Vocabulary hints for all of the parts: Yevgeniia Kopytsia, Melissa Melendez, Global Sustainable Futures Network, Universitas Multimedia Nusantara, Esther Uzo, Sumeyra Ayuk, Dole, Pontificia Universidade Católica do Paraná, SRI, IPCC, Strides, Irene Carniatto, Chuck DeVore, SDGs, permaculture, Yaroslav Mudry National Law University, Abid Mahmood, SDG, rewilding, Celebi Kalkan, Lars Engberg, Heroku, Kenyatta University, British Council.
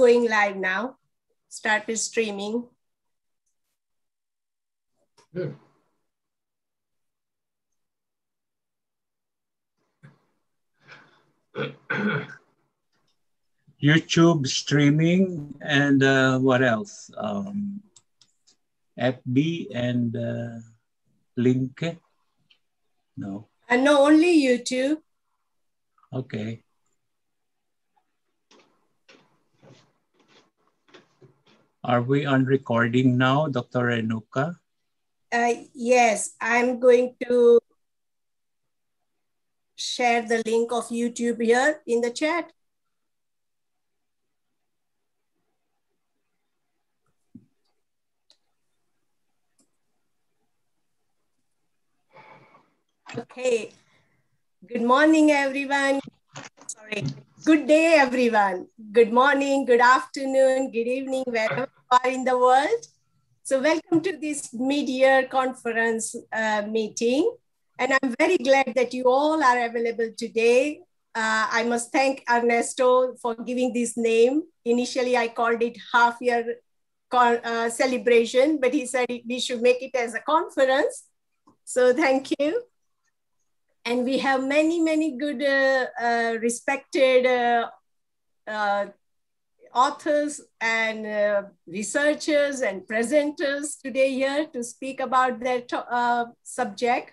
going live now. Start with streaming. Good. YouTube streaming and what else? FB and LinkedIn? No. And no, only YouTube. Okay. Are we on recording now, Dr. Renuka? Yes, I'm going to share the link of YouTube here in the chat. Okay, good morning, everyone. Sorry, good day, everyone. Good morning, good afternoon, good evening, wherever you are in the world. So welcome to this mid-year conference meeting. And I'm very glad that you all are available today. I must thank Ernesto for giving this name. Initially, I called it half-year celebration, but he said we should make it as a conference. So thank you. And we have many, many good respected authors and researchers and presenters today here to speak about their subject.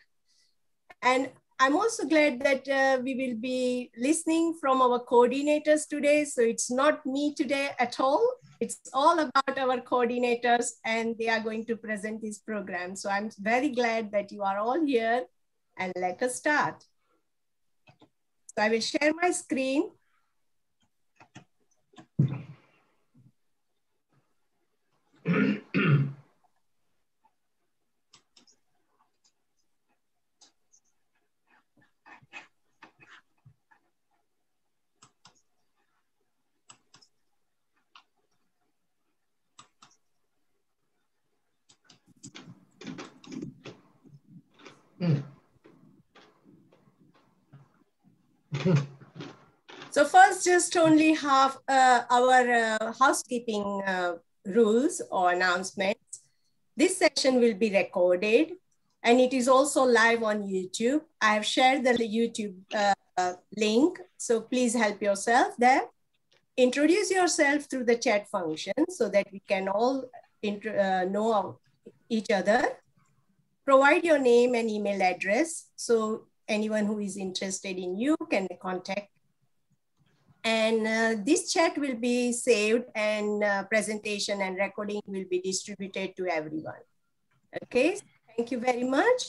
And I'm also glad that we will be listening from our coordinators today. So it's not me today at all. It's all about our coordinators, and they are going to present this program. So I'm very glad that you are all here, and let us start. So I will share my screen. So first, just only half our housekeeping rules or announcements. This session will be recorded, and it is also live on YouTube. I have shared the YouTube link, so please help yourself there. Introduce yourself through the chat function so that we can all know each other. Provide your name and email address, so anyone who is interested in you can contact. And this chat will be saved, and presentation and recording will be distributed to everyone. Okay, thank you very much.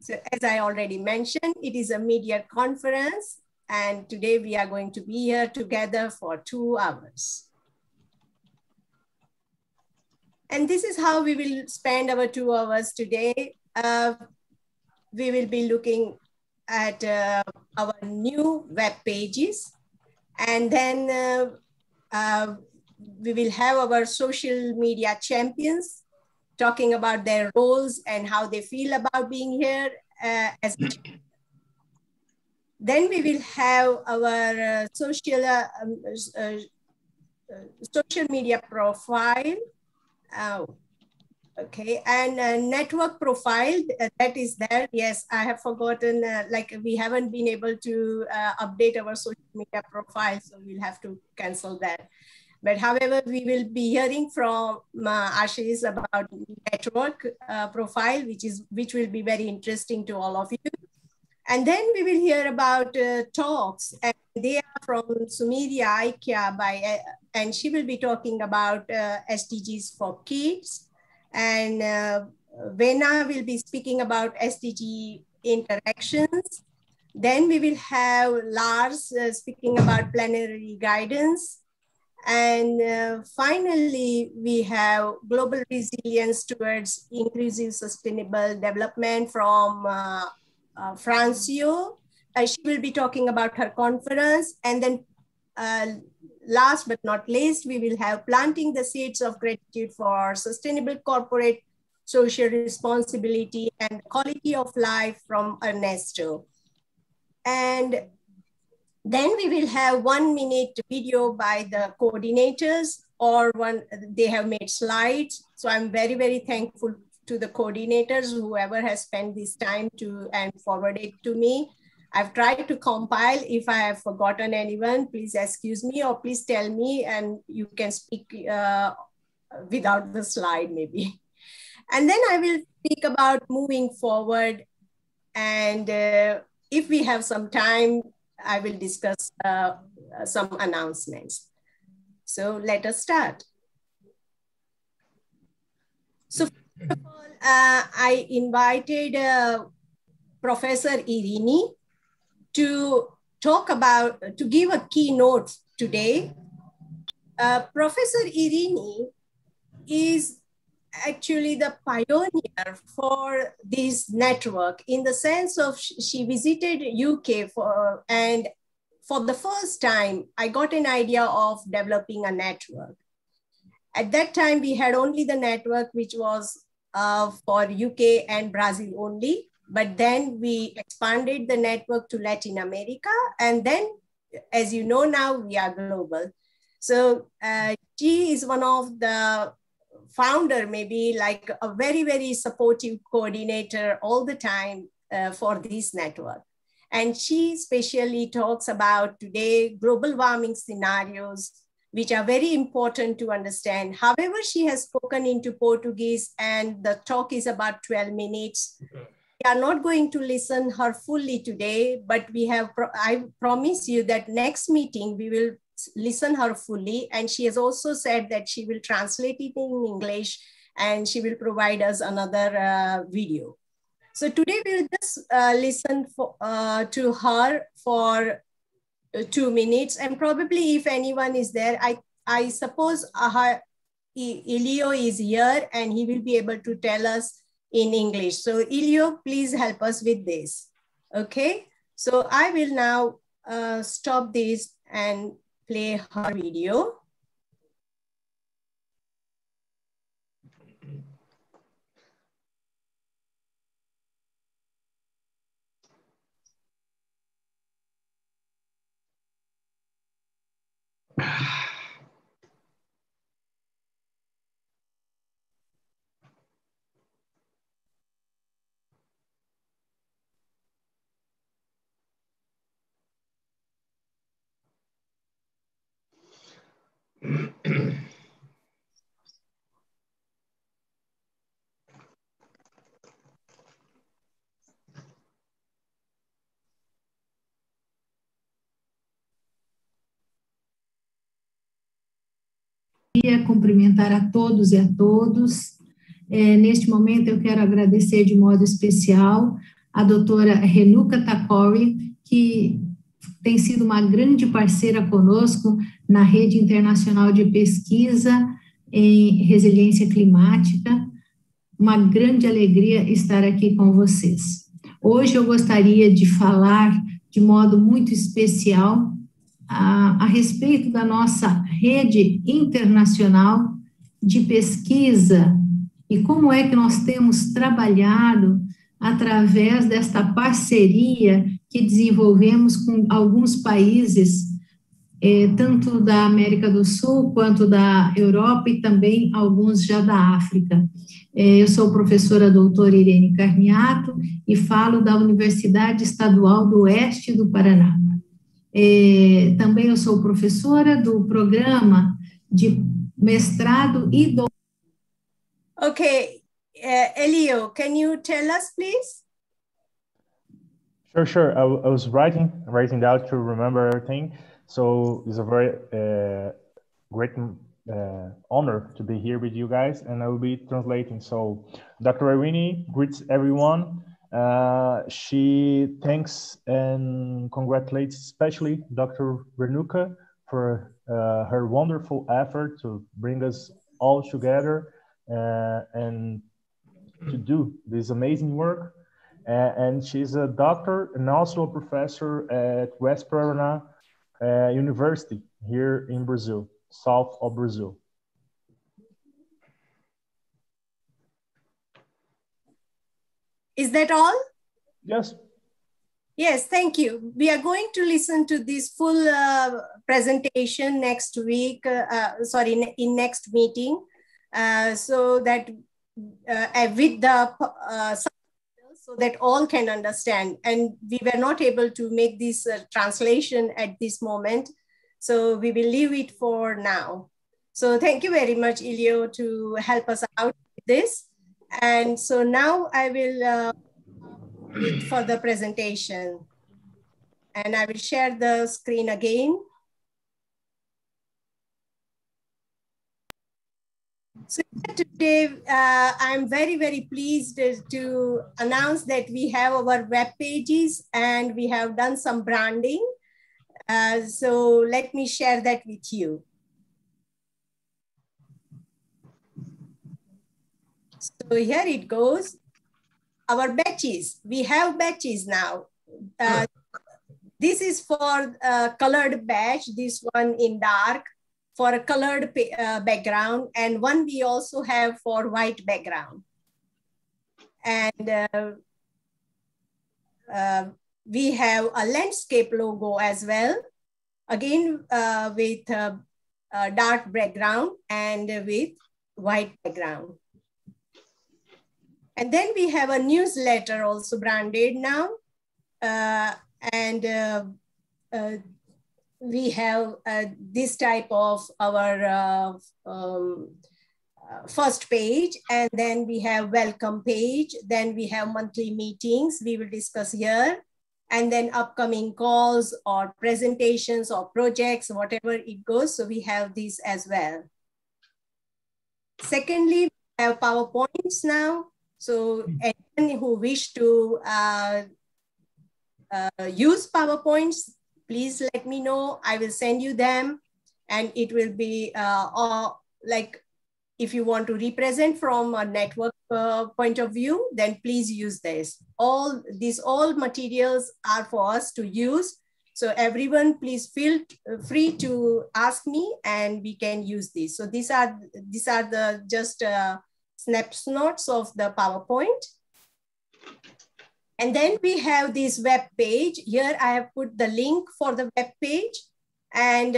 So as I already mentioned, it is a mid-year conference, and today we are going to be here together for 2 hours. And this is how we will spend our 2 hours today. We will be looking at our new web pages, and then we will have our social media champions talking about their roles and how they feel about being here. Then we will have our social media profile. Okay, and network profile that is there. Yes, I have forgotten, like we haven't been able to update our social media profile, so we'll have to cancel that. But however, we will be hearing from Ashish about network profile, which will be very interesting to all of you. And then we will hear about talks, and they are from Sumeyra Ayuk, and she will be talking about SDGs for kids. And Vena will be speaking about SDG interactions. Then we will have Lars speaking about planetary guidance. And finally, we have global resilience towards inclusive sustainable development from Francio. She will be talking about her conference. And then last but not least, we will have planting the seeds of gratitude for sustainable corporate social responsibility and quality of life from Ernesto. And Then we will have 1 minute video by the coordinators, or they have made slides. So I'm very, very thankful to the coordinators, whoever has spent this time to and forwarded it to me. I've tried to compile. If I have forgotten anyone, please excuse me or please tell me, and you can speak without the slide maybe. And then I will speak about moving forward. And if we have some time, I will discuss some announcements. So let us start. So first of all, I invited Professor Irene to talk about, to give a keynote today. Professor Irene is actually the pioneer for this network, in the sense of she visited UK for, and for the first time, I got an idea of developing a network. At that time, we had only the network which was for UK and Brazil only, but then we expanded the network to Latin America. And then, as you know now, we are global. So she is one of the founder, maybe like a very, very supportive coordinator all the time for this network. And she especially talks about today global warming scenarios, which are very important to understand. However, she has spoken into Portuguese and the talk is about 12 minutes. We are not going to listen her fully today, but we have, I promise you that next meeting, we will listen her fully. And she has also said that she will translate it in English and she will provide us another video. So today we'll just listen for, to her for 2 minutes. And probably if anyone is there, I suppose Elio is here and he will be able to tell us in English. So Elio, please help us with this. Okay, so I will now stop this and play her video. Queria cumprimentar a todos e a todas. Neste momento, eu quero agradecer de modo especial a doutora Renuka Thakore, que tem sido uma grande parceira conosco na Rede Internacional de Pesquisa em Resiliência Climática. Uma grande alegria estar aqui com vocês. Hoje eu gostaria de falar de modo muito especial a respeito da nossa rede internacional de pesquisa e como é que nós temos trabalhado através desta parceria que desenvolvemos com alguns países, tanto da América do Sul quanto da Europa e também alguns já da África. Eu sou professora doutora Irene Carniatto e falo da Universidade Estadual do Oeste do Paraná. Também eu sou professora do programa de mestrado e doutorado. Okay, Elio, can you tell us, please? Sure. I was writing down to remember everything. So it's a very great honor to be here with you guys, and I will be translating. So Dr. Irene greets everyone. She thanks and congratulates especially Dr. Renuka for her wonderful effort to bring us all together and to do this amazing work. And she's a doctor and also a professor at West Paraná University here in Brazil, south of Brazil. Is that all? Yes. Yes, thank you. We are going to listen to this full presentation next week, in next meeting, so that with the so that all can understand. And we were not able to make this translation at this moment, so we will leave it for now. So thank you very much, Elio, to help us out with this. And so now I will for the presentation, and I will share the screen again. So today, I'm very, very pleased to announce that we have our web pages and we have done some branding. So let me share that with you. So here it goes. Our batches, we have batches now. This is for a colored batch, this one in dark for a colored background, and one we also have for white background. And we have a landscape logo as well, again with a dark background and with white background. And then we have a newsletter also branded now. We have this type of our first page, and then we have welcome page. Then we have monthly meetings we will discuss here, and then upcoming calls or presentations or projects, whatever it goes. So we have this as well. Secondly, we have PowerPoints now. So anyone who wish to use PowerPoints, please let me know. I will send you them, and it will be like if you want to represent from a network point of view, then please use this. All materials are for us to use. So everyone, please feel free to ask me, and we can use this. So these are the just snapshots of the PowerPoint. And then we have this web page. Here I have put the link for the web page, and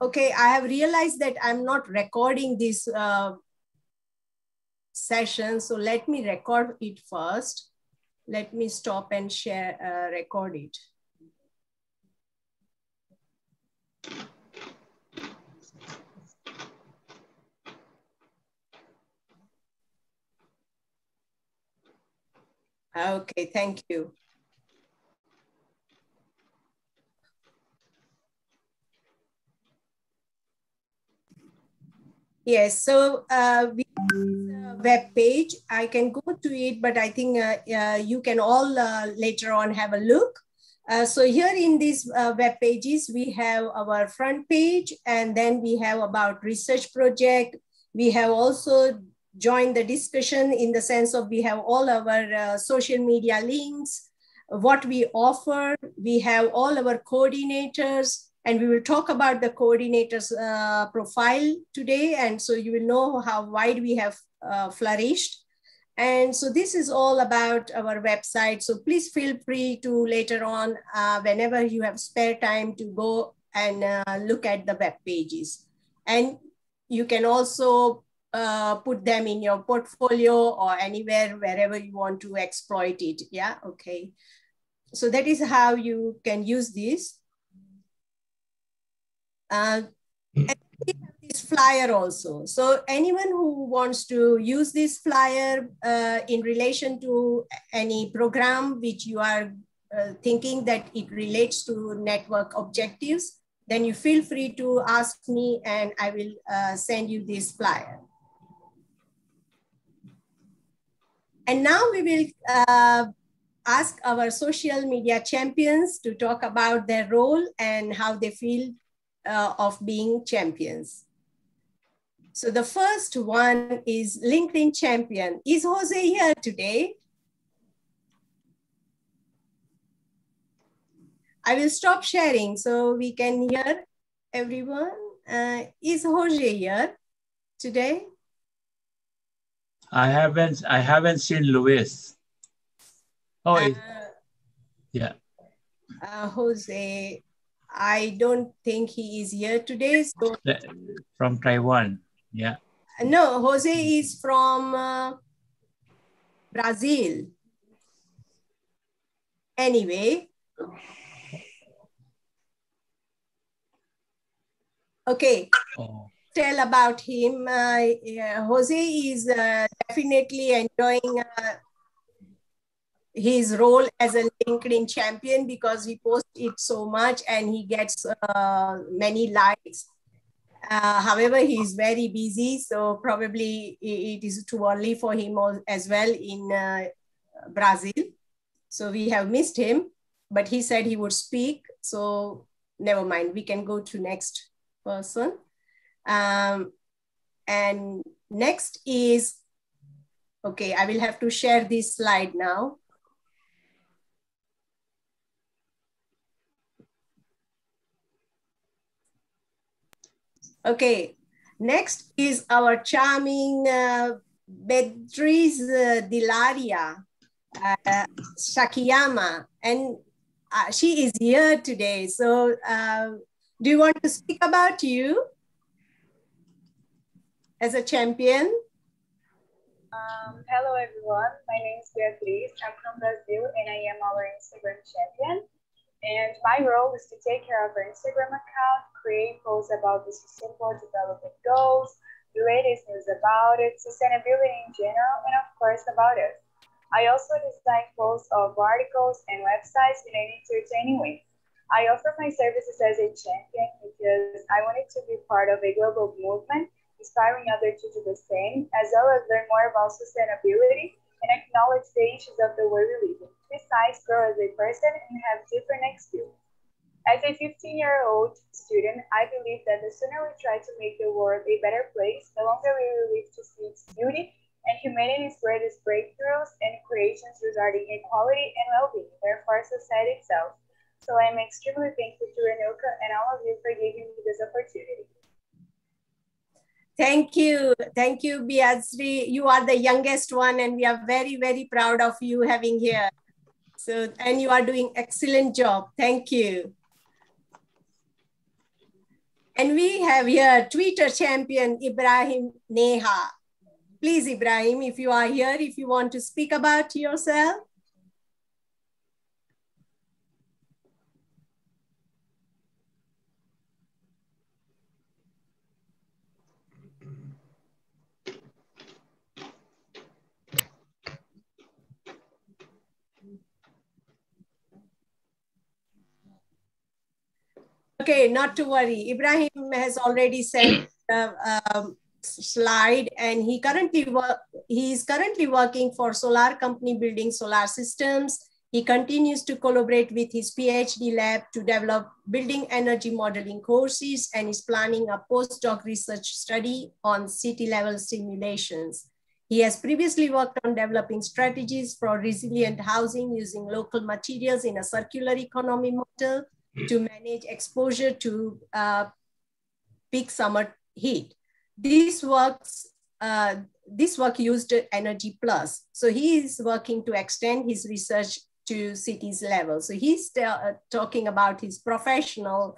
okay, I have realized that I'm not recording this session. So let me record it first. Let me stop and share, record it. Okay, thank you. Yes, so we have this web page. I can go to it, but I think you can all later on have a look. So here in these web pages, we have our front page, and then we have about research project. We have also join the discussion in the sense of we have all our social media links, what we offer, we have all our coordinators, and we will talk about the coordinators profile today. And so you will know how wide we have flourished. And so this is all about our website. So please feel free to later on, whenever you have spare time, to go and look at the web pages. And you can also put them in your portfolio or anywhere, wherever you want to exploit it. Yeah, okay. So that is how you can use this. And we have this flyer also. So anyone who wants to use this flyer in relation to any program which you are thinking that it relates to network objectives, then you feel free to ask me, and I will send you this flyer. And now we will ask our social media champions to talk about their role and how they feel of being champions. So the first one is LinkedIn champion. Is Jose here today? I will stop sharing so we can hear everyone. Is Jose here today? I haven't seen Luis. Oh, yeah. Jose, I don't think he is here today. So from Taiwan, yeah. No, Jose is from Brazil. Anyway. Okay. Oh. Tell about him. Jose is definitely enjoying his role as a LinkedIn champion because he posts it so much and he gets many likes. However, he is very busy, so probably it is too early for him as well in Brazil. So we have missed him, but he said he would speak. So never mind, we can go to next person. And next is, okay, I will have to share this slide now. Okay, next is our charming Beatriz Delaria Sakiyama, and she is here today. So do you want to speak about you as a champion? Hello everyone, my name is Beatriz, I'm from Brazil and I am our Instagram champion. And my role is to take care of our Instagram account, create posts about the sustainable development goals, the latest news about it, sustainability in general, and of course about us. I also design posts of articles and websites in an entertaining way. I offer my services as a champion because I wanted to be part of a global movement, inspiring others to do the same, as well as learn more about sustainability and acknowledge the issues of the world we live in. Besides, grow as a person and have different experiences. As a 15-year-old student, I believe that the sooner we try to make the world a better place, the longer we will live to see its beauty and humanity's greatest breakthroughs and creations regarding equality and well-being, therefore society itself. So I am extremely thankful to Renuka and all of you for giving me this opportunity. Thank you. Thank you, Beatriz. You are the youngest one and we are very, very proud of you having here. So, and you are doing excellent job. Thank you. And we have here Twitter champion, Ibrahim Neha. Please, Ibrahim, if you are here, if you want to speak about yourself. Okay, not to worry. Ibrahim has already sent the slide, and he is currently working for solar company building solar systems. He continues to collaborate with his PhD lab to develop building energy modeling courses and is planning a postdoc research study on city level simulations. He has previously worked on developing strategies for resilient housing using local materials in a circular economy model to manage exposure to peak summer heat. This work used Energy Plus. So he is working to extend his research to cities level. So he's talking about his professional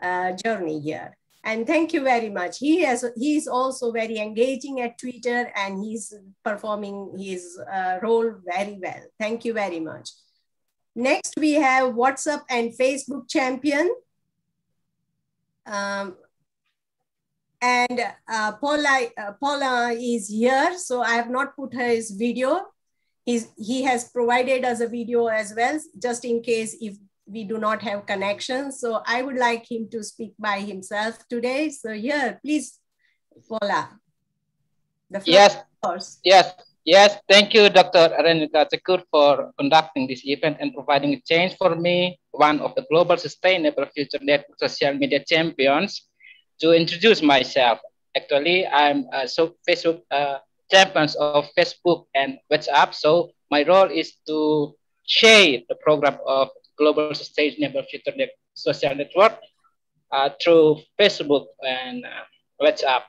journey here. And thank you very much. He is also very engaging at Twitter and he's performing his role very well. Thank you very much. Next, we have WhatsApp and Facebook champion. Paula is here, so I have not put her his video. He has provided us a video as well, just in case if we do not have connections. So I would like him to speak by himself today. So here, please, Paula. Yes, thank you, Dr. Renuka Thakore, for conducting this event and providing a chance for me, one of the global sustainable future network social media champions, to introduce myself. Actually, I'm a Facebook champion of Facebook and WhatsApp. So my role is to share the program of global sustainable future social network through Facebook and WhatsApp.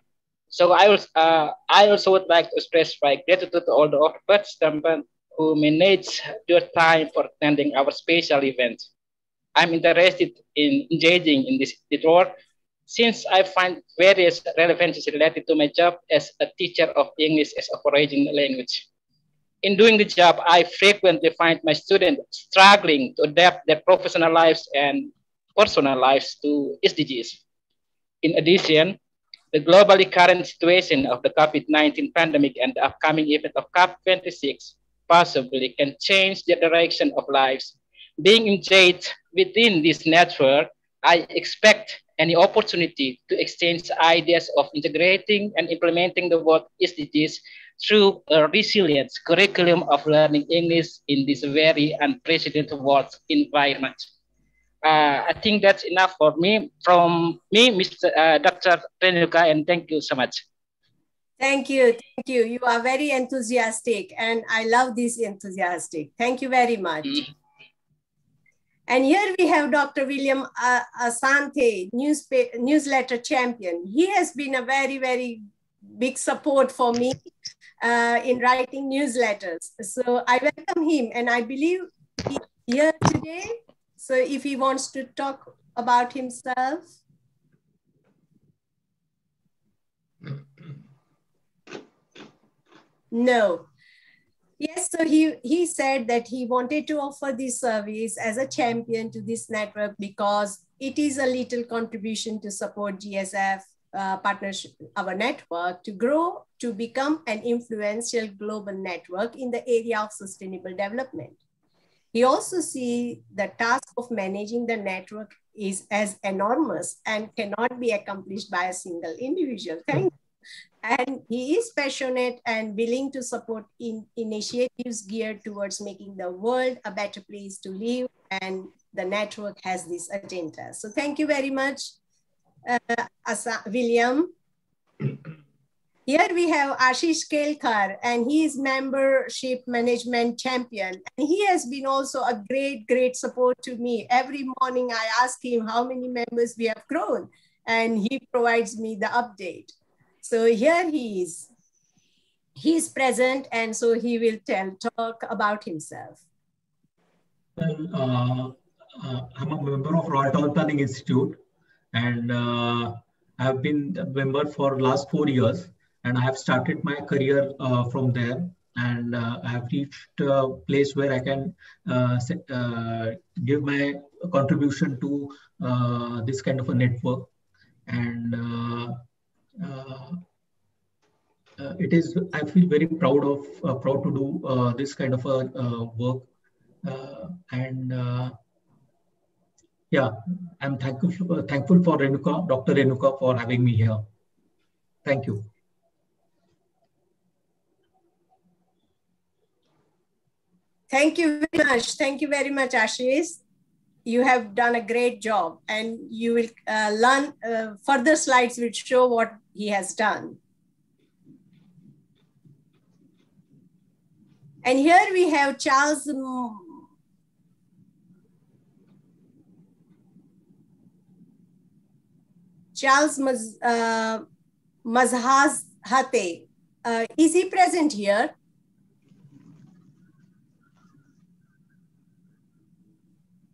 So I also would like to express my gratitude to all the participants who managed their time for attending our special event. I'm interested in engaging in this work since I find various relevances related to my job as a teacher of English as a foreign language. In doing the job, I frequently find my students struggling to adapt their professional lives and personal lives to SDGs. In addition, the globally current situation of the COVID-19 pandemic and the upcoming event of COP26 possibly can change the direction of lives. Being engaged within this network, I expect any opportunity to exchange ideas of integrating and implementing the word SDGs through a resilient curriculum of learning English in this very unprecedented world environment. I think that's enough for me. From me, Dr. Renuka, and thank you so much. Thank you. Thank you. You are very enthusiastic, and I love this enthusiastic. Thank you very much. And here we have Dr. William Asante, newsletter champion. He has been a very, very big support for me in writing newsletters. So I welcome him, and I believe he's here today. So if he wants to talk about himself. No. Yes, so he said that he wanted to offer this service as a champion to this network because it is a little contribution to support GSF partnership, our network, to grow, to become an influential global network in the area of sustainable development. He also sees the task of managing the network is as enormous and cannot be accomplished by a single individual. Thank you. And he is passionate and willing to support initiatives geared towards making the world a better place to live, and the network has this agenda. So thank you very much, William. Here we have Ashish Kelkar, and he is membership management champion. And he has been also a great, great support to me. Every morning I ask him how many members we have grown, and he provides me the update. So here he is. He is present, and so he will talk about himself. I'm a member of Royal Town Planning Institute, and I've been a member for last 4 years, and I have started my career from there, and I have reached a place where I can give my contribution to this kind of a network. And I feel very proud of to do this kind of a work, and yeah, I'm thankful for Renuka, Dr. Renuka, for having me here. Thank you. Thank you very much. Thank you very much, Ashish. You have done a great job, and you will learn further slides which show what he has done. And here we have Charles Majanshati. Is he present here?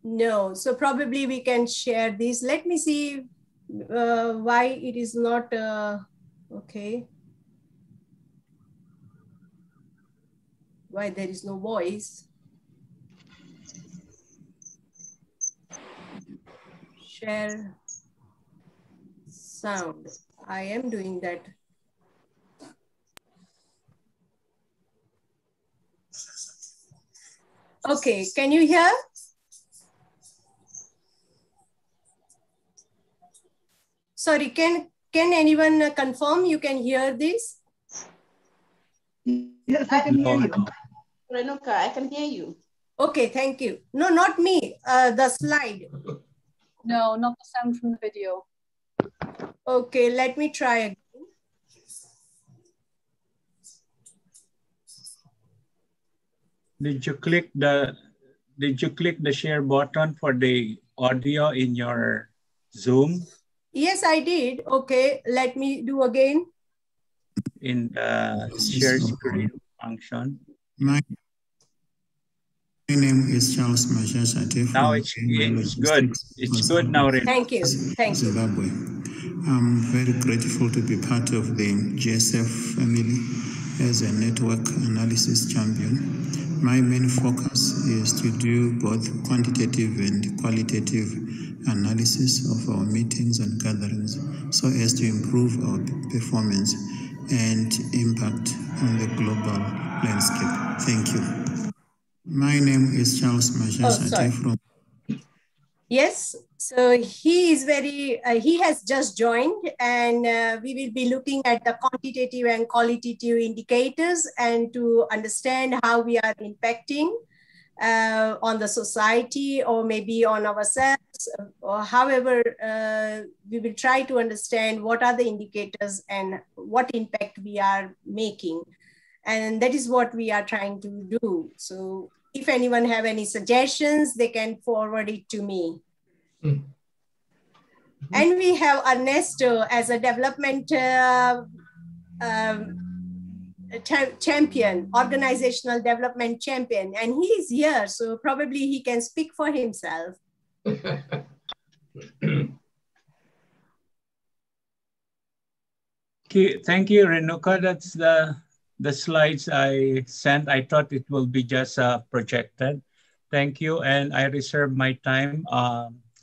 No, so probably we can share this. Let me see why it is not okay. Why there is no voice. Share sound. I am doing that. Okay, can you hear? Sorry, can anyone confirm you can hear this? Yes, I can hear you. Renuka, I can hear you. Okay, thank you. No, not me, the slide. No, not the sound from the video. Okay, let me try again. Did you click the share button for the audio in your Zoom? Yes, I did. Okay, let me do again. in the shared security function. My name is Charles Majanshati. Now it's good. It's good now. Thank you. Thank you. I'm very grateful to be part of the GSF family as a network analysis champion. My main focus is to do both quantitative and qualitative analysis of our meetings and gatherings so as to improve our performance and impact on the global landscape. Thank you. My name is Charles Majanshati. Yes, so he is he has just joined, and we will be looking at the quantitative and qualitative indicators and to understand how we are impacting on the society or maybe on ourselves, or however, we will try to understand what are the indicators and what impact we are making. And that is what we are trying to do. So if anyone have any suggestions, they can forward it to me. Mm-hmm. And we have Ernesto as a development champion, organizational development champion. And he is here, so probably he can speak for himself. Okay, thank you, Renuka. That's the slides I sent. I thought it will be just projected. Thank you, and I reserve my time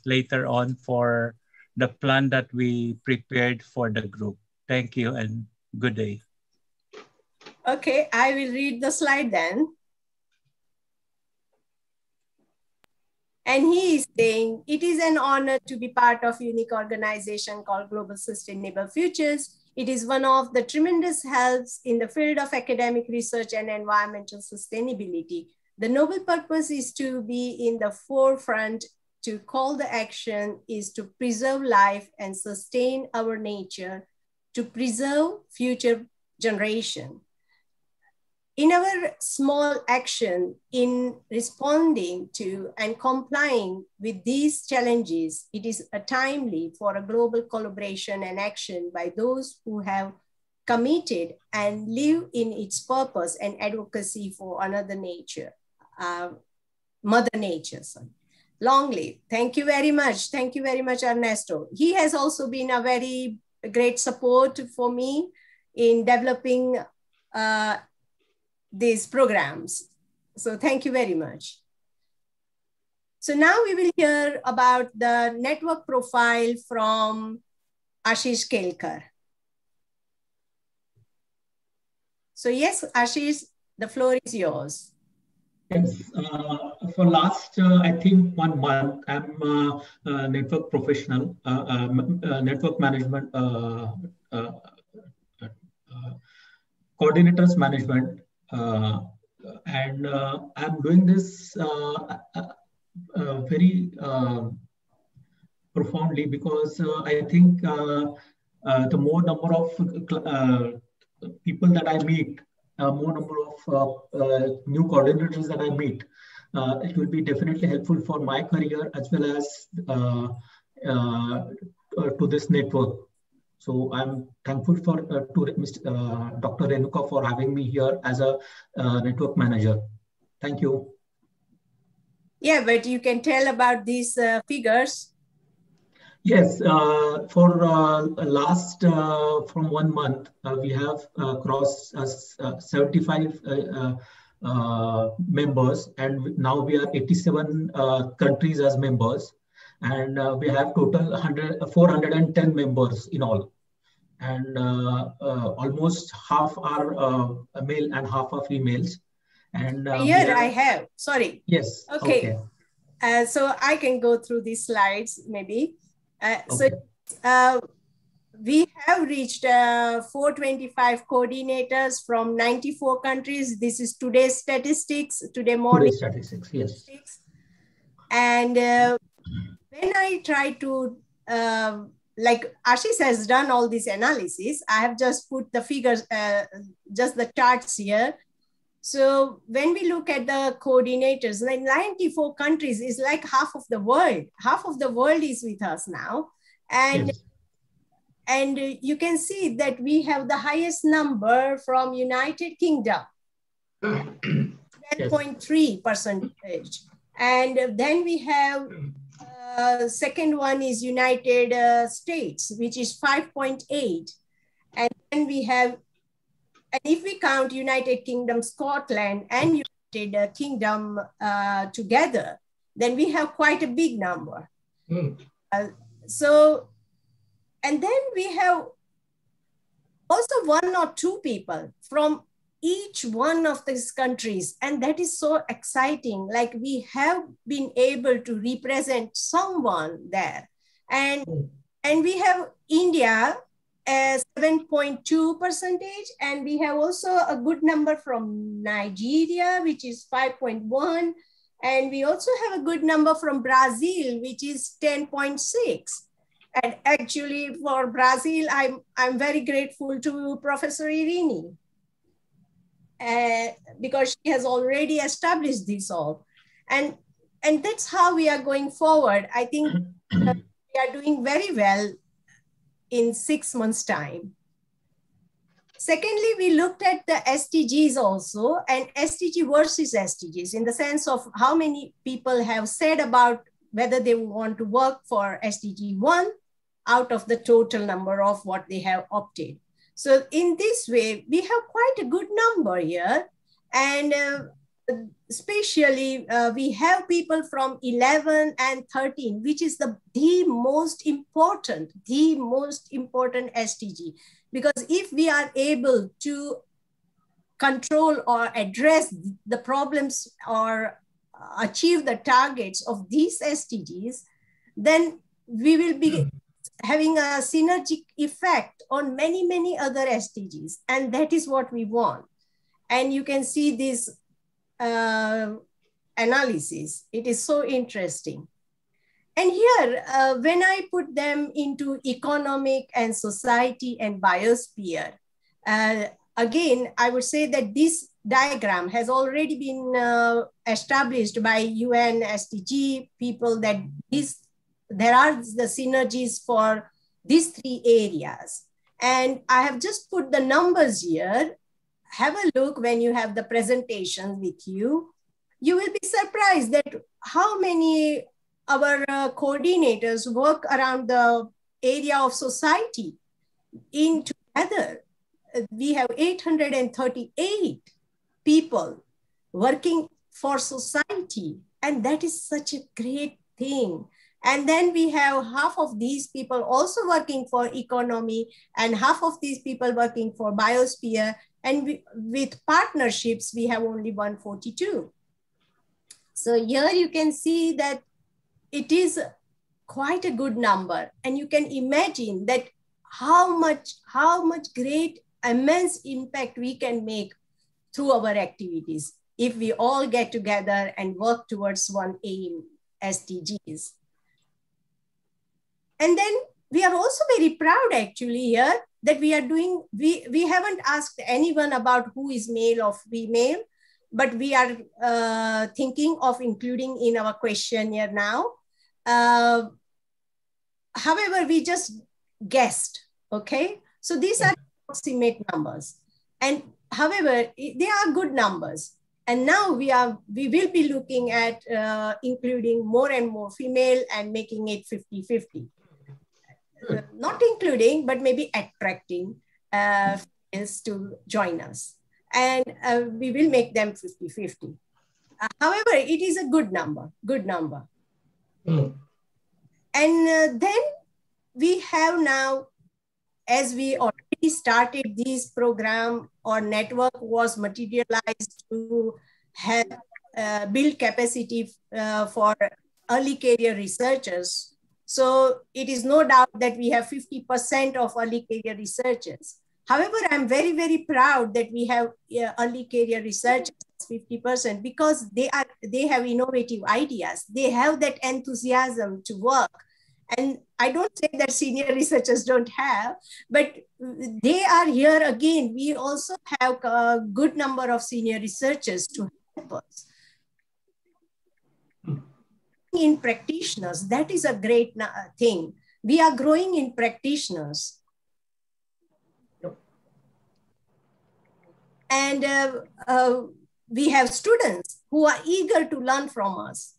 later on for the plan that we prepared for the group. Thank you and good day. Okay, I will read the slide then. And he is saying, it is an honor to be part of a unique organization called Global Sustainable Futures. It is one of the tremendous helps in the field of academic research and environmental sustainability. The noble purpose is to be in the forefront, to call the action is to preserve life and sustain our nature, to preserve future generation. In our small action in responding to and complying with these challenges, it is a timely for a global collaboration and action by those who have committed and live in its purpose and advocacy for another nature, Mother Nature. Sorry. Long live. Thank you very much. Thank you very much, Ernesto. He has also been a very great support for me in developing these programs. So thank you very much. So now we will hear about the network profile from Ashish Kelkar. So yes, Ashish, the floor is yours. Yes, for last, I think 1 month, I'm a network professional, network management, coordinators management, and I'm doing this very profoundly because I think the more number of people that I meet, more number of new coordinators that I meet, it will be definitely helpful for my career as well as to this network. So I'm thankful for to Dr. Renuka for having me here as a network manager. Thank you. Yeah, but you can tell about these figures. Yes, for last from 1 month, we have crossed 75 members, and now we are 87 countries as members. And we have total 410 members in all, and almost half are male and half are females. And here I have, sorry. Yes. Okay. So I can go through these slides maybe. Okay. So we have reached 425 coordinators from 94 countries. This is today's statistics, today morning. Today's statistics, yes. And when I try to, like Ashish has done all this analysis, I have just put the figures, just the charts here. So when we look at the coordinators, like 94 countries is like half of the world. Half of the world is with us now. And, yes. And you can see that we have the highest number from United Kingdom, 10.3%. And then we have second one is United States, which is 5.8. And then we have, and if we count United Kingdom, Scotland and United Kingdom together, then we have quite a big number. And then we have also one or two people from each one of these countries. And that is so exciting. Like we have been able to represent someone there. And we have India as 7.2%. And we have also a good number from Nigeria, which is 5.1. And we also have a good number from Brazil, which is 10.6. And actually for Brazil, I'm very grateful to Professor Irene because she has already established this all. And that's how we are going forward. I think we are doing very well in 6 months' time. Secondly, we looked at the SDGs also, and SDG versus SDGs in the sense of how many people have said about whether they want to work for SDG 1 out of the total number of what they have opted. So in this way, we have quite a good number here. And especially we have people from 11 and 13, which is the most important SDG. Because if we are able to control or address the problems or achieve the targets of these SDGs, then we will be having a synergic effect on many, many other SDGs. And that is what we want. And you can see this analysis. It is so interesting. And here, when I put them into economic and society and biosphere, again, I would say that this diagram has already been established by UN SDG people that there are the synergies for these three areas. And I have just put the numbers here. Have a look when you have the presentation with you. You will be surprised that how many our coordinators work around the area of society in together. We have 838 people working for society, and that is such a great thing. And then we have half of these people also working for economy and half of these people working for biosphere, and with partnerships, we have only 142. So here you can see that it is quite a good number, and you can imagine that how much great, immense impact we can make through our activities if we all get together and work towards one aim, SDGs. And then we are also very proud actually here that we are doing, we haven't asked anyone about who is male or female, but we are thinking of including in our questionnaire now. However, we just guessed, okay? So these are approximate numbers. And however, they are good numbers. And now we will be looking at including more and more female and making it 50-50. Not including, but maybe attracting females to join us. And we will make them 50-50. However, it is a good number, And then we have now, as we already started this program, our network was materialized to help build capacity for early career researchers. So it is no doubt that we have 50% of early career researchers. However, I'm very, very proud that we have early career researchers 50% because they have innovative ideas. They have that enthusiasm to work. And I don't say that senior researchers don't have, but they are here again. We also have a good number of senior researchers to help us. In practitioners, that is a great thing. We are growing in practitioners. And we have students who are eager to learn from us.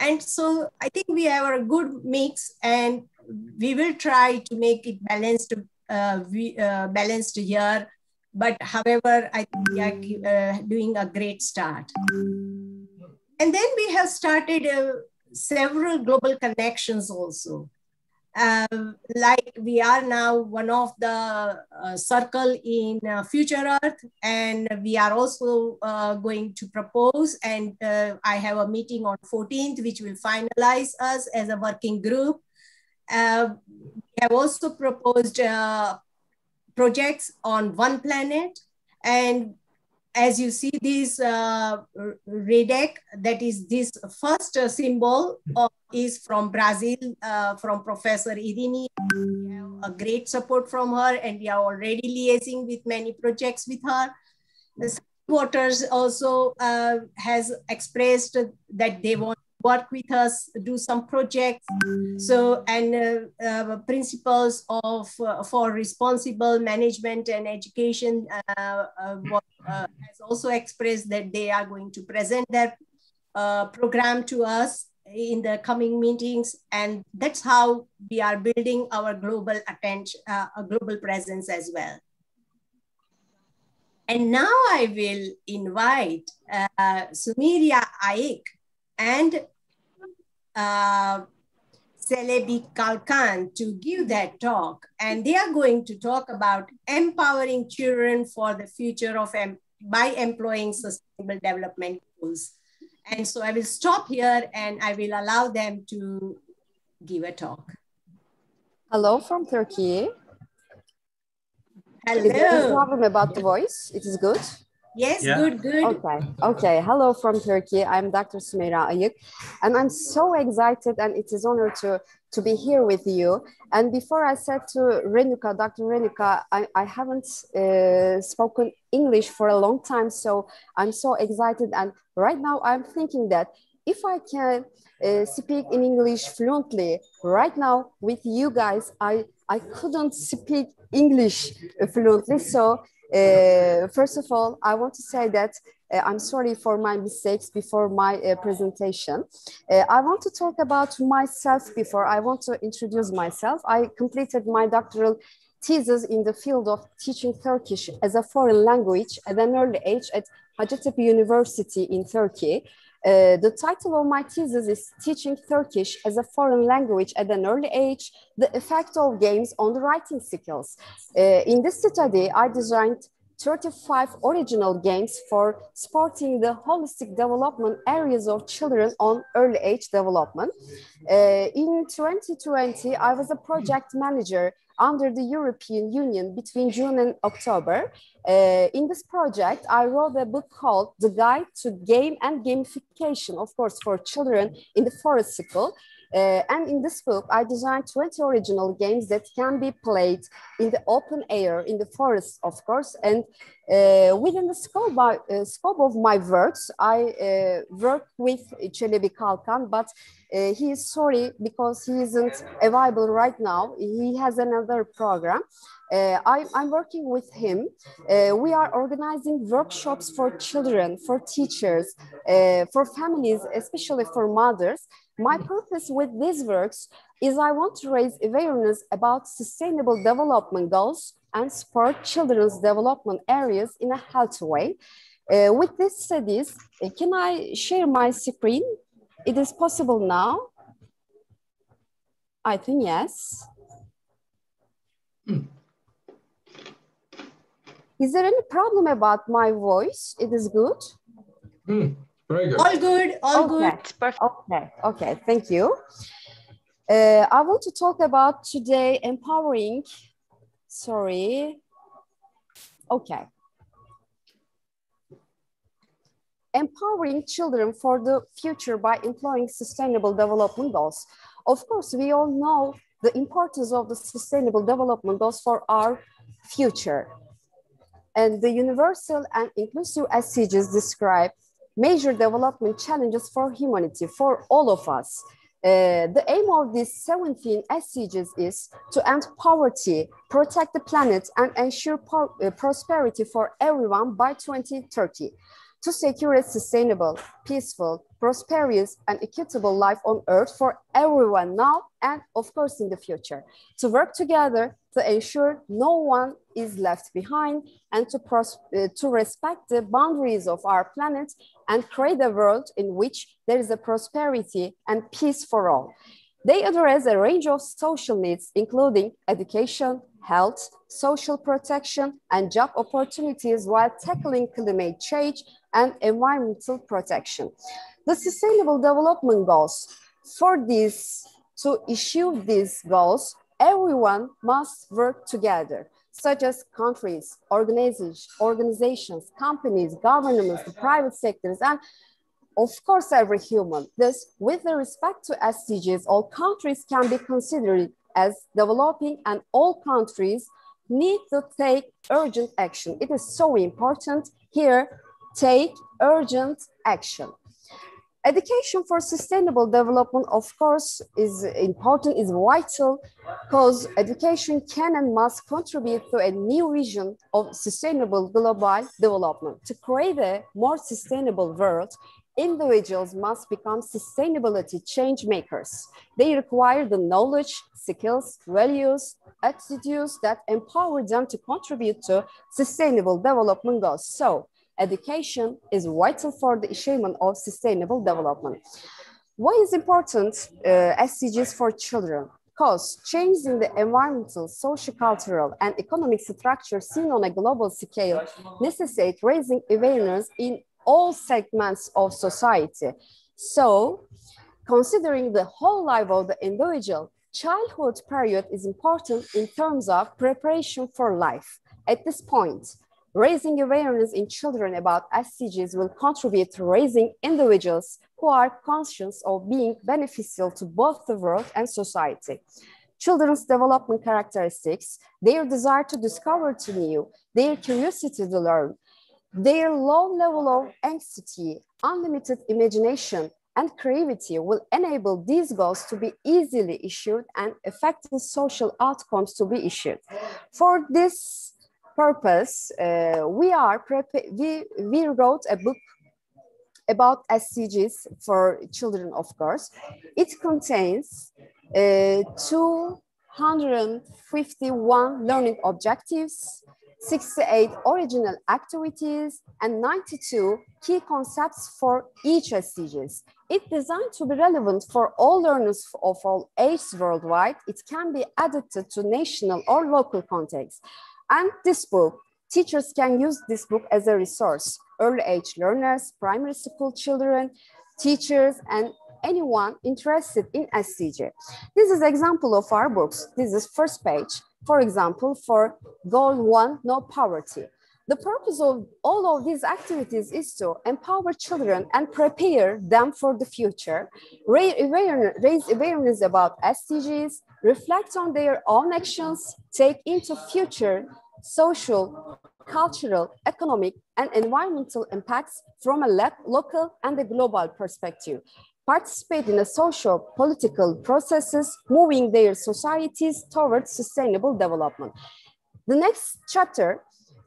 And so I think we have a good mix, and we will try to make it balanced, balanced here. But however, I think we are doing a great start. And then we have started several global connections also. Like we are now one of the circle in Future Earth, and we are also going to propose, and I have a meeting on 14th, which will finalize us as a working group. We have also proposed projects on one planet, and as you see this redeck, that is this first symbol of, is from Brazil, from Professor Irene. We have a great support from her, and we are already liaising with many projects with her. The Waters also has expressed that they want to work with us, do some projects. So, and principles of for responsible management and education has also expressed that they are going to present their program to us in the coming meetings, and that's how we are building our global attention, a global presence as well. And now I will invite Sumeyra Ayuk and Selebi Kalkan to give that talk, and they are going to talk about empowering children for the future of by employing sustainable development goals. And so I will stop here, and I will allow them to give a talk. Hello from Turkey. Hello. Is there a problem about the voice? It is good? Yes, yeah. Good. Okay, okay. Hello from Turkey. I'm Dr. Sumeyra Ayuk, and I'm so excited, and it is an honor to be here with you. And before I said to Renuka, Dr. Renuka, I haven't spoken English for a long time, so I'm so excited. And right now I'm thinking that if I can speak in English fluently, right now with you guys, I couldn't speak English fluently. So first of all, I want to say that I'm sorry for my mistakes before my presentation. I want to talk about myself before I want to introduce myself. I completed my doctoral thesis in the field of teaching Turkish as a foreign language at an early age at Hacettepe University in Turkey. The title of my thesis is Teaching Turkish as a Foreign Language at an Early Age, the Effect of Games on the Writing Skills. In this study, I designed 35 original games for supporting the holistic development areas of children on early age development. In 2020, I was a project manager under the European Union between June and October. In this project, I wrote a book called The Guide to Game and Gamification, of course, for children in the forest school. And in this book, I designed 20 original games that can be played in the open air, in the forest, of course. And within the scope of my works, I work with Çelebi Kalkan, but he is sorry because he isn't available right now. He has another program. I'm working with him. We are organizing workshops for children, for teachers, for families, especially for mothers. My purpose with these works is I want to raise awareness about sustainable development goals and support children's development areas in a healthy way. With these studies, can I share my screen? It is possible now? I think yes. Is there any problem about my voice? It is good? Very good. All good, all good. It's perfect. Okay, okay, thank you. I want to talk about today empowering, empowering children for the future by employing sustainable development goals. Of course, we all know the importance of the sustainable development goals for our future. And the universal and inclusive SDGs describe major development challenges for humanity, for all of us. The aim of these 17 SDGs is to end poverty, protect the planet, and ensure prosperity for everyone by 2030, to secure a sustainable, peaceful, prosperous, and equitable life on Earth for everyone now and, of course, in the future, to work together to ensure no one is left behind, and to respect the boundaries of our planet and create a world in which there is a prosperity and peace for all. They address a range of social needs, including education, health, social protection, and job opportunities, while tackling climate change and environmental protection. The Sustainable Development Goals. For this, to issue these goals, everyone must work together, such as countries, organizations, companies, governments, the private sectors, and of course, every human. Thus, with respect to SDGs, all countries can be considered as developing, and all countries need to take urgent action. It is so important here, take urgent action. Education for sustainable development, of course, is important, is vital, because education can and must contribute to a new vision of sustainable global development. To create a more sustainable world, individuals must become sustainability change makers. They require the knowledge, skills, values, attitudes that empower them to contribute to sustainable development goals. So, education is vital for the achievement of sustainable development. Why is important SDGs for children? Because changes in the environmental, socio-cultural, and economic structure seen on a global scale necessitate raising awareness in all segments of society. So, considering the whole life of the individual, childhood period is important in terms of preparation for life. At this point, raising awareness in children about SDGs will contribute to raising individuals who are conscious of being beneficial to both the world and society. Children's development characteristics, their desire to discover the new, their curiosity to learn, their low level of anxiety, unlimited imagination, and creativity will enable these goals to be easily issued and effective social outcomes to be issued. For this purpose, we wrote a book about SDGs for children, of course. It contains 251 learning objectives, 68 original activities, and 92 key concepts for each SDGs. It's designed to be relevant for all learners of all ages worldwide. It can be adapted to national or local contexts. And this book, teachers can use this book as a resource. Early age learners, primary school children, teachers, and anyone interested in SDG. This is an example of our books. This is first page. For example, for Goal 1, No Poverty. The purpose of all of these activities is to empower children and prepare them for the future, raise awareness about SDGs, reflect on their own actions, take into future social, cultural, economic, and environmental impacts from a local and a global perspective. Participate in the social, political processes, moving their societies towards sustainable development. The next chapter,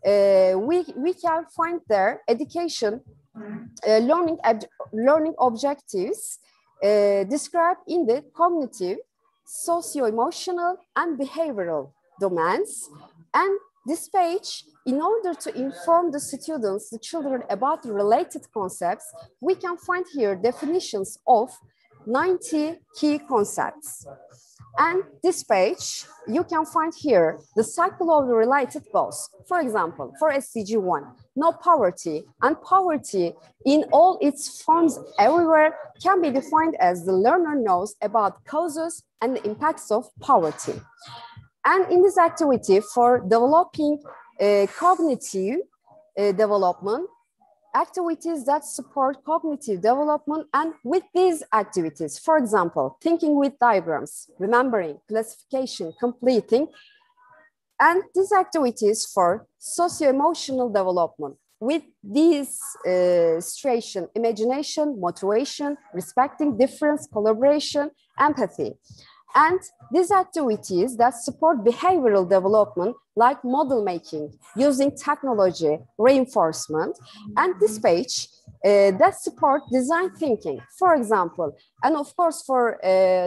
we can find their education, learning objectives described in the cognitive, socio-emotional, and behavioral domains. And this page, in order to inform the students, the children, about related concepts, we can find here definitions of 90 key concepts. And this page, you can find here the cycle of the related goals. For example, for SDG 1, no poverty, and poverty in all its forms everywhere can be defined as the learner knows about causes and the impacts of poverty. And in this activity for developing cognitive development, activities that support cognitive development, and with these activities, for example, thinking with diagrams, remembering, classification, completing, and these activities for socio-emotional development, With this illustration, imagination, motivation, respecting difference, collaboration, empathy. And these activities that support behavioral development, like model making, using technology, reinforcement, and this page that support design thinking, for example. And of course, for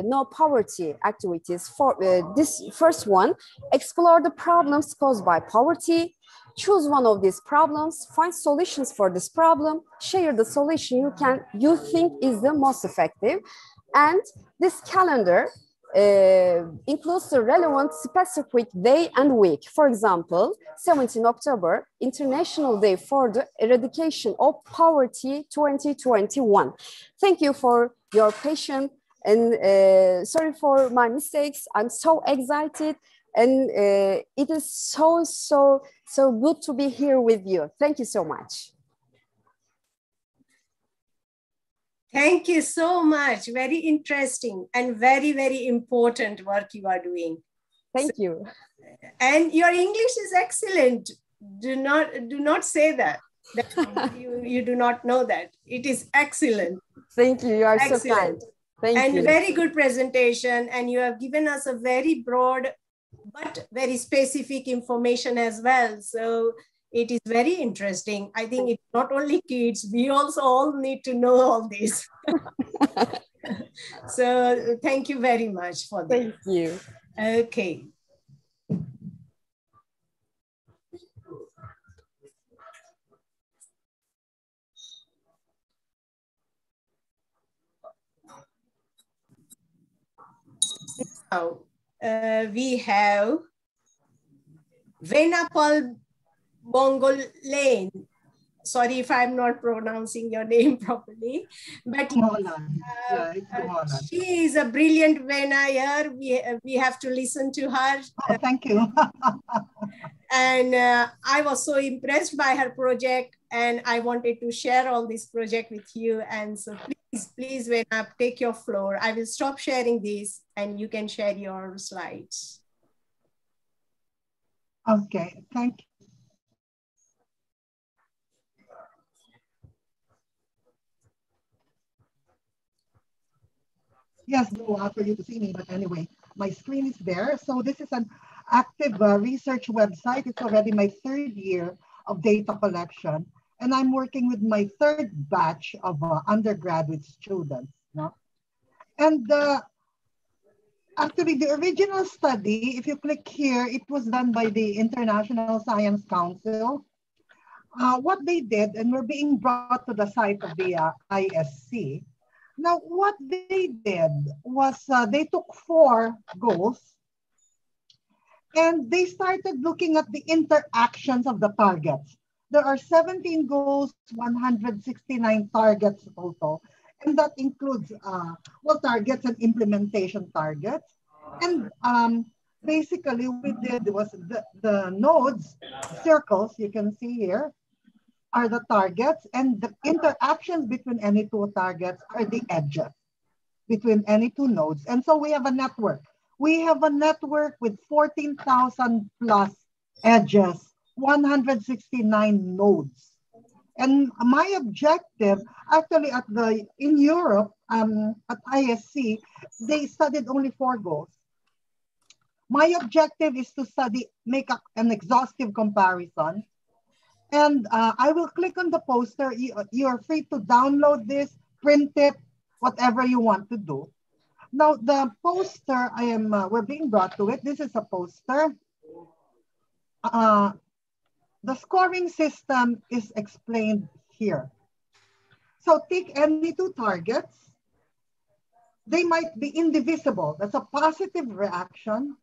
no poverty activities, for this first one, explore the problems caused by poverty, choose one of these problems, find solutions for this problem, share the solution you think is the most effective. And this calendar includes the relevant specific day and week. For example, 17 October, International Day for the Eradication of Poverty 2021. Thank you for your patience and sorry for my mistakes. I'm so excited and it is so good to be here with you. Thank you so much. Thank you so much. Very interesting and very, very important work you are doing. Thank you. And your English is excellent. Do not say that you do not know that. It is excellent. Thank you. You are excellent. So kind. Thank you. And very good presentation. And you have given us a very broad but very specific information as well. So it is very interesting. I think it's not only kids, we also all need to know all this. So thank you very much for that. Thank you. Okay. Now, we have Vena Pearl Bongolan. Sorry if I'm not pronouncing your name properly, but she is a brilliant venayer. We have to listen to her. Oh, thank you. And I was so impressed by her project and I wanted to share all this project with you. And so please Vena, take your floor. I will stop sharing this and you can share your slides. Okay, thank you. Yes, no, for you to see me, but anyway, my screen is there. So this is an active research website. It's already my third year of data collection, and I'm working with my third batch of undergraduate students. No? And actually, the original study, if you click here, it was done by the International Science Council. What they did, and we're being brought to the site of the ISC. Now, what they did was they took four goals and they started looking at the interactions of the targets. There are 17 goals, 169 targets total, and that includes well targets and implementation targets. And basically, we did was the nodes, circles you can see here, are the targets, and the interactions between any two targets are the edges between any two nodes. And so we have a network. We have a network with 14,000 plus edges, 169 nodes. And my objective, actually in Europe, at ISC, they studied only four goals. My objective is to study, make an exhaustive comparison. And I will click on the poster. You are free to download this, print it, whatever you want to do. Now the poster, we're being brought to it. This is a poster. The scoring system is explained here. So take any two targets. They might be indivisible. That's a positive reaction.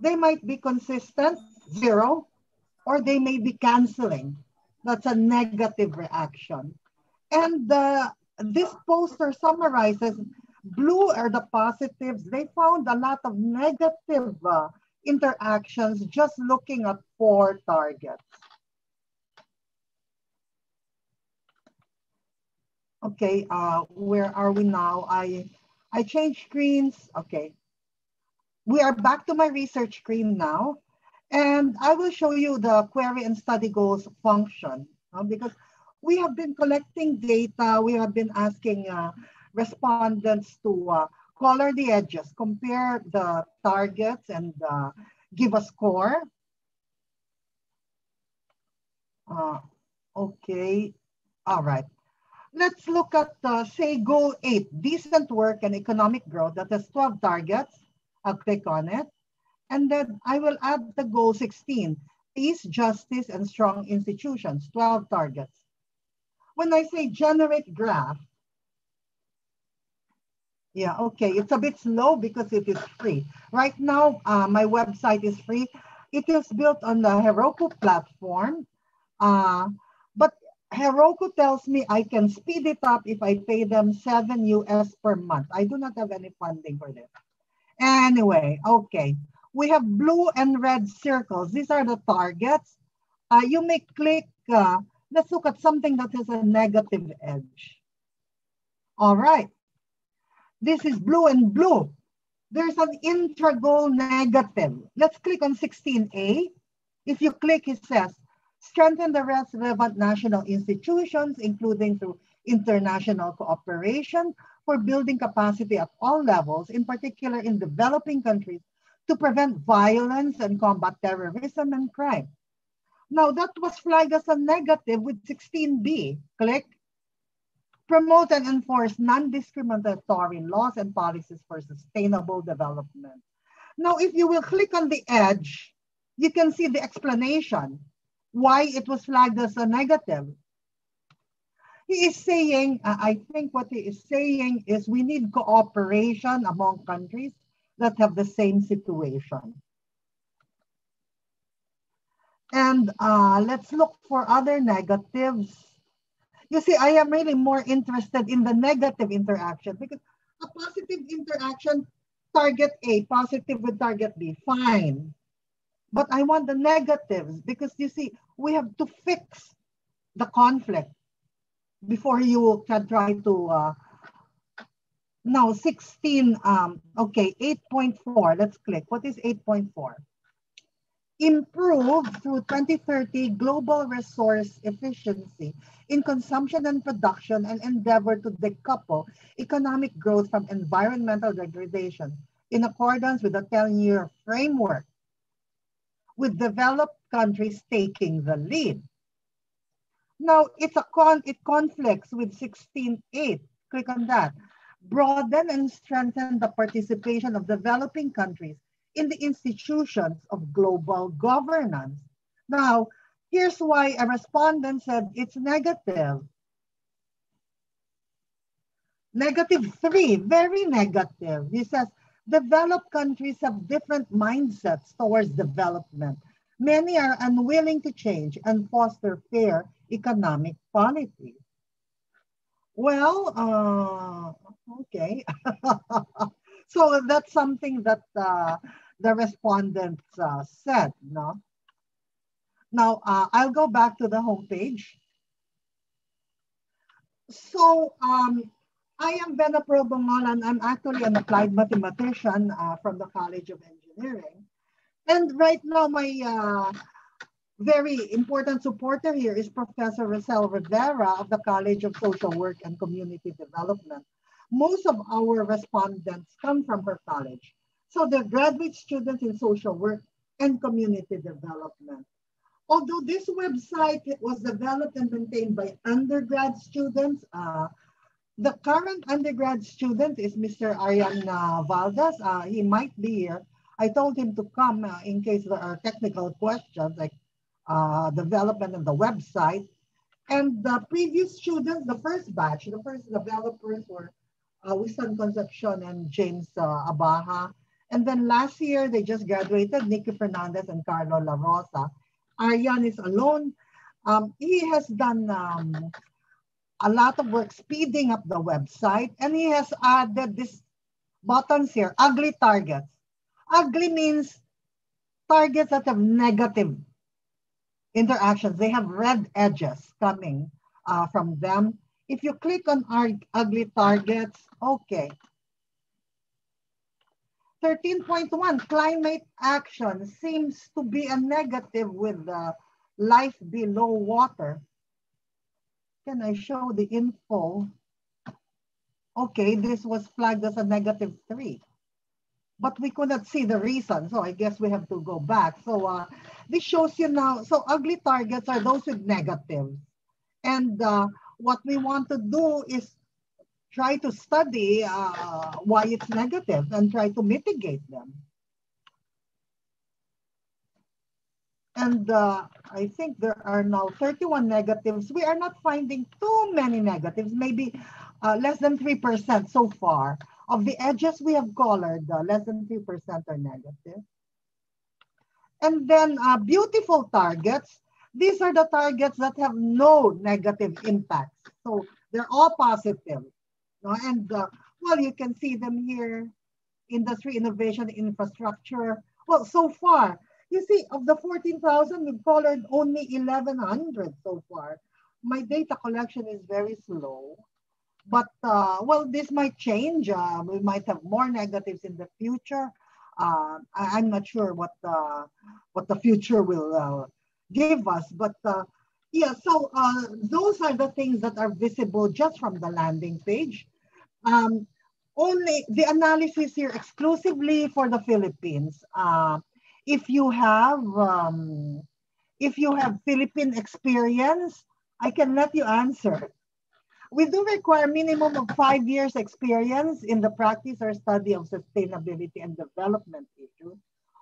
They might be consistent, zero, or they may be canceling. That's a negative reaction. And this poster summarizes, blue are the positives. They found a lot of negative interactions just looking at four targets. Okay, where are we now? I changed screens, okay. We are back to my research screen now. And I will show you the query and study goals function. because we have been collecting data, we have been asking respondents to color the edges, compare the targets, and give a score. Okay, all right. Let's look at, say, goal 8, decent work and economic growth. That has 12 targets. I'll click on it. And then I will add the goal 16, peace, justice, and strong institutions, 12 targets. When I say generate graph, yeah, okay, it's a bit slow because it is free. Right now, my website is free. It is built on the Heroku platform, but Heroku tells me I can speed it up if I pay them $7 US per month. I do not have any funding for this. Anyway, okay. We have blue and red circles. These are the targets. You may click, let's look at something that has a negative edge. All right. This is blue and blue. There's an intra-goal negative. Let's click on 16A. If you click, it says, strengthen the relevant national institutions, including through international cooperation for building capacity at all levels, in particular in developing countries, to prevent violence and combat terrorism and crime. Now that was flagged as a negative with 16B. Click. Promote and enforce non-discriminatory laws and policies for sustainable development. Now, if you will click on the edge, you can see the explanation why it was flagged as a negative. He is saying, I think what he is saying is we need cooperation among countries that have the same situation. And let's look for other negatives. You see, I am really more interested in the negative interaction because a positive interaction, target A, positive with target B, fine. But I want the negatives because you see, we have to fix the conflict before you can try to, now 8.4, let's click. What is 8.4? Improve through 2030 global resource efficiency in consumption and production and endeavor to decouple economic growth from environmental degradation in accordance with the 10-year framework, with developed countries taking the lead. Now it's a it conflicts with 16.8. Click on that. Broaden and strengthen the participation of developing countries in the institutions of global governance. Now, here's why a respondent said it's negative. -3, very negative. He says, developed countries have different mindsets towards development. Many are unwilling to change and foster fair economic policy. Well, okay. So that's something that the respondents said, no? Now, I'll go back to the homepage. So I am Vena Pearl Bongolan. I'm actually an applied mathematician from the College of Engineering. And right now, my very important supporter here is Professor Rosel Rivera of the College of Social Work and Community Development. Most of our respondents come from her college. So they're graduate students in social work and community development. Although this website was developed and maintained by undergrad students, the current undergrad student is Mr. Arian Valdez. He might be here. I told him to come in case there are technical questions like development of the website. And the previous students, the first batch, the first developers were Winston Concepcion and James Abaha. And then last year, they just graduated, Nikki Fernandez and Carlo La Rosa. Arian is alone. He has done a lot of work speeding up the website, and he has added these buttons here, ugly targets. Ugly means targets that have negative interactions. They have red edges coming from them. If you click on our ugly targets, okay. 13.1, climate action seems to be a negative with life below water. Can I show the info? Okay, this was flagged as a -3, but we could not see the reason. So I guess we have to go back. So this shows you now, so ugly targets are those with negatives. And what we want to do is try to study why it's negative and try to mitigate them. And I think there are now 31 negatives. We are not finding too many negatives, maybe less than 3% so far. Of the edges we have colored, less than 3% are negative. And then beautiful targets. These are the targets that have no negative impacts. So they're all positive. And well, you can see them here, industry, innovation, infrastructure. Well, so far, you see, of the 14,000, we've colored only 1,100 so far. My data collection is very slow. But well, this might change. We might have more negatives in the future. I'm not sure what the future will give us. But yeah, so those are the things that are visible just from the landing page. Only the analysis here exclusively for the Philippines. If you have Philippine experience, I can let you answer. We do require minimum of 5 years experience in the practice or study of sustainability and development issues.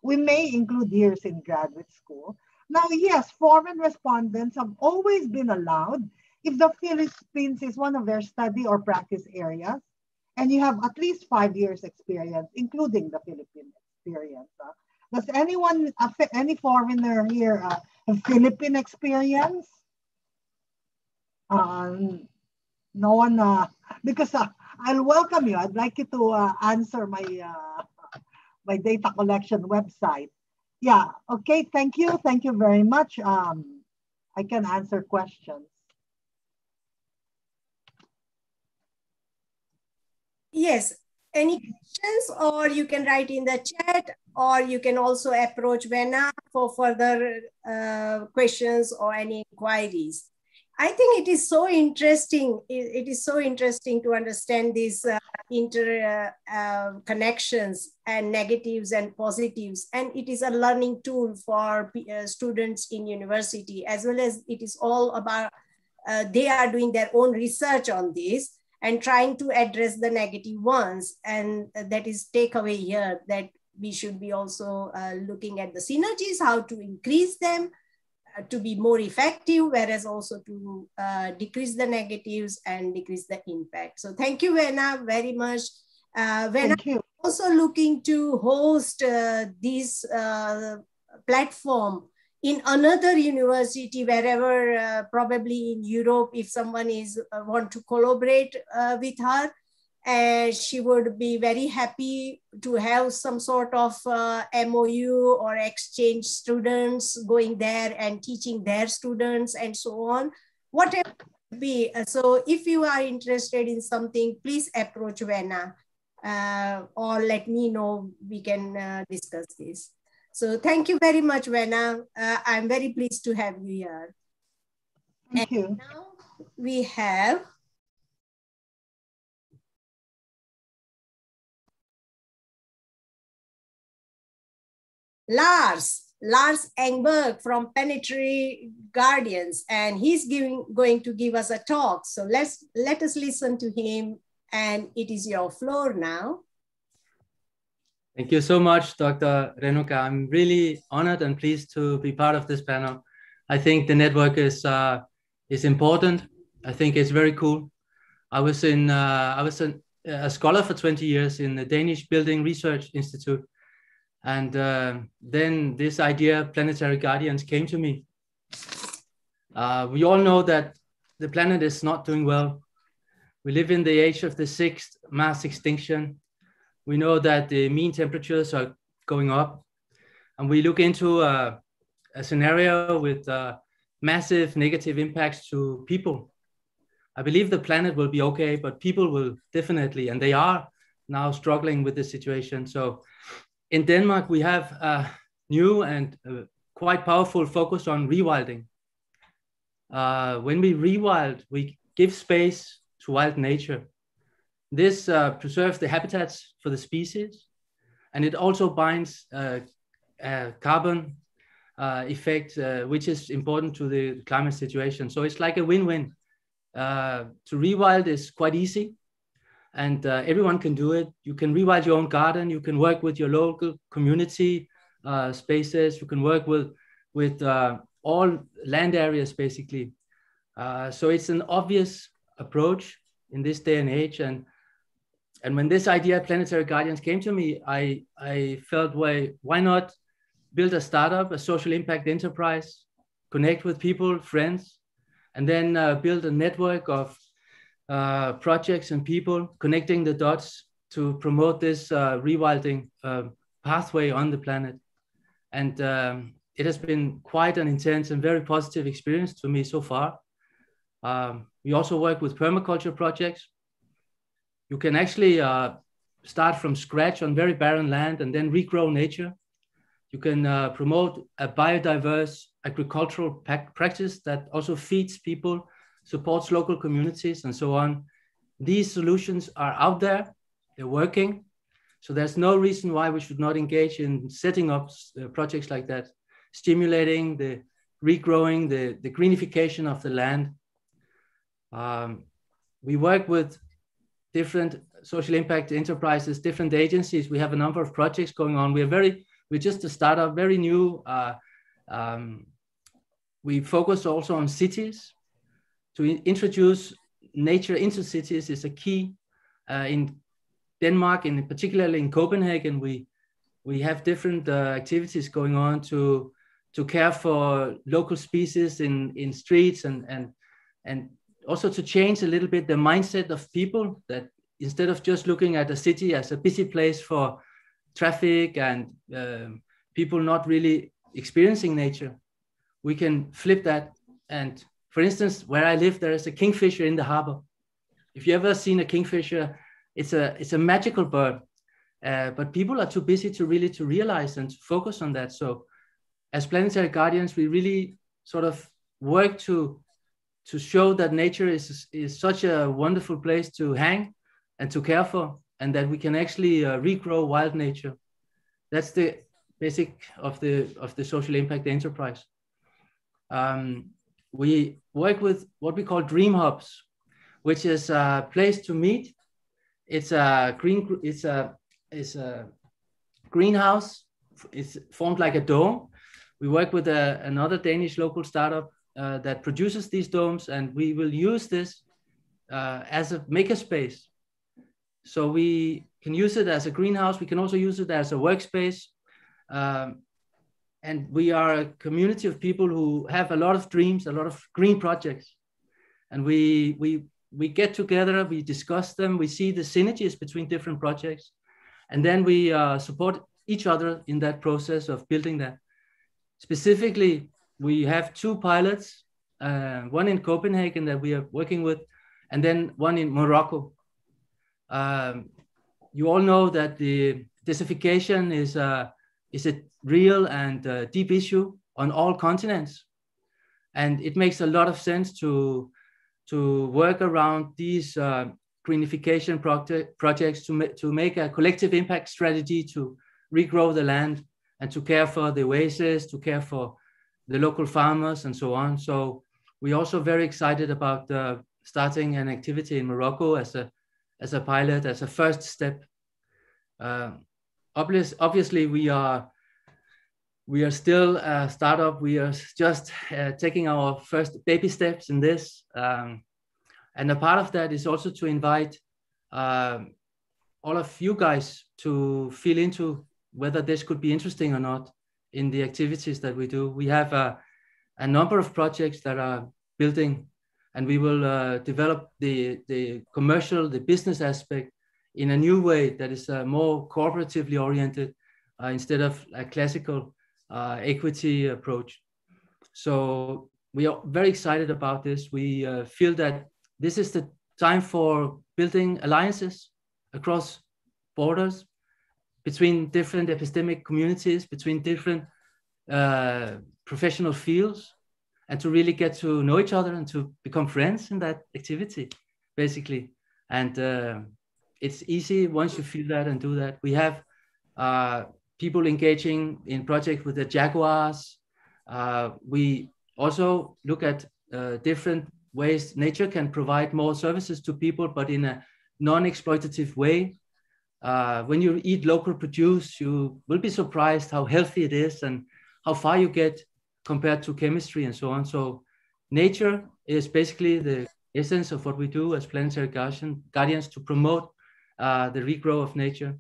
We may include years in graduate school. Now, yes, foreign respondents have always been allowed if the Philippines is one of their study or practice areas, and you have at least 5 years experience, including the Philippine experience. Does anyone, any foreigner here have Philippine experience? No one, because I'll welcome you. I'd like you to answer my my data collection website. Yeah. Okay. Thank you. Thank you very much. I can answer questions. Yes. Any questions, or you can write in the chat, or you can also approach Vena for further questions or any inquiries. I think it is so interesting. It is so interesting to understand these interconnections and negatives and positives. And it is a learning tool for students in university, as well as it is all about, they are doing their own research on this and trying to address the negative ones. And that is takeaway here, that we should be also looking at the synergies, how to increase them, to be more effective, whereas also to decrease the negatives and decrease the impact. So thank you, Vena, very much. Vena is also looking to host this platform in another university, wherever, probably in Europe, if someone is want to collaborate with her. She would be very happy to have some sort of MOU or exchange students going there and teaching their students and so on, whatever it be. So if you are interested in something, please approach Vena or let me know, we can discuss this. So thank you very much, Vena. I'm very pleased to have you here. Thank you. And now we have Lars Engberg from Planetary Guardians, and he's going to give us a talk. So let us listen to him, and it is your floor now. Thank you so much, Dr. Renuka. I'm really honored and pleased to be part of this panel. I think the network is important. I think it's very cool. I was a scholar for 20 years in the Danish Building Research Institute. And then this idea, Planetary Guardians, came to me. We all know that the planet is not doing well. We live in the age of the 6th mass extinction. We know that the mean temperatures are going up. And we look into a scenario with massive negative impacts to people. I believe the planet will be okay, but people will definitely, and they are now struggling with this situation. So in Denmark, we have a new and quite powerful focus on rewilding. When we rewild, we give space to wild nature. This preserves the habitats for the species, and it also binds carbon effect, which is important to the climate situation. So it's like a win-win. To rewild is quite easy, and everyone can do it. You can rewild your own garden. You can work with your local community spaces. You can work with all land areas, basically. So it's an obvious approach in this day and age. And when this idea, Planetary Guardians, came to me, I felt, well, why not build a startup, a social impact enterprise, connect with people, friends, and then build a network of projects and people connecting the dots to promote this rewilding pathway on the planet. And it has been quite an intense and very positive experience to me so far. We also work with permaculture projects. You can actually start from scratch on very barren land and then regrow nature. You can promote a biodiverse agricultural practice that also feeds people, supports local communities, and so on. These solutions are out there, they're working. So there's no reason why we should not engage in setting up projects like that, stimulating the regrowing, the greenification of the land. We work with different social impact enterprises, different agencies. We have a number of projects going on. We're just a startup, very new. We focus also on cities. To introduce nature into cities is a key. In Denmark, and particularly in Copenhagen, we have different activities going on to care for local species in streets and also to change a little bit the mindset of people, that instead of just looking at a city as a busy place for traffic and people not really experiencing nature, we can flip that. And for instance, where I live, there is a kingfisher in the harbor. If you've ever seen a kingfisher, it's a magical bird, but people are too busy to realize and to focus on that. So as Planetary Guardians, we really sort of work to show that nature is such a wonderful place to hang and to care for, and that we can actually regrow wild nature. That's the basic of the social impact enterprise. We work with what we call dream hubs, which is a place to meet. It's a greenhouse. It's formed like a dome. We work with another Danish local startup that produces these domes, and we will use this as a makerspace. So we can use it as a greenhouse. We can also use it as a workspace. And we are a community of people who have a lot of dreams, a lot of green projects. And we get together, we discuss them, we see the synergies between different projects. And then we support each other in that process of building that. Specifically, we have two pilots, one in Copenhagen that we are working with, and then one in Morocco. You all know that the desertification is a real and deep issue on all continents. And it makes a lot of sense to work around these greenification projects to make a collective impact strategy to regrow the land and to care for the oasis, to care for the local farmers and so on. So we're also very excited about starting an activity in Morocco as a pilot, as a first step. Obviously, we are still a startup. We are just taking our first baby steps in this. And a part of that is also to invite all of you guys to feel into whether this could be interesting or not in the activities that we do. We have a number of projects that are building, and we will develop the commercial, the business aspect in a new way that is more cooperatively oriented instead of a classical equity approach. So we are very excited about this. We feel that this is the time for building alliances across borders, between different epistemic communities, between different professional fields, and to really get to know each other and to become friends in that activity, basically. And it's easy once you feel that and do that. We have people engaging in projects with the jaguars. We also look at different ways nature can provide more services to people, but in a non-exploitative way. When you eat local produce, you will be surprised how healthy it is and how far you get compared to chemistry and so on. So nature is basically the essence of what we do as Planetary Guardians to promote the regrow of nature.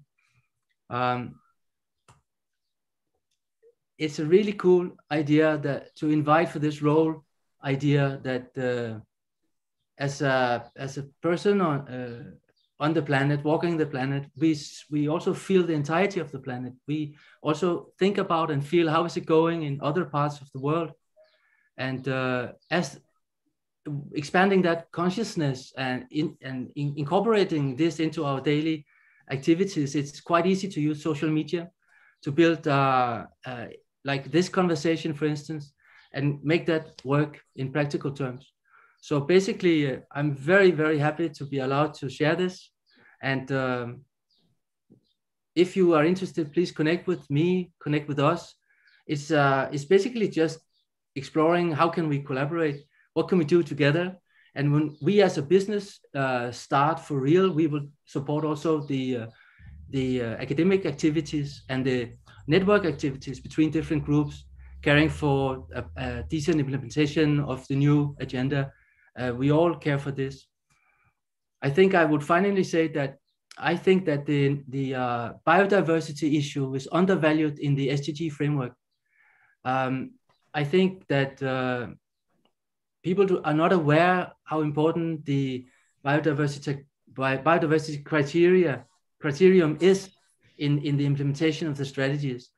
It's a really cool idea that to invite for this role idea that as a person on the planet, walking the planet, we also feel the entirety of the planet. We also think about and feel how is it going in other parts of the world. And as expanding that consciousness and incorporating this into our daily activities, it's quite easy to use social media to build like this conversation, for instance, and make that work in practical terms. So basically, I'm very, very happy to be allowed to share this. And if you are interested, please connect with me, connect with us. It's basically just exploring how can we collaborate, what can we do together. And when we as a business start for real, we will support also the academic activities and the network activities between different groups, caring for a decent implementation of the new agenda. We all care for this. I think I would finally say that I think that the biodiversity issue is undervalued in the SDG framework. I think that people are not aware how important the biodiversity criterion is in the implementation of the strategies.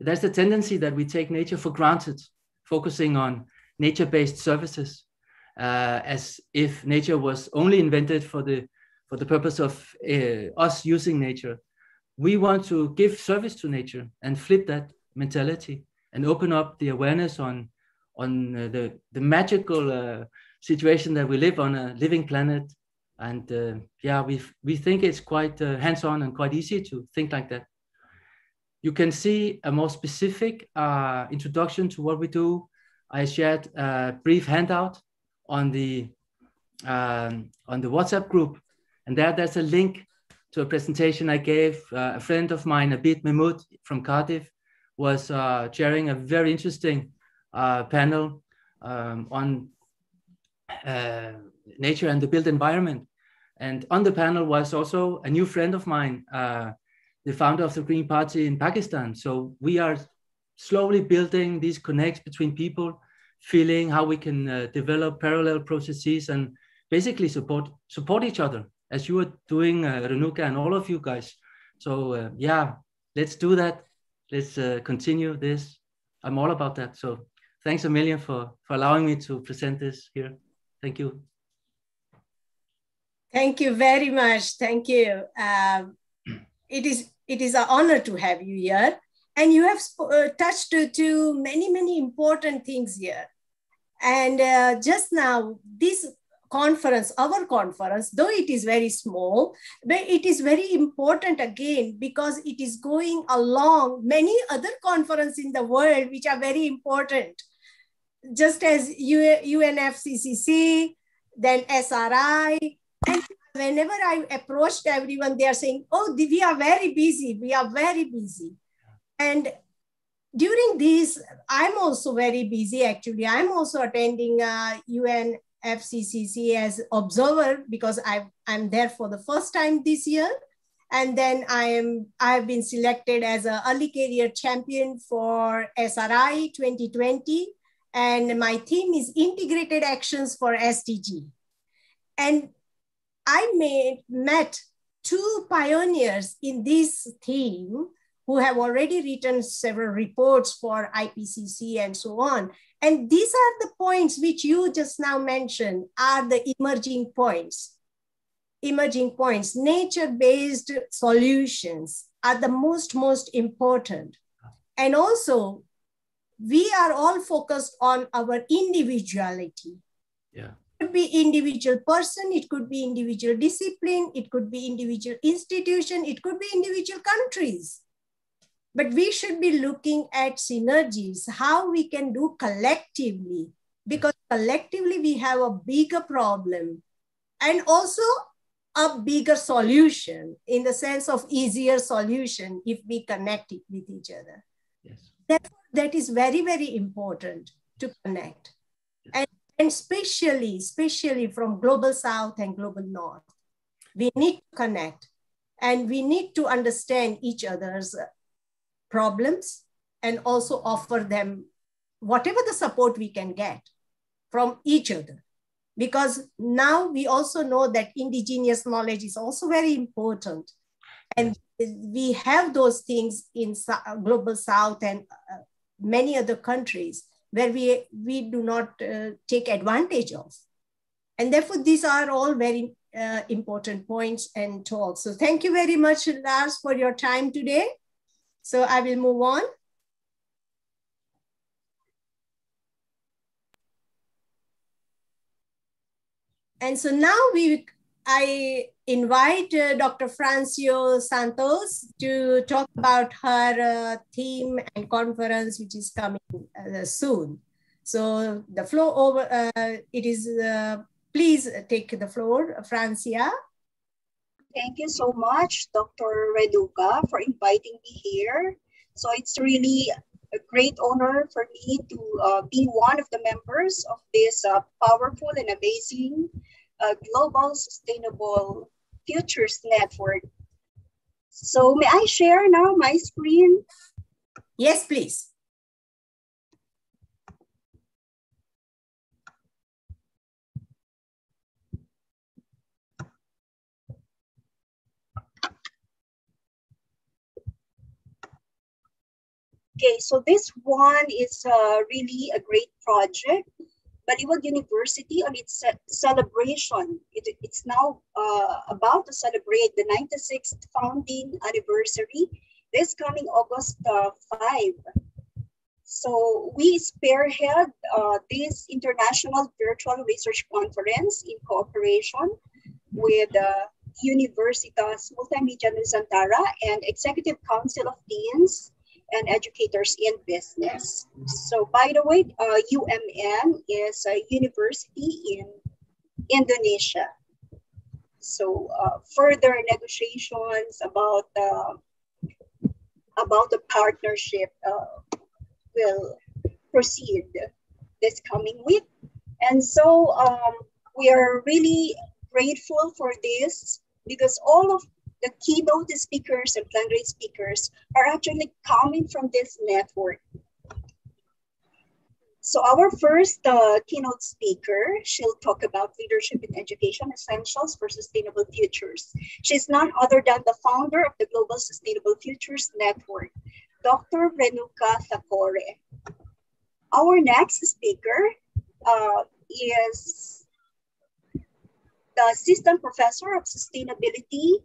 There's the tendency that we take nature for granted, focusing on nature-based services. As if nature was only invented for the purpose of us using nature. We want to give service to nature and flip that mentality and open up the awareness on the magical situation that we live on a living planet. And yeah, we think it's quite hands-on and quite easy to think like that. You can see a more specific introduction to what we do. I shared a brief handout on the WhatsApp group. And there's a link to a presentation I gave. A friend of mine, Abid Mahmood from Cardiff, was chairing a very interesting panel on nature and the built environment. And on the panel was also a new friend of mine, the founder of the Green Party in Pakistan. So we are slowly building these connects between people, feeling how we can develop parallel processes and basically support each other as you are doing, Renuka, and all of you guys. So yeah, let's do that. Let's continue this. I'm all about that. So thanks a million for allowing me to present this here. Thank you. Thank you very much. Thank you. It is an honor to have you here. And you have touched to many important things here. And just now, this conference, our conference, though it is very small, but it is very important again, because it is going along many other conferences in the world, which are very important. Just as UNFCCC, then SRI, and whenever I approached everyone, they are saying, oh, we are very busy. We are very busy. And during these, I'm also very busy, actually. I'm also attending UNFCCC as observer because I'm there for the first time this year. And then I've been selected as an early career champion for SRI 2020. And my theme is integrated actions for SDG. And I met two pioneers in this theme who have already written several reports for IPCC and so on. And these are the points which you just now mentioned are the emerging points. Emerging points, nature-based solutions are the most important. And also we are all focused on our individuality. Yeah. It could be individual person, it could be individual discipline, it could be individual institution, it could be individual countries. But we should be looking at synergies, how we can do collectively, because collectively we have a bigger problem and also a bigger solution in the sense of easier solution if we connect it with each other. Yes. That is very, very important to connect. Yes. And especially from Global South and Global North, we need to connect and we need to understand each other's problems and also offer them whatever the support we can get from each other. Because now we also know that indigenous knowledge is also very important. And we have those things in Global South and many other countries where we do not take advantage of. And therefore, these are all very important points and talks. So thank you very much, Lars, for your time today. So I will move on. And so now I invite Dr. Francio Santos to talk about her theme and conference, which is coming soon. So the floor over, please take the floor, Francia. Thank you so much, Dr. Renuka, for inviting me here. So it's really a great honor for me to be one of the members of this powerful and amazing Global Sustainable Futures Network. So may I share now my screen? Yes, please. Okay, so this one is really a great project. Baliwag University on its celebration. It's now about to celebrate the 96th founding anniversary this coming August 5. So we spearhead this international virtual research conference in cooperation with Universitas Multimedia Nusantara and Executive Council of Deans and Educators in Business. So by the way, UMN is a university in Indonesia. So further negotiations about the partnership will proceed this coming week. And so we are really grateful for this because all of the keynote speakers and plenary speakers are actually coming from this network. So our first keynote speaker, she'll talk about leadership in education essentials for sustainable futures. She's none other than the founder of the Global Sustainable Futures Network, Dr. Renuka Thakore. Our next speaker is the Assistant Professor of Sustainability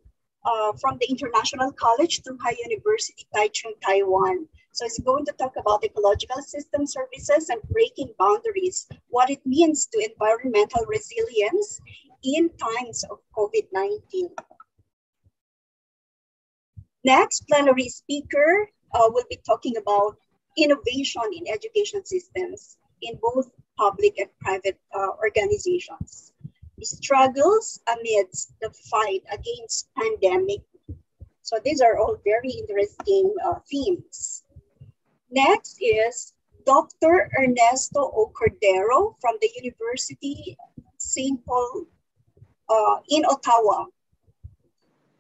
from the International College Tsinghai University, Taichung, Taiwan. So it's going to talk about ecological system services and breaking boundaries, what it means to environmental resilience in times of COVID-19. Next plenary speaker will be talking about innovation in education systems in both public and private organizations. Struggles amidst the fight against pandemic. So these are all very interesting themes. Next is Dr. Ernesto Cordero from the University St. Paul in Ottawa.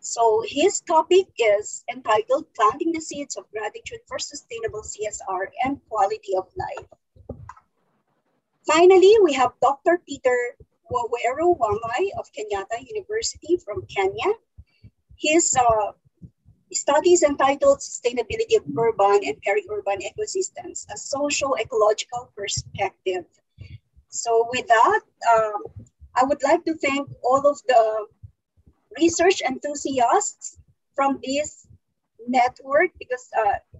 So his topic is entitled Planting the Seeds of Gratitude for Sustainable CSR and Quality of Life. Finally, we have Dr. Peter Waweru Wamai of Kenyatta University from Kenya. His study is entitled Sustainability of Urban and Peri-Urban Ecosystems, a Socio-Ecological Perspective. So with that, I would like to thank all of the research enthusiasts from this network because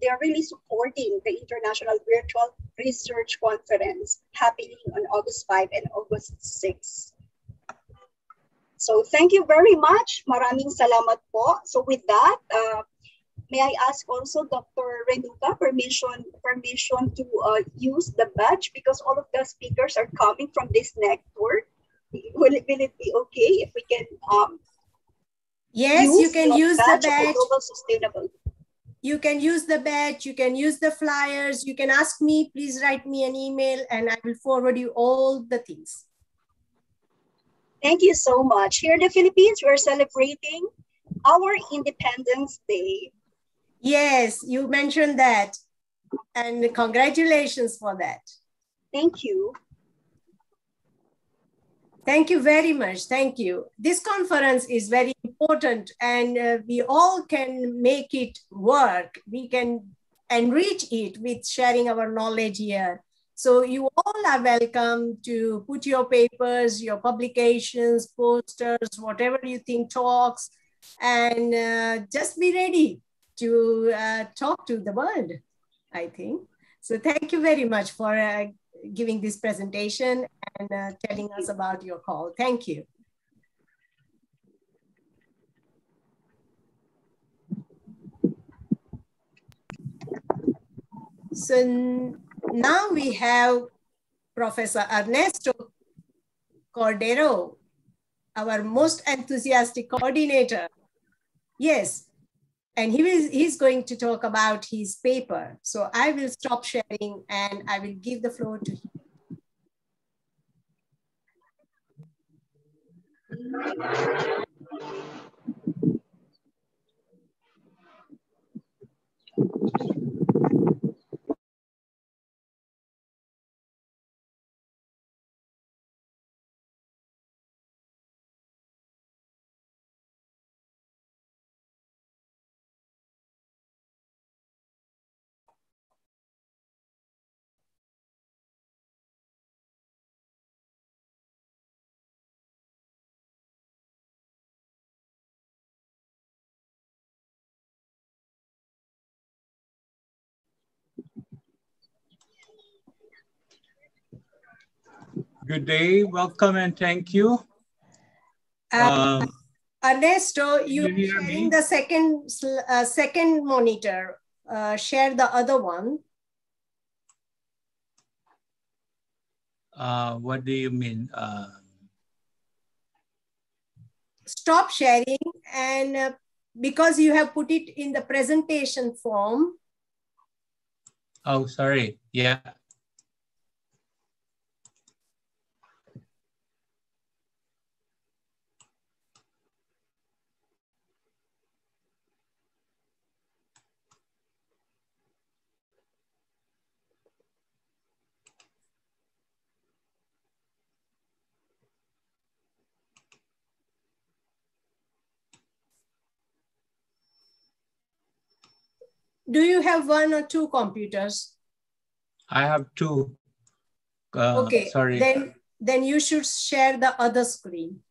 they're really supporting the International Virtual Research Conference happening on August 5 and August 6. So thank you very much. Maraming salamat po. So with that, may I ask also Dr. Renuka permission to use the badge because all of the speakers are coming from this network. Will it be okay if we can yes, you can use the badge. Sustainable. You can use the badge, you can use the flyers, you can ask me, please write me an email and I will forward you all the things. Thank you so much. Here in the Philippines, we're celebrating our Independence Day. Yes, you mentioned that. And congratulations for that. Thank you. Thank you very much. Thank you. This conference is very important and we all can make it work. We can enrich it with sharing our knowledge here. So you all are welcome to put your papers, your publications, posters, whatever you think, talks, and just be ready to talk to the world, I think. So thank you very much for giving this presentation and telling us about your call. Thank you. So now we have Professor Ernesto Cordero, our most enthusiastic coordinator. Yes, and he's going to talk about his paper. So I will stop sharing and I will give the floor to him. Good day, welcome and thank you. Ernesto, you're sharing the second monitor. Share the other one. What do you mean? Stop sharing and because you have put it in the presentation form. Oh, sorry, yeah. Do you have one or two computers? I have two. Okay, sorry. Then you should share the other screen.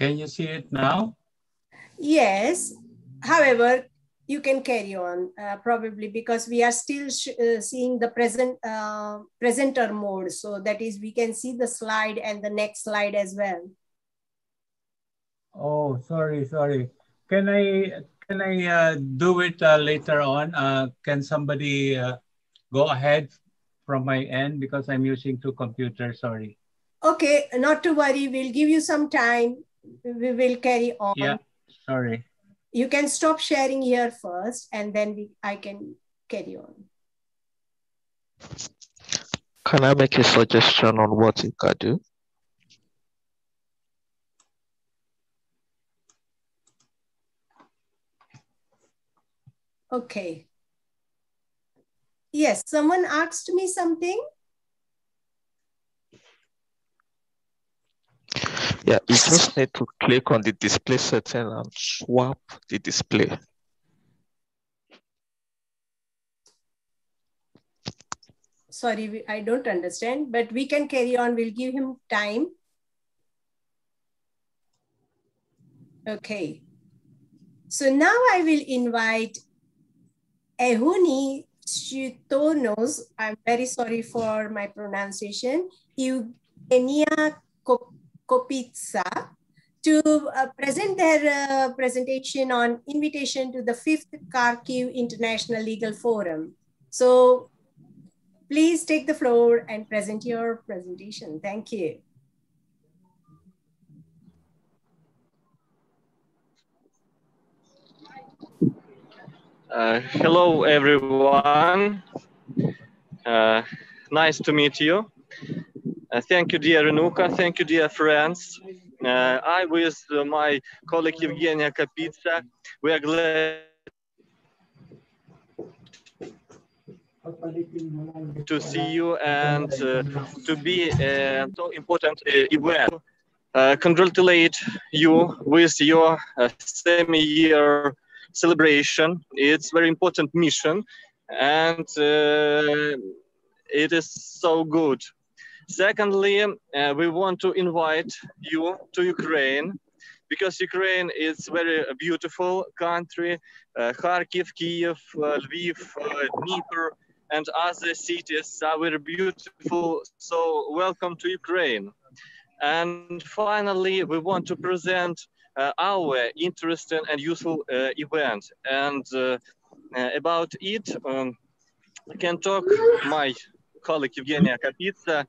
Can you see it now? Yes. However, you can carry on probably because we are still seeing the presenter mode. So that is, we can see the slide and the next slide as well. Oh, sorry. Can I do it later on? Can somebody go ahead from my end because I'm using two computers, sorry. Okay, not to worry. We'll give you some time. We will carry on. Yeah, sorry. You can stop sharing here first and then I can carry on. Can I make a suggestion on what you can do? Okay. Yes, someone asked me something. Yeah, you just need to click on the display setting and swap the display. Sorry, I don't understand, but we can carry on. We'll give him time. Okay. So now I will invite Ehuni Shitonos. I'm very sorry for my pronunciation. Yevgeniia Kopytsia to present their presentation on invitation to the 5th Kharkiv International Legal Forum. So please take the floor and present your presentation. Thank you. Hello, everyone. Nice to meet you. Thank you, dear Renuka. Thank you, dear friends. I, with my colleague Yevgeniia Kopytsia, we are glad to see you and to be so important event. Congratulate you with your semi-year celebration. It's very important mission, and it is so good. Secondly, we want to invite you to Ukraine, because Ukraine is very beautiful country. Kharkiv, Kiev, Lviv, Dnipro, and other cities are very beautiful, so welcome to Ukraine. And finally, we want to present our interesting and useful event. And about it, I can talk my colleague Yevgeniia Kopytsia.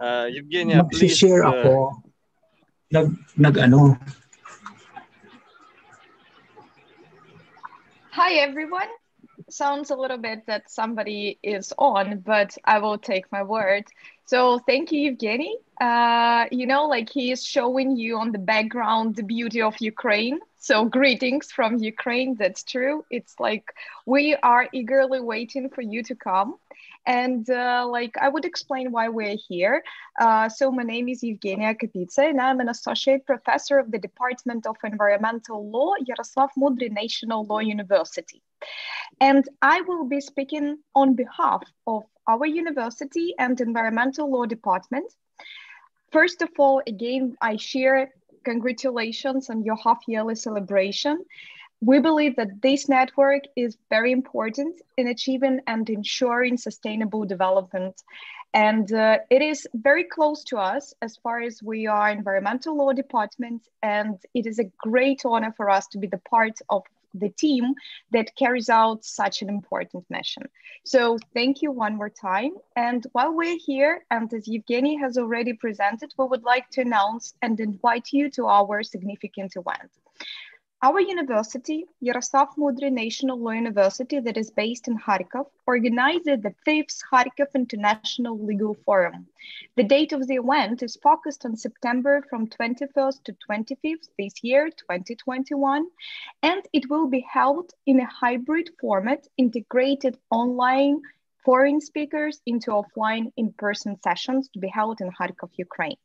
Yevgeniia, please. Hi, everyone. Sounds a little bit that somebody is on, but I will take my word. So thank you, Yevgeniia. You know, like he is showing you on the background the beauty of Ukraine. So greetings from Ukraine. That's true. It's like we are eagerly waiting for you to come. And like I would explain why we're here. So my name is Yevgeniia Kopytsia, and I'm an associate professor of the Department of Environmental Law, Yaroslav Mudry National Law University. And I will be speaking on behalf of our university and environmental law department. First of all, again, I share congratulations on your half-yearly celebration. We believe that this network is very important in achieving and ensuring sustainable development. And it is very close to us as far as we are environmental law department, and it is a great honor for us to be the part of the team that carries out such an important mission. So thank you one more time. And while we're here, and as Yevgeniia has already presented, we would like to announce and invite you to our significant event. Our university, Yaroslav Mudry National Law University, that is based in Kharkiv, organized the 5th Kharkiv International Legal Forum. The date of the event is focused on September from 21st to 25th this year, 2021, and it will be held in a hybrid format, integrated online foreign speakers into offline in-person sessions to be held in Kharkiv, Ukraine.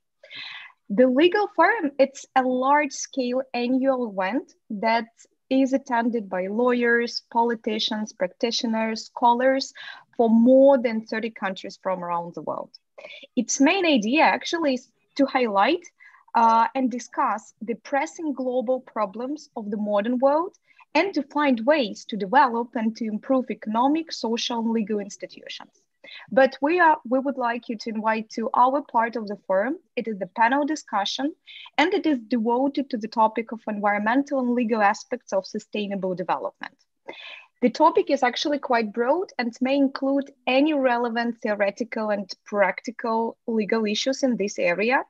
The Legal Forum, it's a large-scale annual event that is attended by lawyers, politicians, practitioners, scholars for more than 30 countries from around the world. Its main idea actually is to highlight and discuss the pressing global problems of the modern world and to find ways to develop and to improve economic, social, and legal institutions. But we would like you to invite to our part of the forum. It is the panel discussion, and it is devoted to the topic of environmental and legal aspects of sustainable development. The topic is actually quite broad and may include any relevant theoretical and practical legal issues in this area.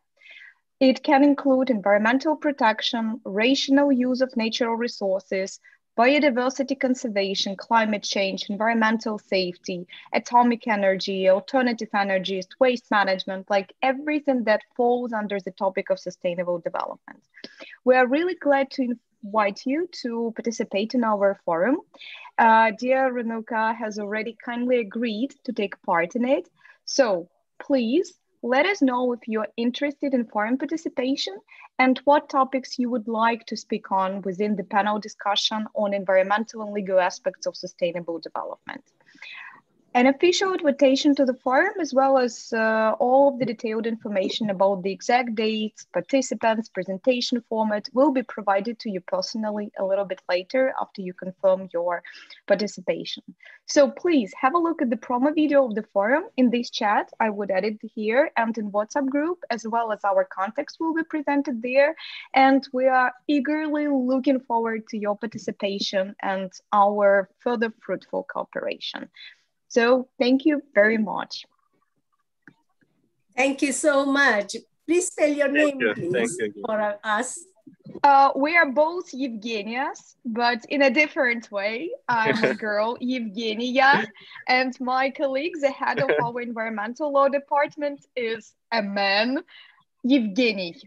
It can include environmental protection, rational use of natural resources, biodiversity conservation, climate change, environmental safety, atomic energy, alternative energies, waste management, like everything that falls under the topic of sustainable development. We are really glad to invite you to participate in our forum. Dear Renuka has already kindly agreed to take part in it. So please let us know if you're interested in forum participation and what topics you would like to speak on within the panel discussion on environmental and legal aspects of sustainable development. An official invitation to the forum, as well as all of the detailed information about the exact dates, participants, presentation format, will be provided to you personally a little bit later after you confirm your participation. So please have a look at the promo video of the forum in this chat. I would add it here and in WhatsApp group, as well as our contacts will be presented there. And we are eagerly looking forward to your participation and our further fruitful cooperation. So thank you very much. Thank you so much. Please tell your name, please, for us. We are both Yevgenias, but in a different way. I'm a girl, Yevgeniia, and my colleague, the head of our environmental law department, is a man, Yevgeniy.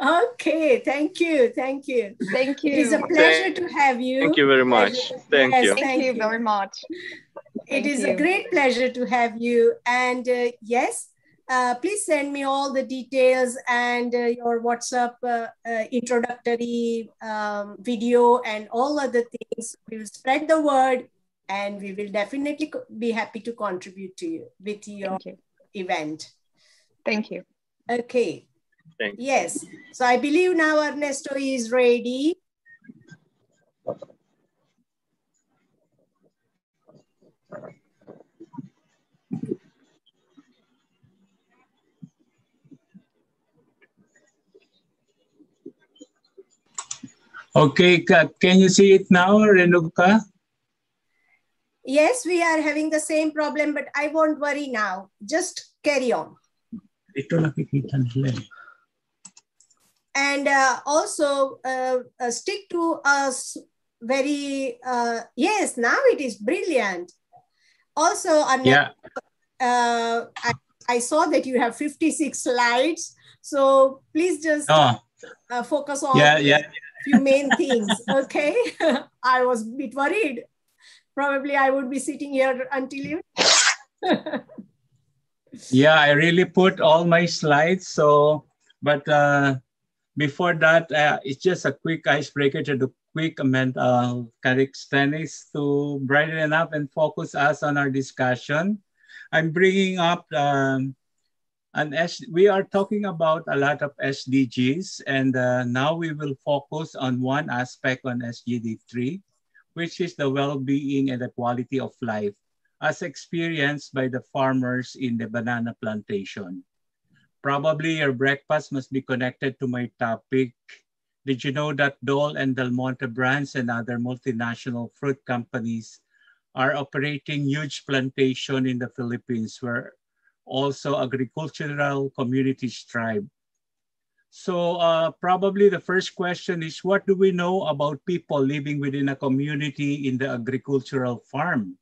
Okay, thank you, thank you. Thank you. It is a pleasure to have you. Thank you very much. Thank you. Thank you very much. It is a great pleasure to have you. And yes, please send me all the details and your WhatsApp introductory video and all other things. We will spread the word and we will definitely be happy to contribute to you with your event. Thank you. Okay. Yes, so I believe now Ernesto is ready. Okay, can you see it now, Renuka? Yes, we are having the same problem, but I won't worry now. Just carry on. And also stick to us very, yes, now it is brilliant. Also, I saw that you have 56 slides. So please just focus on few main things, okay? I was a bit worried. Probably I would be sitting here until you. Yeah, I really put all my slides. So, but before that, it's just a quick icebreaker to do quick calisthenics to brighten up and focus us on our discussion. I'm bringing up we are talking about a lot of SDGs, and now we will focus on one aspect on SDG 3, which is the well-being and the quality of life as experienced by the farmers in the banana plantation. Probably your breakfast must be connected to my topic. Did you know that Dole and Del Monte brands and other multinational fruit companies are operating huge plantations in the Philippines where also agricultural communities thrive? So probably the first question is, what do we know about people living within a community in the agricultural farm?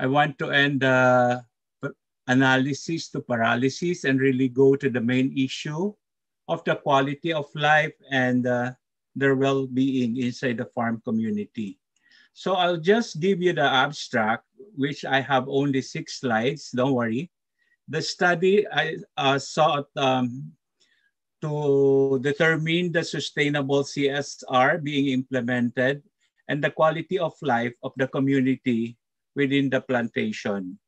I want to end analysis to paralysis and really go to the main issue of the quality of life and their well-being inside the farm community. So I'll just give you the abstract, which I have only 6 slides, don't worry. The study I sought to determine the sustainable CSR being implemented and the quality of life of the community within the plantation.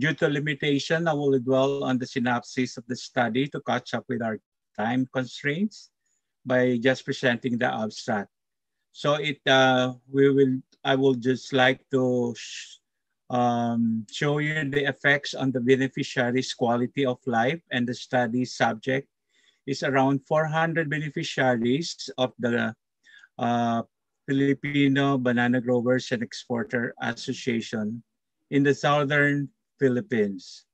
Due to limitation, I will dwell on the synopsis of the study to catch up with our time constraints by just presenting the abstract. So it I will just like to show you the effects on the beneficiaries' quality of life, and the study subject is around 400 beneficiaries of the Filipino Banana Growers and Exporter Association in the Southern Philippines.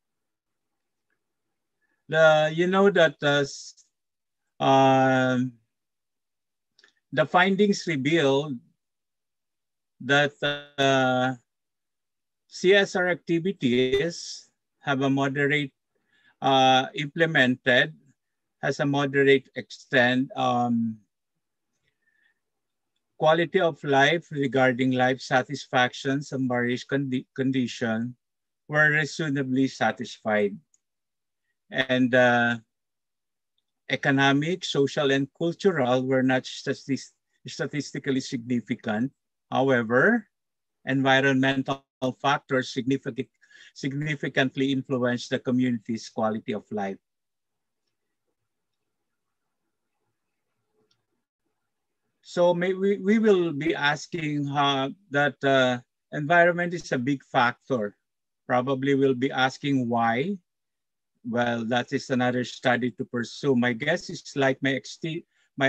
You know that the findings reveal that CSR activities have a moderate, implemented has a moderate extent quality of life regarding life satisfaction and marriage condition were reasonably satisfied. And economic, social, and cultural were not statistically significant. However, environmental factors significantly influenced the community's quality of life. So we will be asking that environment is a big factor. Probably we'll be asking why. Well, that is another study to pursue. My guess is like my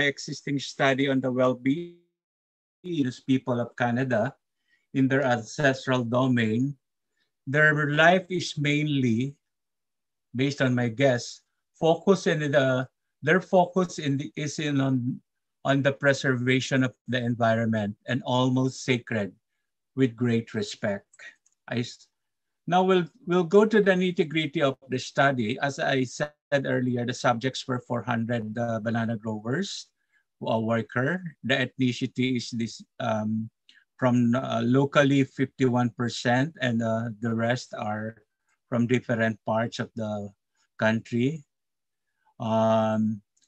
existing study on the well-being people of Canada in their ancestral domain. Their life is mainly, based on my guess, their focus is on the preservation of the environment and almost sacred, with great respect. Now we'll go to the nitty-gritty of the study. As I said earlier, the subjects were 400 banana growers, a worker. The ethnicity is this from locally 51%, and the rest are from different parts of the country.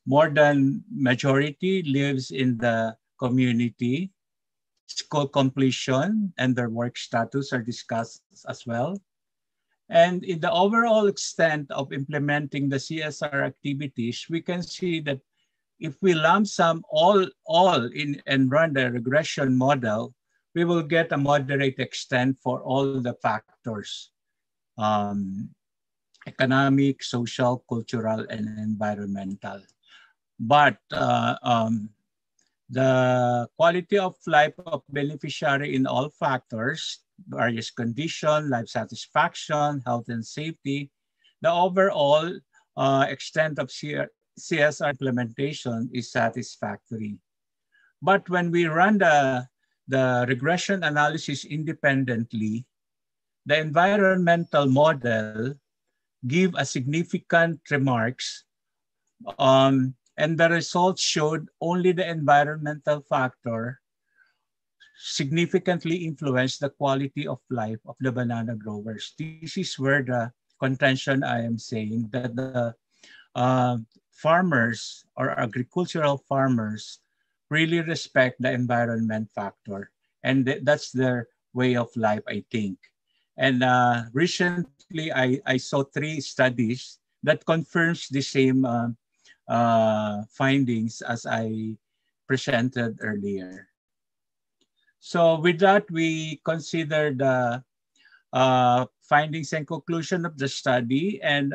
More than majority lives in the community. School completion and their work status are discussed as well. And in the overall extent of implementing the CSR activities, we can see that if we lump sum all in and run the regression model, we will get a moderate extent for all the factors, economic, social, cultural, and environmental. But the quality of life of beneficiary in all factors, various condition, life satisfaction, health and safety, the overall extent of CSR implementation is satisfactory. But when we run the regression analysis independently, the environmental model give a significant remarks, and the results showed only the environmental factor significantly influenced the quality of life of the banana growers. This is where the contention I am saying that the farmers or agricultural farmers really respect the environment factor, and that's their way of life, I think. And recently I saw three studies that confirms the same findings as I presented earlier. So with that, we consider the findings and conclusion of the study, and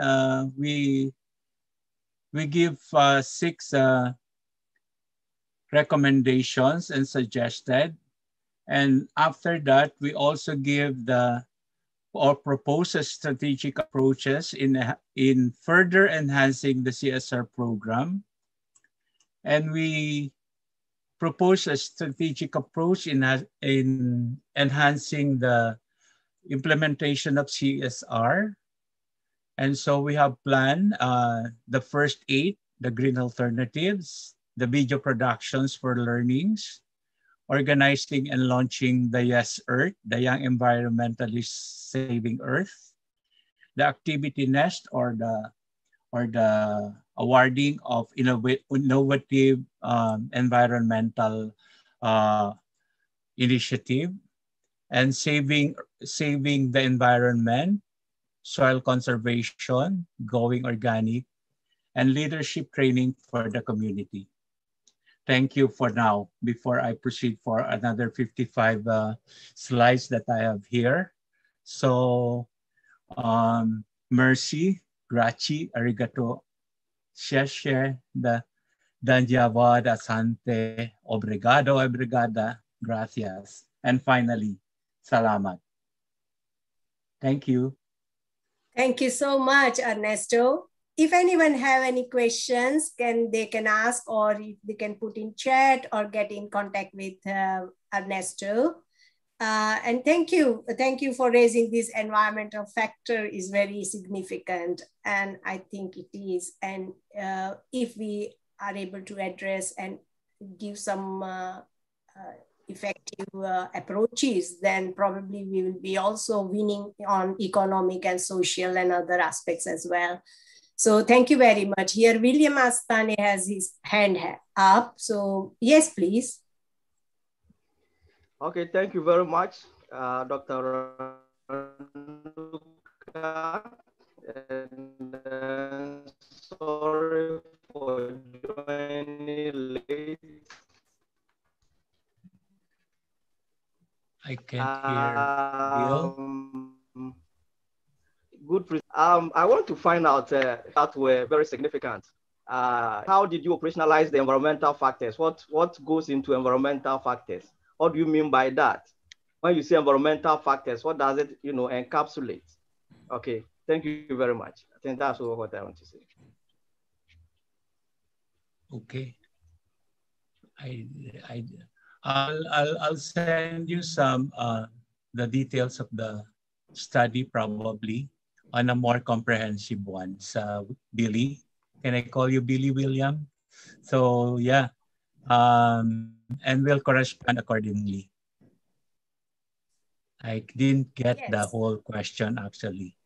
we give six recommendations and suggested. And after that, we also give the or proposes strategic approaches in further enhancing the CSR program. And we propose a strategic approach in enhancing the implementation of CSR. And so we have planned the first 8, the green alternatives, the video productions for learnings, organizing and launching the Yes Earth, the Young Environmentalists Saving Earth, the Activity Nest, or the awarding of innovative environmental initiative, and saving the environment, soil conservation, going organic, and leadership training for the community. Thank you for now, before I proceed for another 55 slides that I have here. So, merci, grazie, arigato, sheshe, danjawada, asante, obrigado, obrigada, gracias. And finally, salamat. Thank you. Thank you so much, Ernesto. If anyone have any questions, they can ask, or they can put in chat or get in contact with Ernesto. And thank you for raising this environmental factor is very significant, and I think it is. And if we are able to address and give some effective approaches, then probably we will be also winning on economic and social and other aspects as well. So thank you very much. Here, William Asante has his hand up. So yes, please. Okay, thank you very much, Dr. Renuka. And sorry for joining late. I can't hear you. Good. I want to find out that were very significant. How did you operationalize the environmental factors? What goes into environmental factors? What do you mean by that? When you say environmental factors, what does it, you know, encapsulate? Okay. Thank you very much. I think that's what I want to say. Okay. I'll send you some the details of the study, probably on a more comprehensive one. So Billy, can I call you Billy William? So yeah, and we'll correspond accordingly. I didn't get the whole question actually.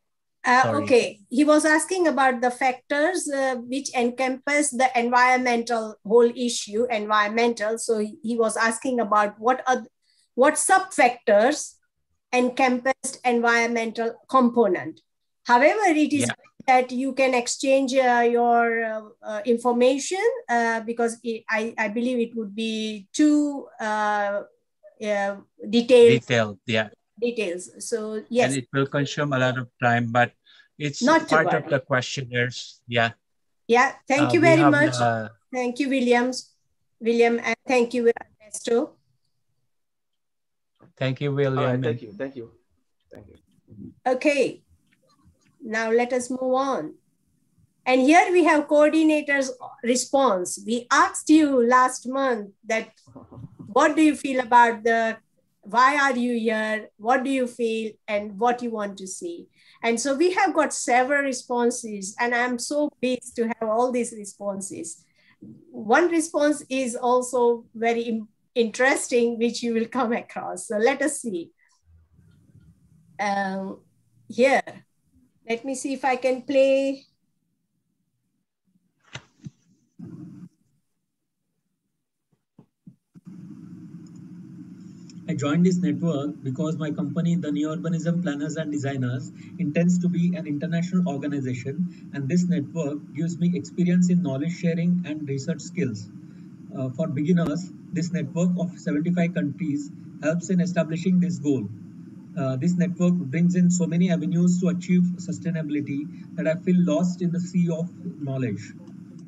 Okay, he was asking about the factors which encompass the environmental whole issue, environmental. So he was asking about what sub-factors encompassed environmental component. However, it is that you can exchange your information because I believe it would be too detailed. Yeah. Details. So yes, and it will consume a lot of time, but it's not part of the questionnaires. Yeah. Yeah. Thank you very much. Thank you, William, and thank you, Ernesto. Thank you, William. Right, thank you. Thank you. Thank you. Okay. Now let us move on. And here we have coordinator's response. We asked you last month that what do you feel about the why are you here? What do you feel and what you want to see? And so we have got several responses and I'm so pleased to have all these responses. One response is also very interesting, which you will come across. So let us see. Here, let me see if I can play. I joined this network because my company, the New Urbanism Planners and Designers, intends to be an international organization, and this network gives me experience in knowledge sharing and research skills. For beginners, this network of 75 countries helps in establishing this goal. This network brings in so many avenues to achieve sustainability that I feel lost in the sea of knowledge.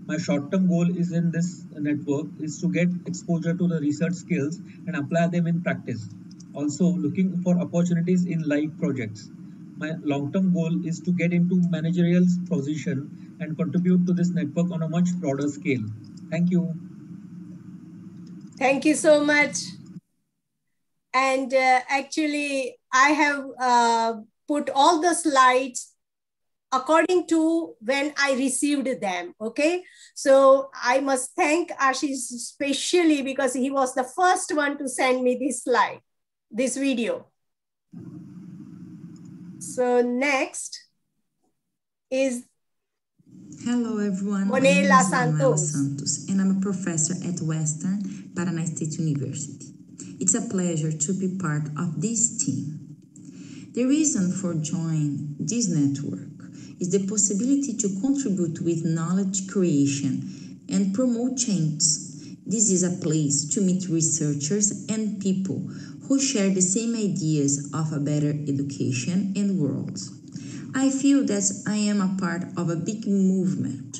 My short-term goal is in this network is to get exposure to the research skills and apply them in practice. Also looking for opportunities in live projects. My long-term goal is to get into managerial position and contribute to this network on a much broader scale. Thank you. Thank you so much. And actually, I have put all the slides according to when I received them, okay? So I must thank Ashish especially because he was the first one to send me this slide, this video. So next is... Hello everyone, Daniela Santos, and I'm a professor at Western Paraná State University. It's a pleasure to be part of this team. The reason for joining this network is the possibility to contribute with knowledge creation and promote change. This is a place to meet researchers and people who share the same ideas of a better education and world. I feel that I am a part of a big movement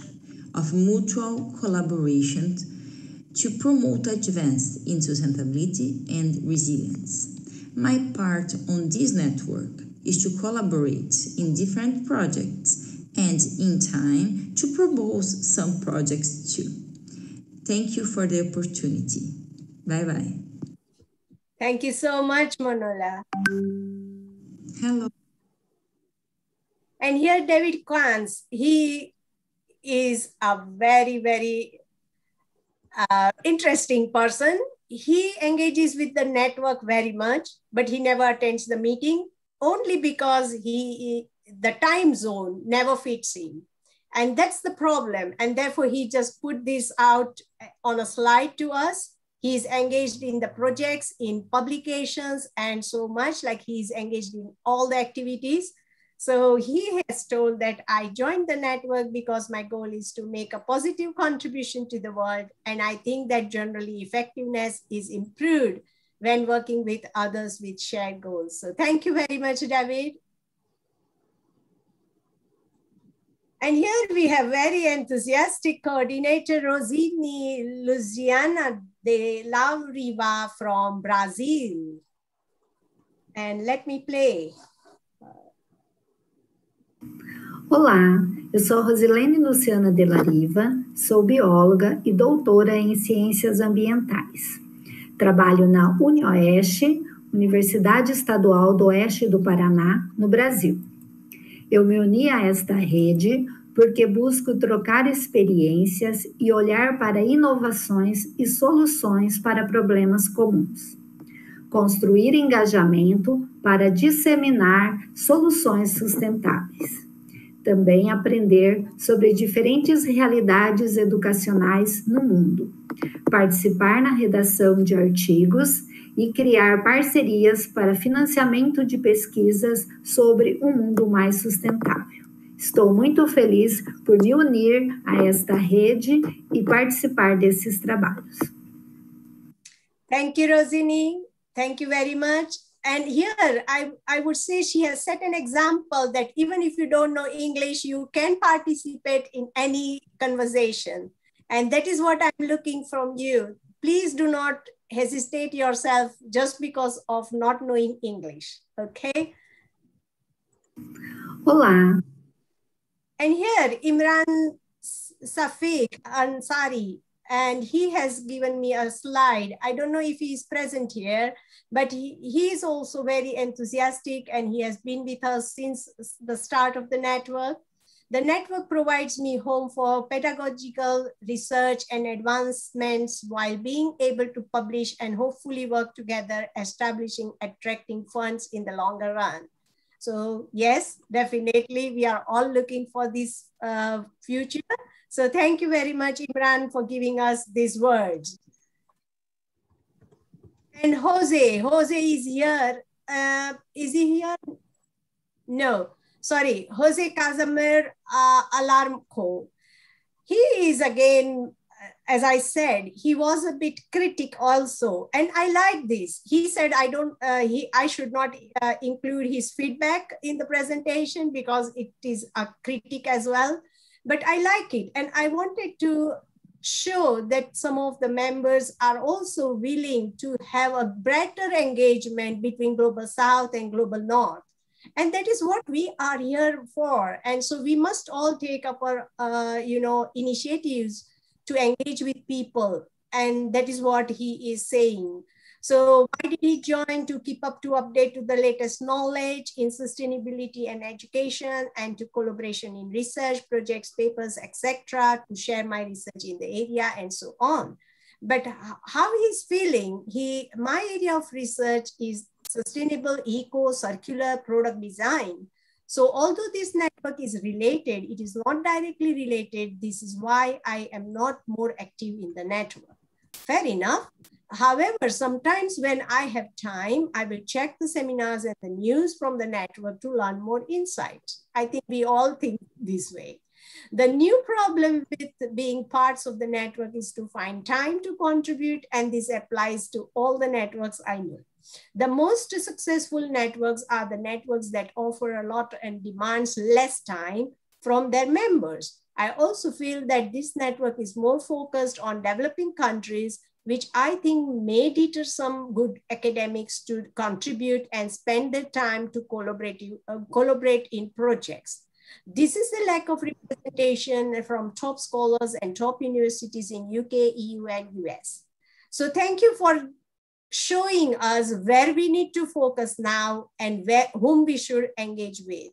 of mutual collaboration to promote advance in sustainability and resilience. My part on this network is to collaborate in different projects and in time to propose some projects too. Thank you for the opportunity. Bye-bye. Thank you so much, Manola. Hello. And here David Kwanz, he is a very, very interesting person. he engages with the network very much, but he never attends the meeting only because the time zone never fits him. And that's the problem. And therefore he just put this out on a slide to us. He's engaged in the projects, in publications, and so much, like he's engaged in all the activities. So he has told that I joined the network because my goal is to make a positive contribution to the world. And I think that generally effectiveness is improved when working with others with shared goals. So thank you very much, David. And here we have very enthusiastic coordinator Rosine Luciana de Lauriva from Brazil. And let me play. Olá, eu sou Rosilene Luciana de Lariva, sou bióloga e doutora em Ciências Ambientais. Trabalho na UniOeste, Universidade Estadual do Oeste do Paraná, no Brasil. Eu me uni a esta rede porque busco trocar experiências e olhar para inovações e soluções para problemas comuns. Construir engajamento para disseminar soluções sustentáveis. Também aprender sobre diferentes realidades educacionais no mundo, participar na redação de artigos e criar parcerias para financiamento de pesquisas sobre um mundo mais sustentável. Estou muito feliz por me unir a esta rede e participar desses trabalhos. Thank you, Rosine. Thank you very much. And here, I would say she has set an example that even if you don't know English, you can participate in any conversation. And that is what I'm looking from you. Please do not hesitate yourself just because of not knowing English, okay? Hola. And here, Imran Safiq Ansari, and he has given me a slide. I don't know if he is present here, but he is also very enthusiastic and he has been with us since the start of the network. The network provides me home for pedagogical research and advancements while being able to publish and hopefully work together, establishing, attracting funds in the longer run. So yes, definitely we are all looking for this future. So thank you very much, Imran, for giving us these words. And Jose is here. Is he here? No, sorry. Jose Casimir Alarco. He is again, as I said, he was a bit critic also. And I like this. He said, I should not include his feedback in the presentation because it is a critic as well. But I like it, and I wanted to show that some of the members are also willing to have a better engagement between Global South and Global North. And that is what we are here for. And so we must all take up our initiatives to engage with people. And that is what he is saying. So why did he join? To keep up to update to the latest knowledge in sustainability and education, and to collaboration in research, projects, papers, etc., to share my research in the area and so on. But how he's feeling, my area of research is sustainable, eco, circular product design. So although this network is related, it is not directly related. This is why I am not more active in the network. Fair enough. However, sometimes when I have time, I will check the seminars and the news from the network to learn more insights. I think we all think this way. The new problem with being parts of the network is to find time to contribute, and this applies to all the networks I know. The most successful networks are the networks that offer a lot and demands less time from their members. I also feel that this network is more focused on developing countries, which I think may deter some good academics to contribute and spend their time to collaborate in projects. This is the lack of representation from top scholars and top universities in UK, EU, and US. So thank you for showing us where we need to focus now and whom we should engage with.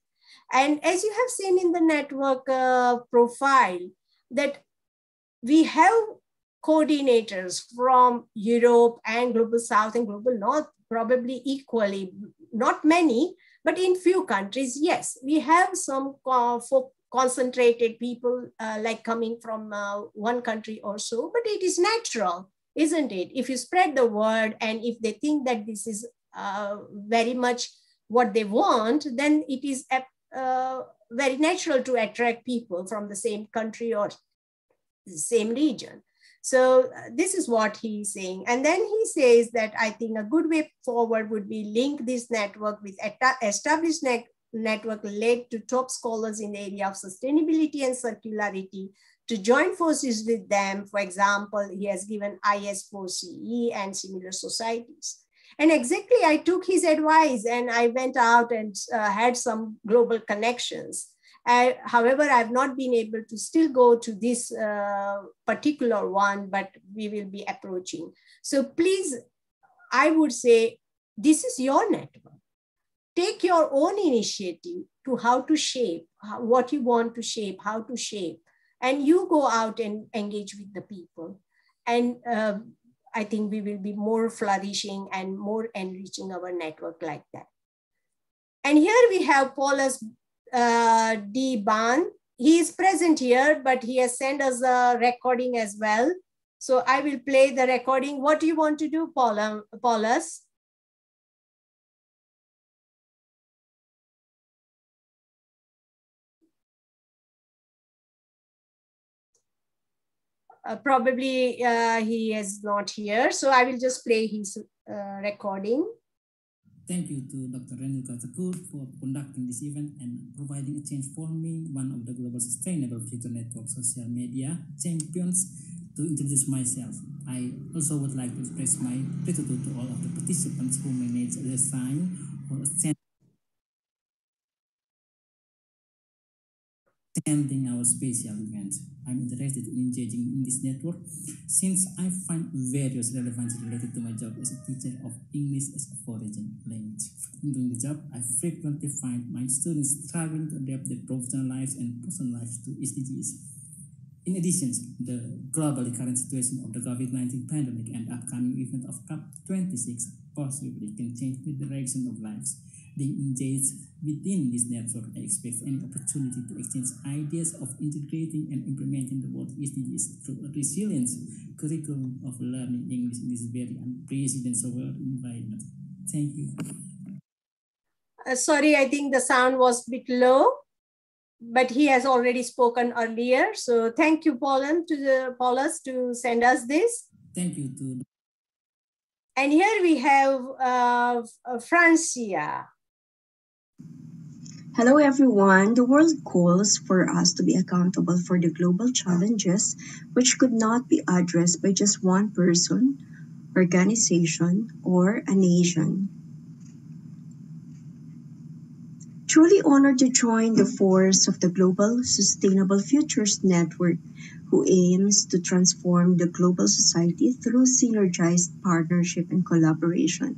And as you have seen in the network profile, that we have coordinators from Europe and Global South and Global North, probably equally, not many, but in few countries, yes, we have some concentrated people like coming from one country or so, but it is natural, isn't it? If you spread the word and if they think that this is very much what they want, then it is very natural to attract people from the same country or the same region. So this is what he's saying. And then he says that I think a good way forward would be link this network with established network led to top scholars in the area of sustainability and circularity to join forces with them. For example, he has given IS4CE and similar societies. And exactly, I took his advice and I went out and had some global connections. However, I've not been able to still go to this particular one, but we will be approaching. So please, I would say, this is your network. Take your own initiative to how to shape, what you want to shape, how to shape, and you go out and engage with the people. And I think we will be more flourishing and more enriching our network like that. And here we have Paulus D. Ban. He is present here, but he has sent us a recording as well. So I will play the recording. What do you want to do, Paulus? Probably he is not here, so I will just play his recording. Thank you to Dr. Renuka Thakore for conducting this event and providing a chance for me, one of the Global Sustainable Future Network social media champions, to introduce myself. I also would like to express my gratitude to all of the participants who managed the sign or attending our special event. I'm interested in engaging in this network since I find various relevance related to my job as a teacher of English as a foreign language. In doing the job, I frequently find my students struggling to adapt their professional lives and personal lives to SDGs. In addition, the global current situation of the COVID-19 pandemic and upcoming event of COP26 possibly can change the direction of lives. They engage within this network. I expect an opportunity to exchange ideas of integrating and implementing the world SDGs through a resilient curriculum of learning English in this very unprecedented world environment. Thank you. Sorry, I think the sound was a bit low, but he has already spoken earlier. So thank you, Paulus, to send us this. Thank you too. And here we have Francia. Hello, everyone. The world calls for us to be accountable for the global challenges, which could not be addressed by just one person, organization, or a nation. Truly honored to join the force of the Global Sustainable Futures Network, who aims to transform the global society through synergized partnership and collaboration.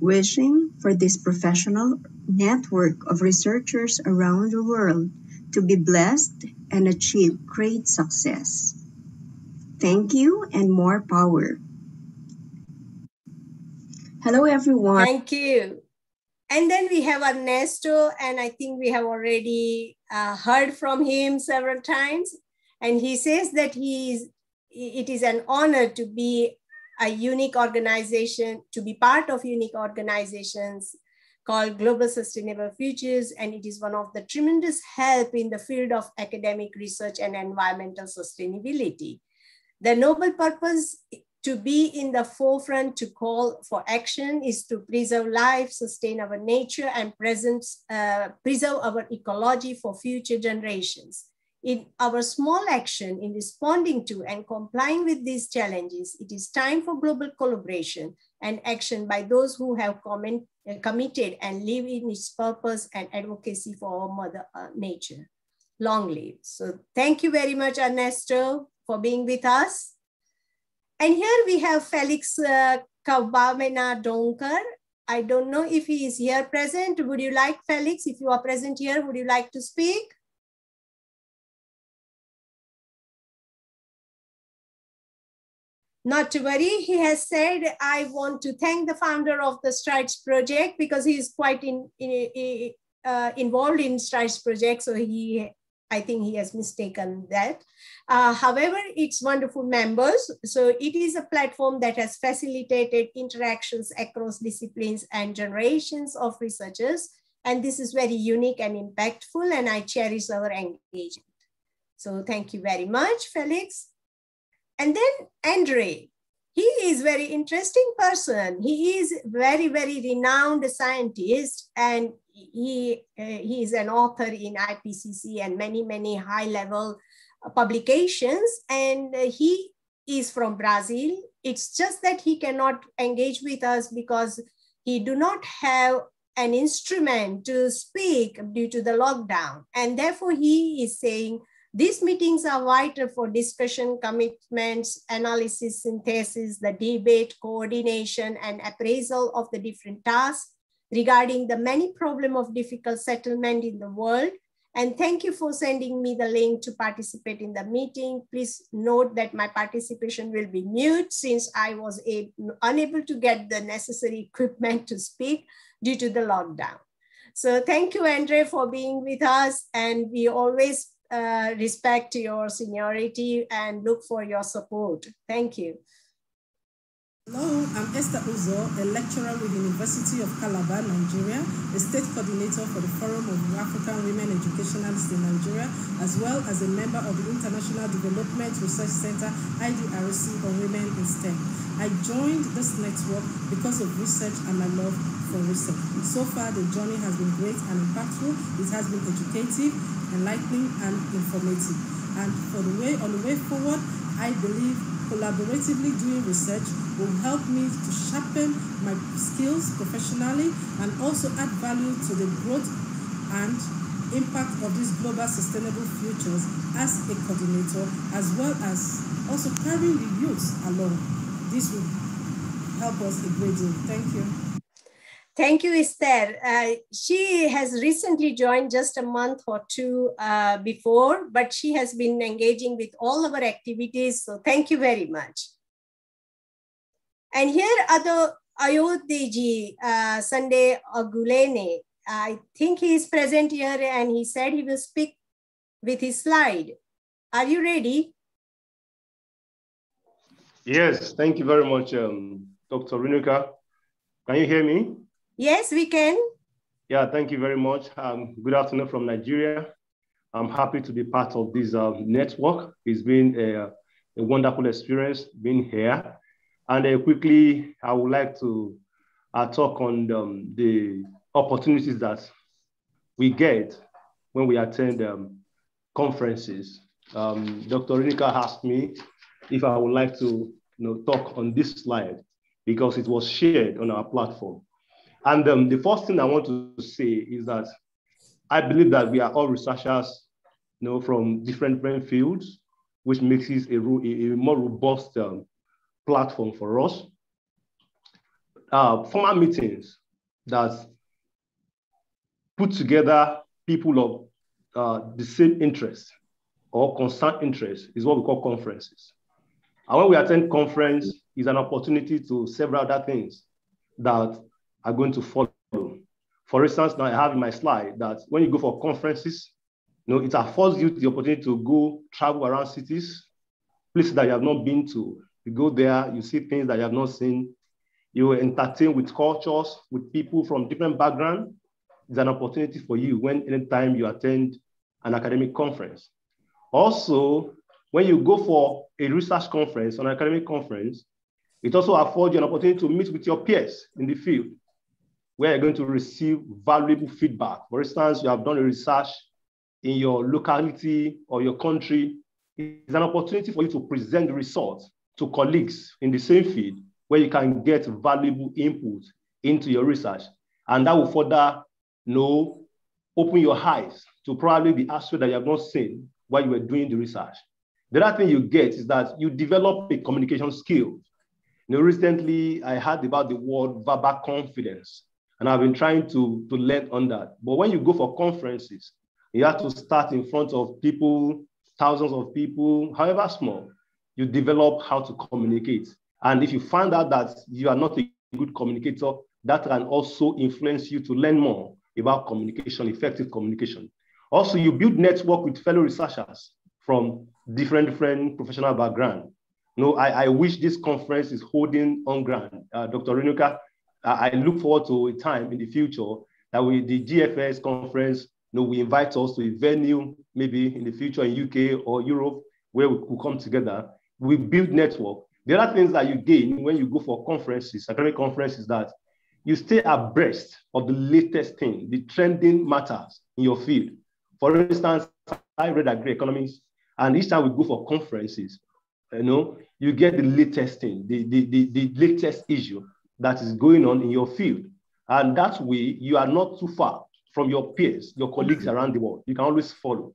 Wishing for this professional network of researchers around the world to be blessed and achieve great success. Thank you and more power. Hello, everyone. Thank you. And then we have Ernesto, and I think we have already heard from him several times. And he says that it is an honor to be a unique organization, to be part of unique organizations called Global Sustainable Futures, and it is one of the tremendous help in the field of academic research and environmental sustainability. The noble purpose to be in the forefront to call for action is to preserve life, sustain our nature, and preserve our ecology for future generations. In our small action in responding to and complying with these challenges, it is time for global collaboration and action by those who have committed and live in its purpose and advocacy for our mother nature. Long live. So thank you very much, Ernesto, for being with us. And here we have Felix Kavamena Donkar. I don't know if he is here present. Would you like, Felix, if you are present here, would you like to speak? Not to worry, he has said, I want to thank the founder of the Strides project because he is quite involved in Strides project. So I think he has mistaken that. However, it's wonderful members. So it is a platform that has facilitated interactions across disciplines and generations of researchers. And this is very unique and impactful, and I cherish our engagement. So thank you very much, Felix. And then Andre, he is a very interesting person. He is very, very renowned scientist, and he is an author in IPCC and many, many high-level publications. And he is from Brazil. It's just that he cannot engage with us because he do not have an instrument to speak due to the lockdown. And therefore he is saying, these meetings are vital for discussion, commitments, analysis, synthesis, the debate, coordination, and appraisal of the different tasks regarding the many problems of difficult settlement in the world. And thank you for sending me the link to participate in the meeting. Please note that my participation will be mute since I was unable to get the necessary equipment to speak due to the lockdown. So thank you, Andre, for being with us. And we always respect your seniority and look for your support. Thank you. Hello, I'm Esther Uzo, a lecturer with the University of Calabar, Nigeria, a state coordinator for the Forum of African Women Educationalists in Nigeria, as well as a member of the International Development Research Center, IDRC, on Women in STEM. I joined this network because of research and my love for research. So far, the journey has been great and impactful. It has been educative, enlightening and informative. And on the way forward, I believe collaboratively doing research will help me to sharpen my skills professionally and also add value to the growth and impact of these global sustainable futures as a coordinator, as well as also carrying the youth along. This will help us a great deal. Thank you. Thank you, Esther. She has recently joined just a month or two before, but she has been engaging with all our activities. So thank you very much. And here are the Ayodeji Sunday Agulene. I think he is present here and he said he will speak with his slide. Are you ready? Yes, thank you very much, Dr. Renuka. Can you hear me? Yes, we can. Yeah, thank you very much. Good afternoon from Nigeria. I'm happy to be part of this network. It's been a wonderful experience being here. And quickly, I would like to talk on the opportunities that we get when we attend conferences. Dr. Renuka asked me if I would like to talk on this slide because it was shared on our platform. And the first thing I want to say is that I believe that we are all researchers from different fields, which makes it a more robust platform for us. Formal meetings that put together people of the same interest or concerned interest is what we call conferences. And when we attend conference, it's an opportunity to several other things that are going to follow. For instance, now I have in my slide that when you go for conferences, it affords you the opportunity to go travel around cities, places that you have not been to. You go there, you see things that you have not seen. You entertain with cultures, with people from different backgrounds. It's an opportunity for you when anytime you attend an academic conference. Also, when you go for a research conference or an academic conference, it also affords you an opportunity to meet with your peers in the field, where you're going to receive valuable feedback. For instance, you have done a research in your locality or your country. It's an opportunity for you to present the results to colleagues in the same field where you can get valuable input into your research. And that will further open your eyes to probably the aspect that you have not seen while you were doing the research. The other thing you get is that you develop a communication skill. Recently, I heard about the word verbal confidence, and I've been trying to learn on that. But when you go for conferences, you have to start in front of people, thousands of people, however small, you develop how to communicate. And if you find out that you are not a good communicator, that can also influence you to learn more about communication, effective communication. Also, you build network with fellow researchers from different professional background. You know, I wish this conference is holding on ground. Dr. Renuka, I look forward to a time in the future that the GFS conference, you know, we invite us to a venue, maybe in the future in UK or Europe, where we could come together. We build network. The other things that you gain when you go for conferences, academic conferences, that you stay abreast of the latest thing, the trending matters in your field. For instance, I read agri-economics, and each time we go for conferences, you know, you get the latest thing, the latest issue that is going on in your field. And that way, you are not too far from your peers, your colleagues around the world. You can always follow.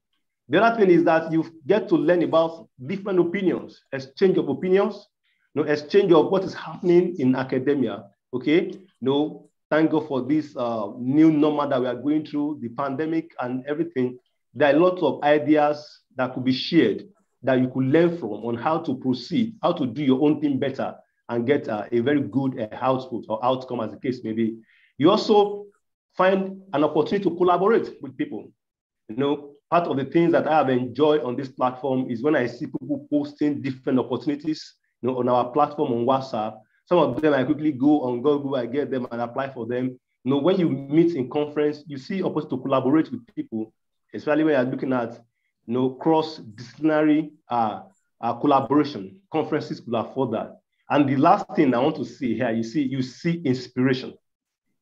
The other thing is that you get to learn about different opinions, exchange of opinions, you know, exchange of what is happening in academia. Okay, no, thank God for this new normal that we are going through, the pandemic and everything. There are a lot of ideas that could be shared that you could learn from on how to proceed, how to do your own thing better and get a very good output or outcome, as the case may be. You also find an opportunity to collaborate with people. You know, part of the things that I have enjoyed on this platform is when I see people posting different opportunities, you know, on our platform on WhatsApp. Some of them I quickly go on Google, I get them and apply for them. You know, when you meet in conference, you see opportunity to collaborate with people, especially when you're looking at, you know, cross-disciplinary collaboration. Conferences could afford that. And the last thing I want to see here, you see inspiration.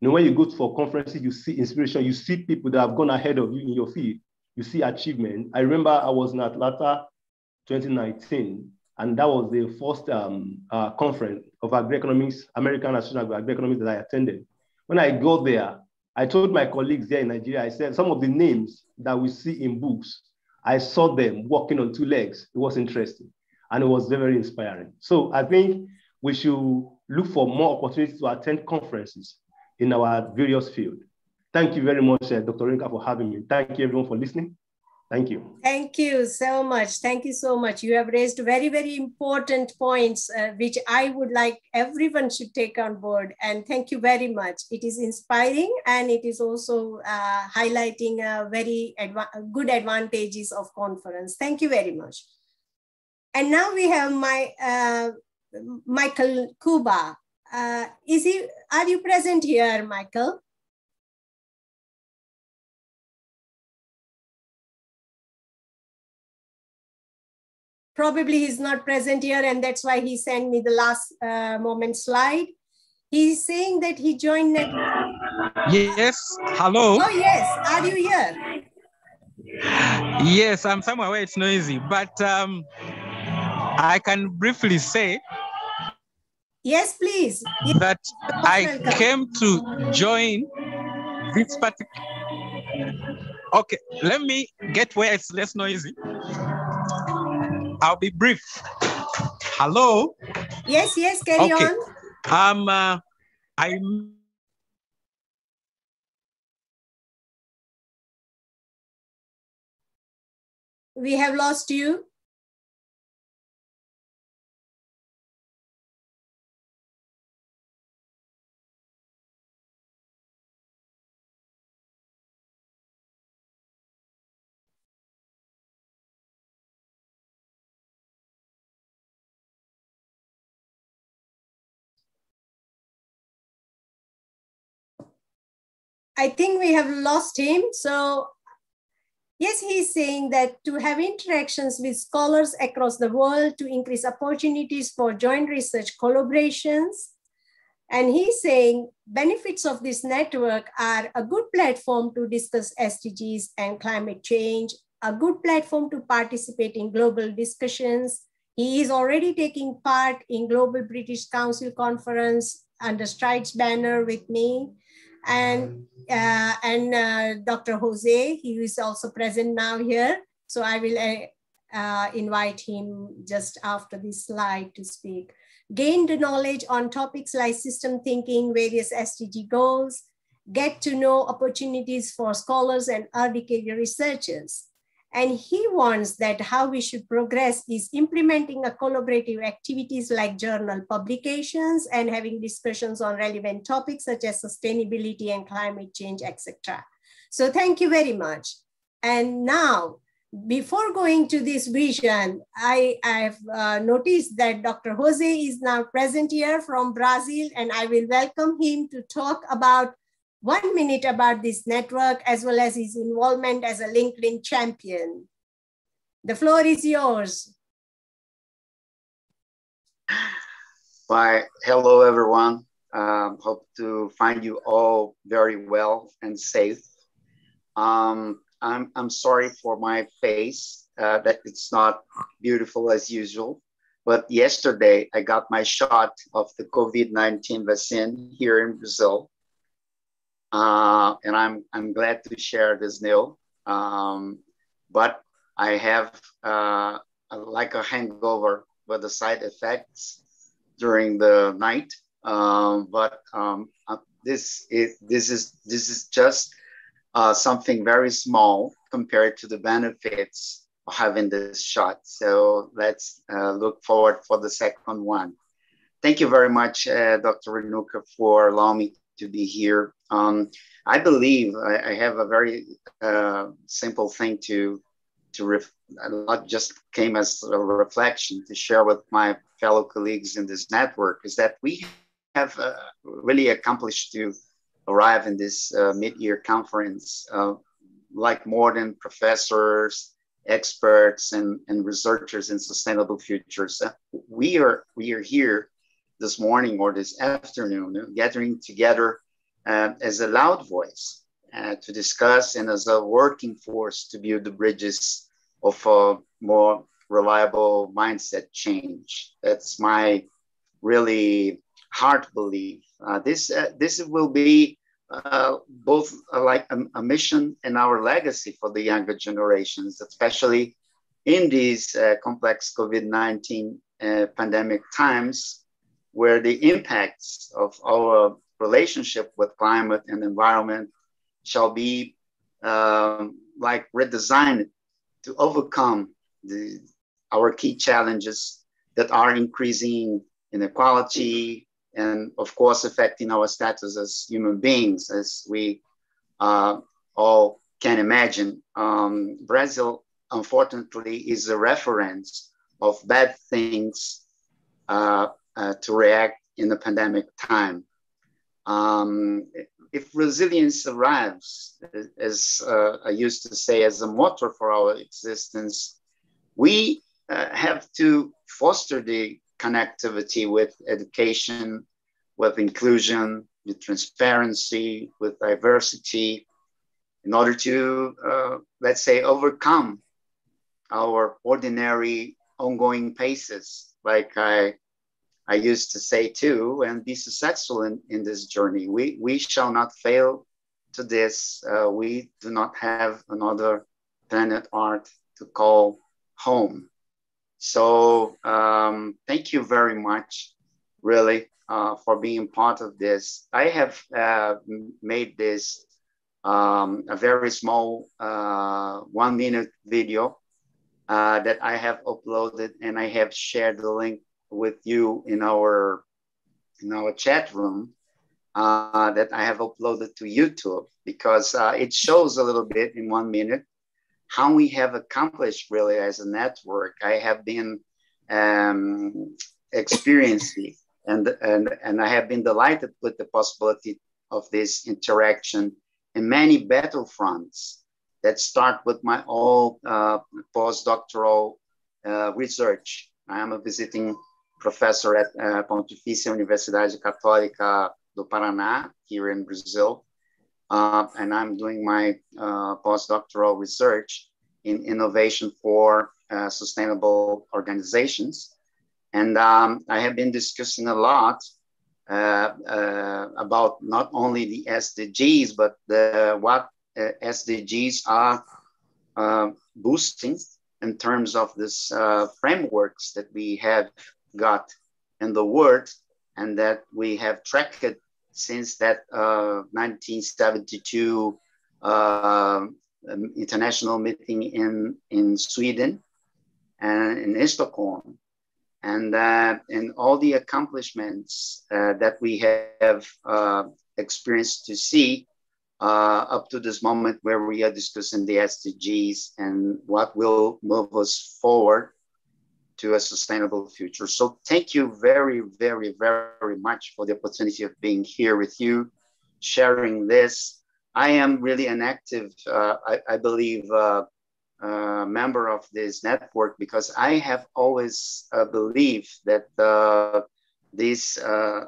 You know, when you go for conferences, you see inspiration. You see people that have gone ahead of you in your field. You see achievement. I remember I was in Atlanta 2019, and that was the first conference of agri-economics, American Association of Agri-Economics, that I attended. When I got there, I told my colleagues there in Nigeria, I said, some of the names that we see in books, I saw them walking on two legs. It was interesting, and it was very inspiring. So I think we should look for more opportunities to attend conferences in our various fields. Thank you very much, Dr. Renuka, for having me. Thank you, everyone, for listening. Thank you. Thank you so much. Thank you so much. You have raised very, very important points, which I would like everyone should take on board. And thank you very much. It is inspiring, and it is also highlighting very good advantages of conference. Thank you very much. And now we have my Michael Kuba. Are you present here, Michael? Probably he's not present here, and that's why he sent me the last moment slide. He's saying that he joined network. Yes, hello. Oh yes, are you here? Yes, I'm somewhere where it's noisy, but I can briefly say. Yes, please. Yes. That I came to join this particular. Okay, let me get where it's less noisy. I'll be brief. Hello? Yes, yes, carry okay. on. I'm we have lost you. I think we have lost him. So yes, he's saying that to have interactions with scholars across the world, to increase opportunities for joint research collaborations. And he's saying benefits of this network are a good platform to discuss SDGs and climate change, a good platform to participate in global discussions. He is already taking part in Global British Council Conference under Strides banner with me. And Dr. Jose, he is also present now here. So I will invite him just after this slide to speak. Gain the knowledge on topics like system thinking, various SDG goals, get to know opportunities for scholars and early career researchers. And he warns that how we should progress is implementing a collaborative activities like journal publications and having discussions on relevant topics such as sustainability and climate change, etc. So thank you very much. And now, before going to this vision, I have noticed that Dr. Jose is now present here from Brazil, and I will welcome him to talk about 1 minute about this network, as well as his involvement as a LinkedIn champion. The floor is yours. Why, hello, everyone. Hope to find you all very well and safe. I'm sorry for my face, that it's not beautiful as usual. But yesterday, I got my shot of the COVID-19 vaccine here in Brazil. And I'm glad to share this new, but I have like a hangover with the side effects during the night. This is just something very small compared to the benefits of having this shot. So let's look forward for the second one. Thank you very much, Dr. Renuka, for allowing me to be here. I believe I have a very simple thing not just came as a reflection to share with my fellow colleagues in this network, is that we have really accomplished to arrive in this mid-year conference, like more than professors, experts, and researchers in sustainable futures. We are here this morning or this afternoon, gathering together as a loud voice to discuss, and as a working force to build the bridges of a more reliable mindset change. That's my really heart belief. This will be both like a mission and our legacy for the younger generations, especially in these complex COVID-19 pandemic times, where the impacts of our relationship with climate and environment shall be like redesigned to overcome our key challenges that are increasing inequality and, of course, affecting our status as human beings, as we all can imagine. Brazil, unfortunately, is a reference of bad things to react in the pandemic time. If resilience arrives, as I used to say, as a motor for our existence, we have to foster the connectivity with education, with inclusion, with transparency, with diversity, in order to, let's say, overcome our ordinary ongoing paces, like I used to say too, and be successful in this journey. We shall not fail to this. We do not have another planet Earth to call home. So thank you very much, really, for being part of this. I have made this a very small 1 minute video that I have uploaded, and I have shared the link with you in our chat room, that I have uploaded to YouTube, because it shows a little bit in 1 minute how we have accomplished really as a network. I have been experiencing and I have been delighted with the possibility of this interaction in many battlefronts that start with my own postdoctoral research. I am a visiting professor at Pontificia Universidade Católica do Paraná here in Brazil. And I'm doing my postdoctoral research in innovation for sustainable organizations. And I have been discussing a lot about not only the SDGs, but what SDGs are boosting in terms of this frameworks that we have got in the world, and that we have tracked it since that 1972 international meeting in Sweden and in Stockholm, and all the accomplishments that we have experienced to see up to this moment, where we are discussing the SDGs and what will move us forward to a sustainable future. So thank you very, very, very much for the opportunity of being here with you, sharing this. I am really an active, I believe, member of this network, because I have always believed that this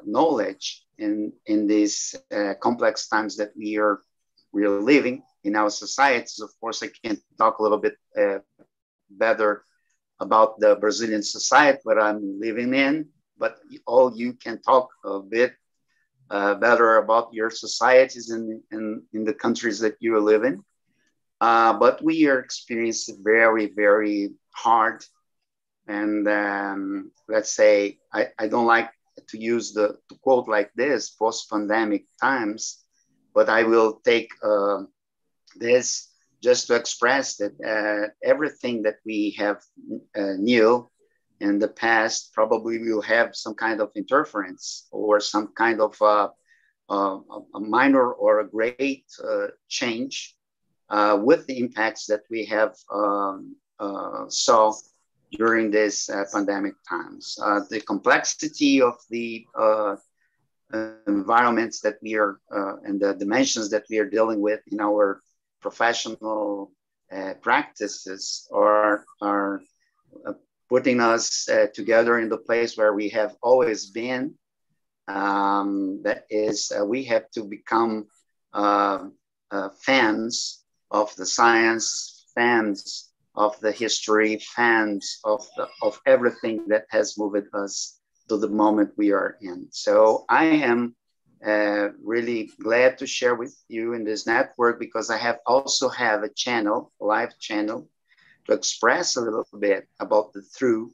knowledge in these complex times that we are living in our societies. Of course, I can talk a little bit better about the Brazilian society where I'm living in, but all you can talk a bit better about your societies in the countries that you live in. But we are experiencing very, very hard. And let's say, I don't like to use to quote like this, post-pandemic times, but I will take this just to express that everything that we have knew in the past probably will have some kind of interference or some kind of a minor or a great change with the impacts that we have saw during this pandemic times. The complexity of the environments that we are and the dimensions that we are dealing with in our professional practices are putting us together in the place where we have always been. That is, we have to become fans of the science, fans of the history, fans of everything that has moved us to the moment we are in. So I am really glad to share with you in this network, because I also have a channel, live channel, to express a little bit about the truth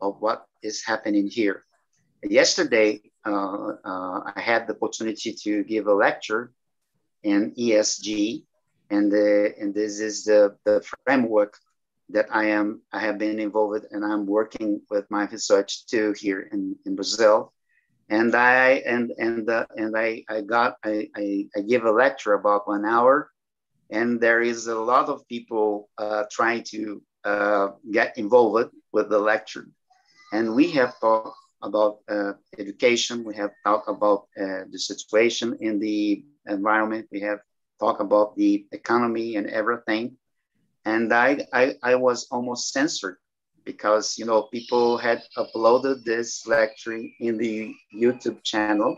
of what is happening here. Yesterday, I had the opportunity to give a lecture in ESG, and this is the framework that I have been involved in, and I'm working with my research too here in Brazil. And I give a lecture about 1 hour, and there is a lot of people trying to get involved with the lecture. And we have talked about education. We have talked about the situation in the environment. We have talked about the economy and everything. And I was almost censored, because you know, people had uploaded this lecture in the YouTube channel,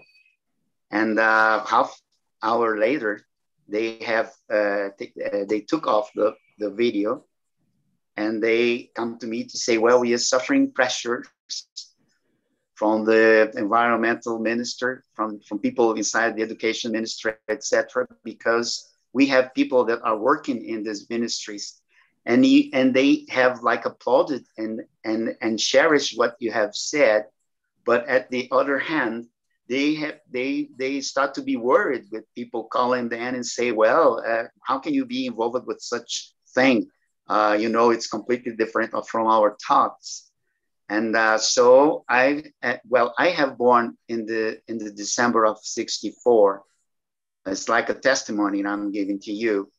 and half hour later they have they took off the video, and they come to me to say, well, we are suffering pressures from the environmental minister, from people inside the education ministry, etc., because we have people that are working in these ministries. And they have like applauded and cherished what you have said, but at the other hand, they start to be worried with people calling them and say, well, how can you be involved with such thing? You know, it's completely different from our thoughts. And so I have born in the December of '64. It's like a testimony I'm giving to you,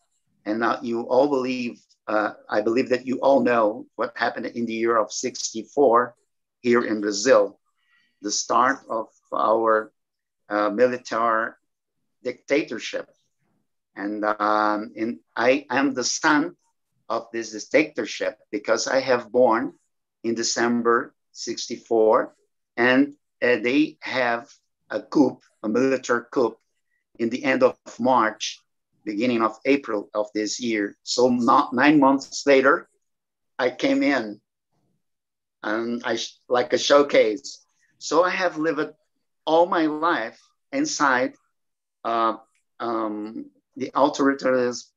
and you all believe. I believe that you all know what happened in the year of '64 here in Brazil, the start of our military dictatorship. And I am the son of this dictatorship, because I have born in December '64, and they have a coup, a military coup in the end of March, beginning of April of this year. So not 9 months later, I came in, and like a showcase. So I have lived all my life inside the authoritarianism,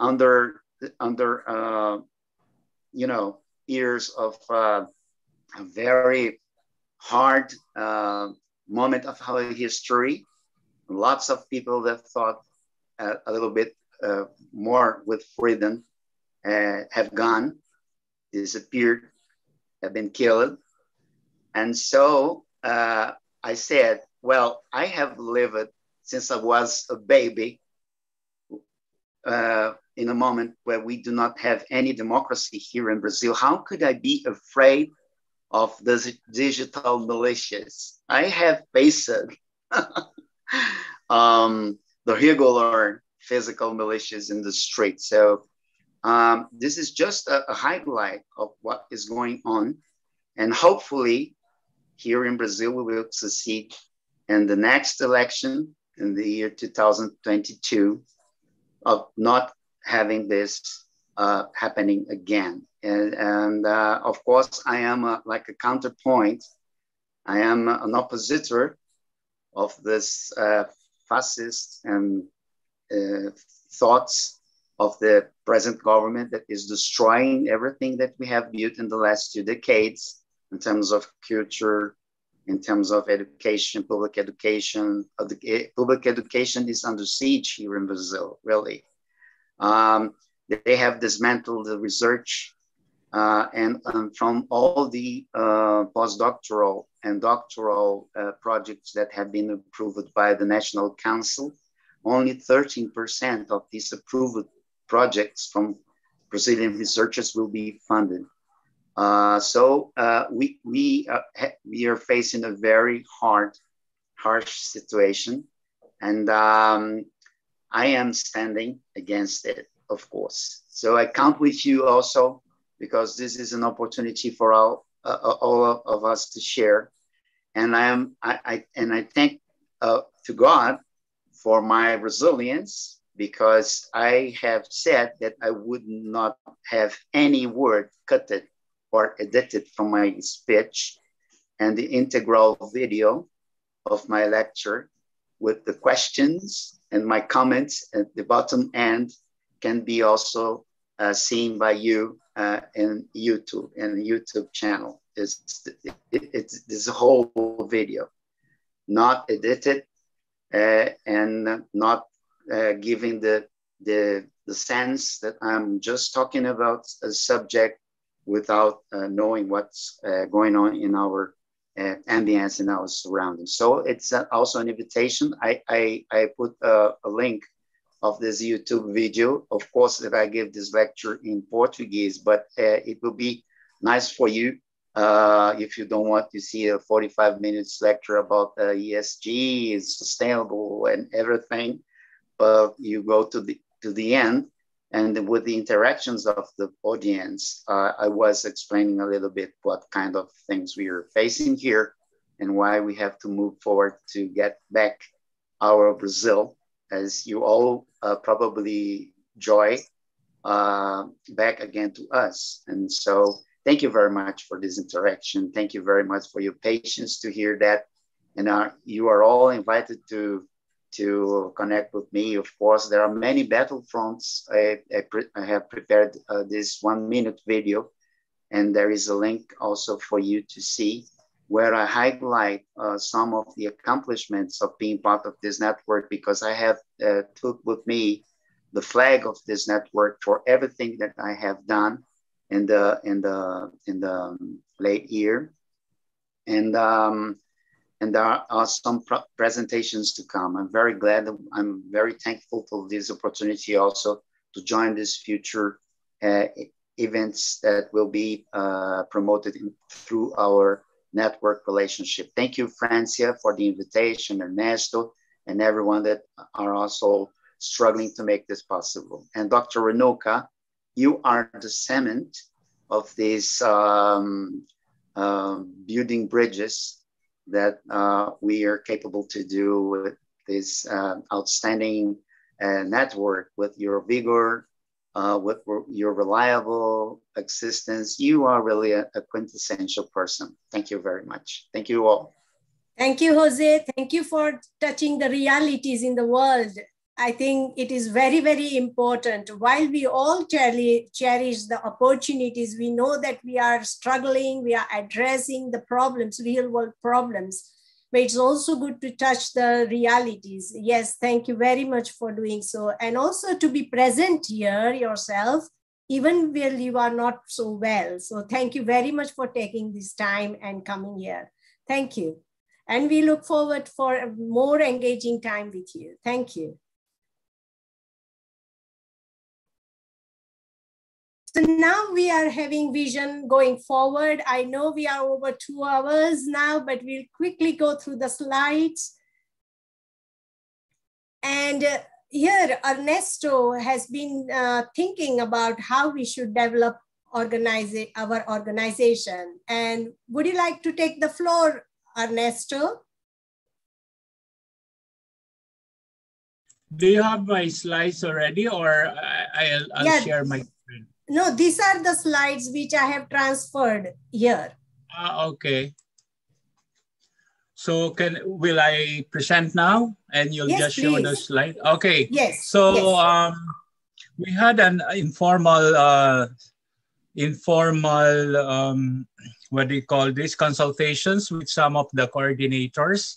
under you know, years of a very hard moment of our history. Lots of people that thought a little bit more with freedom have gone, disappeared, have been killed. And so I said, well, I have lived since I was a baby in a moment where we do not have any democracy here in Brazil. How could I be afraid of the digital militias? I have faced the regular physical militias in the street. So this is just a highlight of what is going on. And hopefully here in Brazil, we will succeed in the next election in the year 2022 of not having this happening again. And of course, I am like a counterpoint. I am an oppositor of this fascist and thoughts of the present government that is destroying everything that we have built in the last 2 decades in terms of culture, in terms of education, public education. Public education is under siege here in Brazil, really. They have dismantled the research and from all the postdoctoral and doctoral projects that have been approved by the National Council, only 13% of these approved projects from Brazilian researchers will be funded. So we are facing a very harsh situation, and I am standing against it, of course. So I count with you also, because this is an opportunity for all of us to share. And I thank to God for my resilience, because I have said that I would not have any word cutted or edited from my speech, and the integral video of my lecture with the questions and my comments at the bottom end can be also seen by you in the YouTube channel. It's this whole video, not edited and not giving the sense that I'm just talking about a subject without knowing what's going on in our ambience, in our surroundings. So it's also an invitation. I put a link of this YouTube video. Of course, that I give this lecture in Portuguese, but it will be nice for you if you don't want to see a 45 minutes lecture about ESG, sustainable and everything. But you go to the end, and with the interactions of the audience, I was explaining a little bit what kind of things we are facing here and why we have to move forward to get back our Brazil, as you all probably joy, back again to us. And so thank you very much for this interaction. Thank you very much for your patience to hear that. And you are all invited to connect with me. Of course, there are many battle fronts. I have prepared this 1-minute video, and there is a link also for you to see where I highlight some of the accomplishments of being part of this network, because I have took with me the flag of this network for everything that I have done in the late year. And there are some presentations to come. I'm very glad. I'm very thankful for this opportunity also to join this future events that will be promoted through our network relationship. Thank you, Francia, for the invitation, Ernesto, and everyone that are also struggling to make this possible. And Dr. Renuka, you are the cement of these building bridges that we are capable to do with this outstanding network, with your vigor, with your reliable existence. You are really a quintessential person. Thank you very much. Thank you all. Thank you, Jose. Thank you for touching the realities in the world. I think it is very, very important. While we all cherish the opportunities, we know that we are struggling, we are addressing the problems, real world problems. but it's also good to touch the realities. Yes, thank you very much for doing so. And also to be present here yourself, even when you are not so well. So thank you very much for taking this time and coming here. Thank you. And we look forward for a more engaging time with you. Thank you. So now we are having vision going forward. I know we are over 2 hours now, but we'll quickly go through the slides. And here Ernesto has been thinking about how we should develop our organization. And would you like to take the floor, Ernesto? Do you have my slides already, or I'll share my? No, these are the slides which I have transferred here. Okay. So will I present now, and you'll just show the slide? Okay. Yes. So we had an informal, what do you call this, consultations with some of the coordinators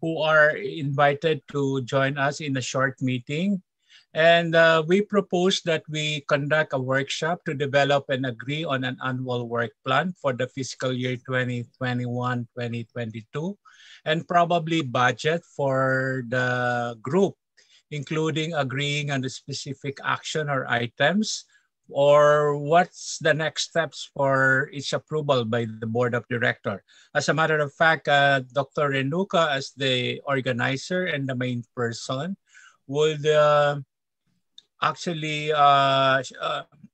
who are invited to join us in a short meeting. And we propose that we conduct a workshop to develop and agree on an annual work plan for the fiscal year 2021-2022, and probably budget for the group, including agreeing on the specific action or items, or what's the next steps for its approval by the board of director. As a matter of fact, Dr. Renuka, as the organizer and the main person, would actually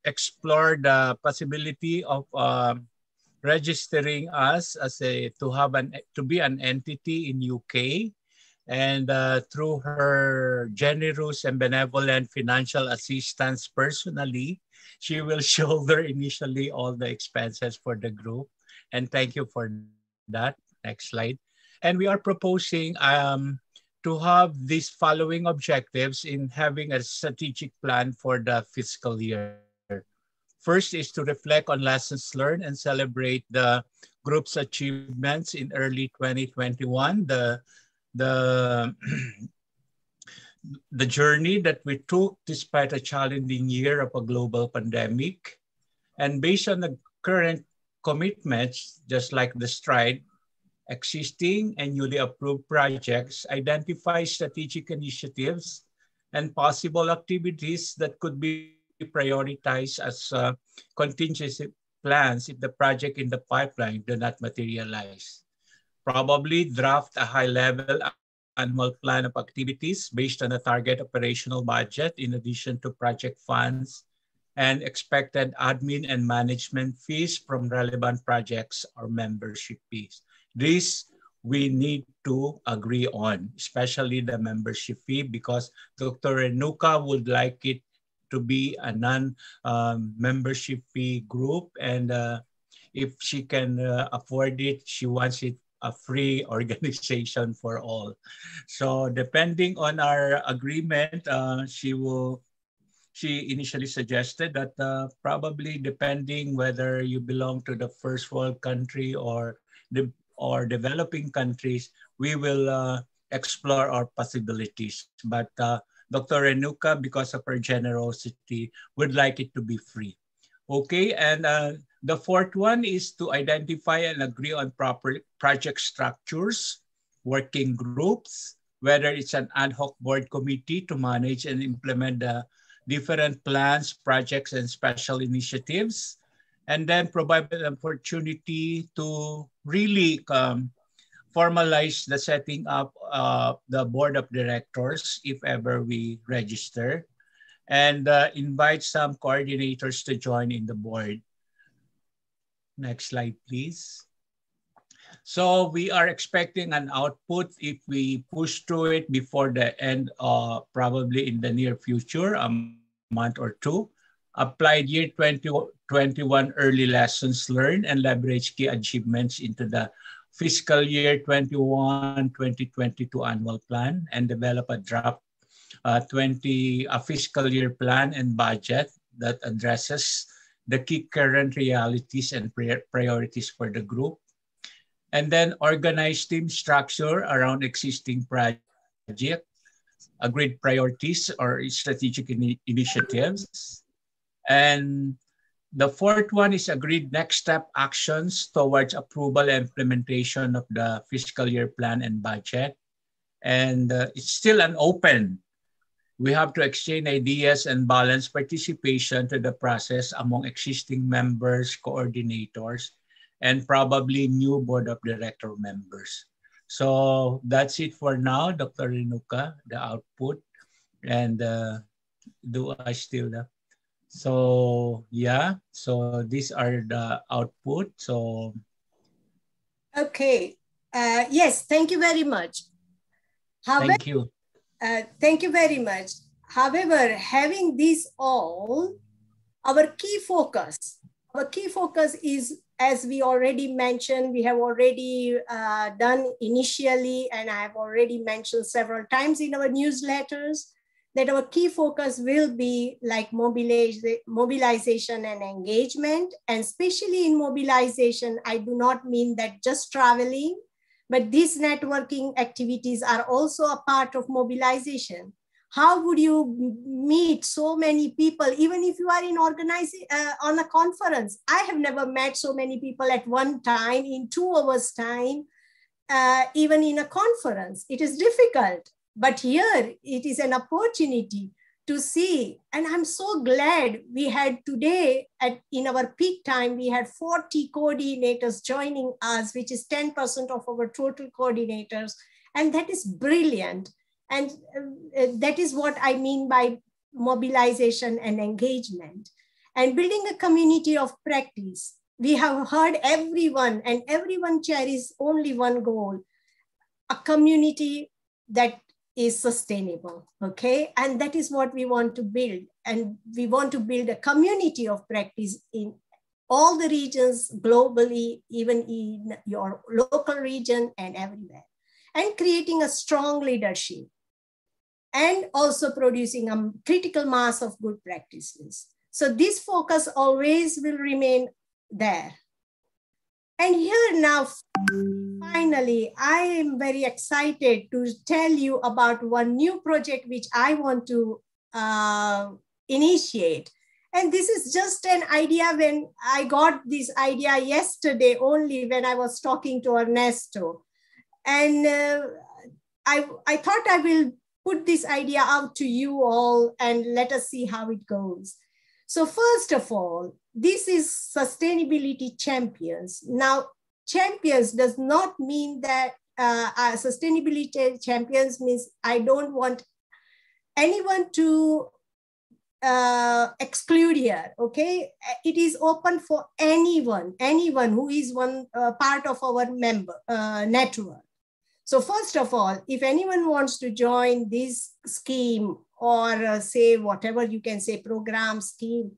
explore the possibility of registering us as to be an entity in UK, and through her generous and benevolent financial assistance personally, she will shoulder initially all the expenses for the group. And thank you for that. Next slide. And we are proposing to have these following objectives in having a strategic plan for the fiscal year. First is to reflect on lessons learned and celebrate the group's achievements in early 2021, the journey that we took despite a challenging year of a global pandemic. And based on the current commitments, just like the STRIDE, existing and newly approved projects, identify strategic initiatives and possible activities that could be prioritized as contingency plans if the project in the pipeline do not materialize. Probably draft a high-level annual plan of activities based on the target operational budget in addition to project funds and expected admin and management fees from relevant projects or membership fees. This we need to agree on, especially the membership fee, because Dr. Renuka would like it to be a non-membership fee group. And if she can afford it, she wants it a free organization for all. So depending on our agreement, she initially suggested that probably depending whether you belong to the first world country or developing countries, we will explore our possibilities. But Dr. Renuka, because of her generosity, would like it to be free. Okay, and the fourth one is to identify and agree on proper project structures, working groups, whether it's an ad hoc board committee to manage and implement the different plans, projects, and special initiatives, and then provide an opportunity to really formalize the setting up the board of directors if ever we register, and invite some coordinators to join in the board. Next slide, please. So we are expecting an output if we push through it before the end, probably in the near future, a month or two. Applied year 2021 early lessons learned and leverage key achievements into the fiscal year 2021-2022 annual plan, and develop a draft fiscal year plan and budget that addresses the key current realities and priorities for the group. and then organize team structure around existing project, agreed priorities or strategic initiatives. And the fourth one is agreed next step actions towards approval and implementation of the fiscal year plan and budget. And it's still an open. We have to exchange ideas and balance participation to the process among existing members, coordinators, and probably new board of director members. So that's it for now, Dr. Renuka, the output. And do I still have? So yeah, so these are the output. So okay, yes, thank you very much. However, thank you. Thank you very much. However, having this all, our key focus is, as we already mentioned, we have already done initially, and I have already mentioned several times in our newsletters, that our key focus will be like mobilization and engagement. And especially in mobilization, I do not mean that just traveling, but these networking activities are also a part of mobilization. How would you meet so many people, even if you are in organizing on a conference? I have never met so many people at one time in 2 hours time, even in a conference. It is difficult. But here it is an opportunity to see, and I'm so glad we had today in our peak time, we had 40 coordinators joining us, which is 10% of our total coordinators. And that is brilliant. And that is what I mean by mobilization and engagement and building a community of practice. We have heard everyone, and everyone cherishes only one goal, a community that is sustainable, okay? And that is what we want to build. And we want to build a community of practice in all the regions globally, even in your local region and everywhere. And creating a strong leadership and also producing a critical mass of good practices. So this focus always will remain there. And here now, finally, I am very excited to tell you about one new project which I want to initiate. And this is just an idea when I got this idea yesterday only when I was talking to Ernesto. And I thought I will put this idea out to you all and let us see how it goes. So first of all, this is Sustainability Champions. Now, champions does not mean that Sustainability Champions means I don't want anyone to exclude here, okay? It is open for anyone who is one part of our member network. So first of all, if anyone wants to join this scheme or say whatever you can say, program, scheme,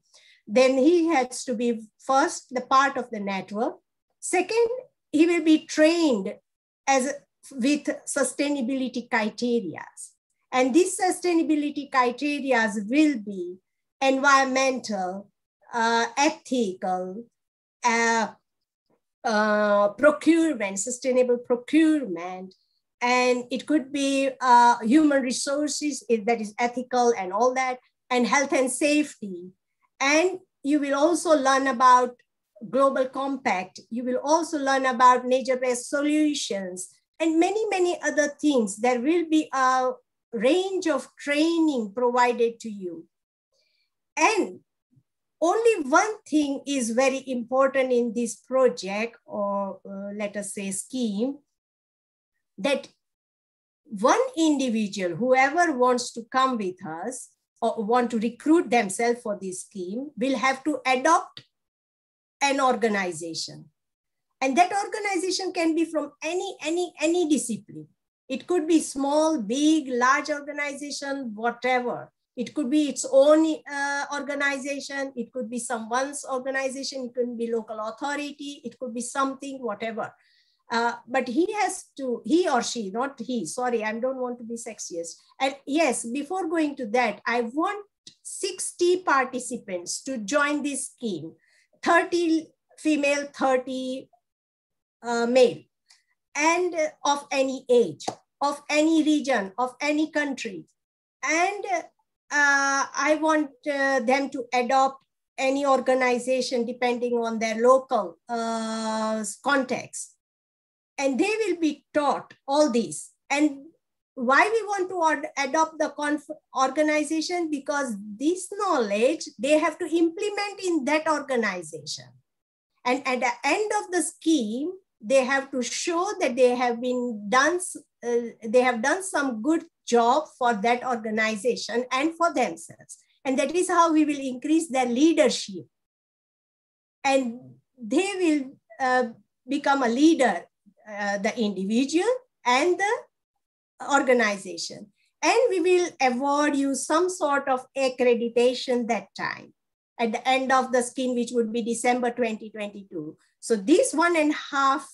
then he has to be first, the part of the network. Second, he will be trained with sustainability criteria. And these sustainability criteria will be environmental, ethical, procurement, sustainable procurement, and it could be human resources, if that is ethical and all that, and health and safety. And you will also learn about Global Compact. You will also learn about nature-based solutions and many, many other things. There will be a range of training provided to you. And only one thing is very important in this project, or let us say scheme, that one individual, whoever wants to come with us, or want to recruit themselves for this scheme, will have to adopt an organization. And that organization can be from any discipline. It could be small, big, large organization, whatever. It could be its own organization. It could be someone's organization. It could be local authority. It could be something, whatever. But he or she, I don't want to be sexist. And yes, before going to that, I want 60 participants to join this scheme, 30 female, 30 male. and of any age, of any region, of any country. And I want them to adopt any organization depending on their local context. And they will be taught all these. And why we want to adopt the organization? Because this knowledge, they have to implement in that organization. And at the end of the scheme, they have to show that they have done some good job for that organization and for themselves. And that is how we will increase their leadership. And they will become a leader, the individual and the organization. And we will award you some sort of accreditation that time at the end of the scheme, which would be December 2022. So this 1.5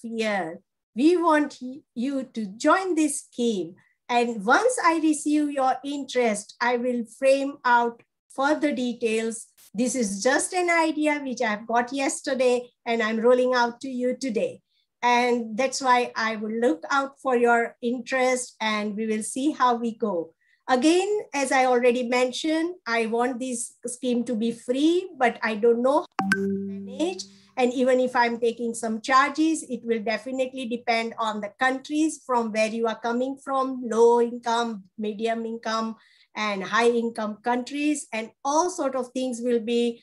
year, we want you to join this scheme. And once I receive your interest, I will frame out further details. This is just an idea which I've got yesterday and I'm rolling out to you today. And that's why I will look out for your interest and we will see how we go. Again, as I already mentioned, I want this scheme to be free, but I don't know how to manage. And even if I'm taking some charges, it will definitely depend on the countries from where you are coming from, low income, medium income, and high income countries, and all sort of things will be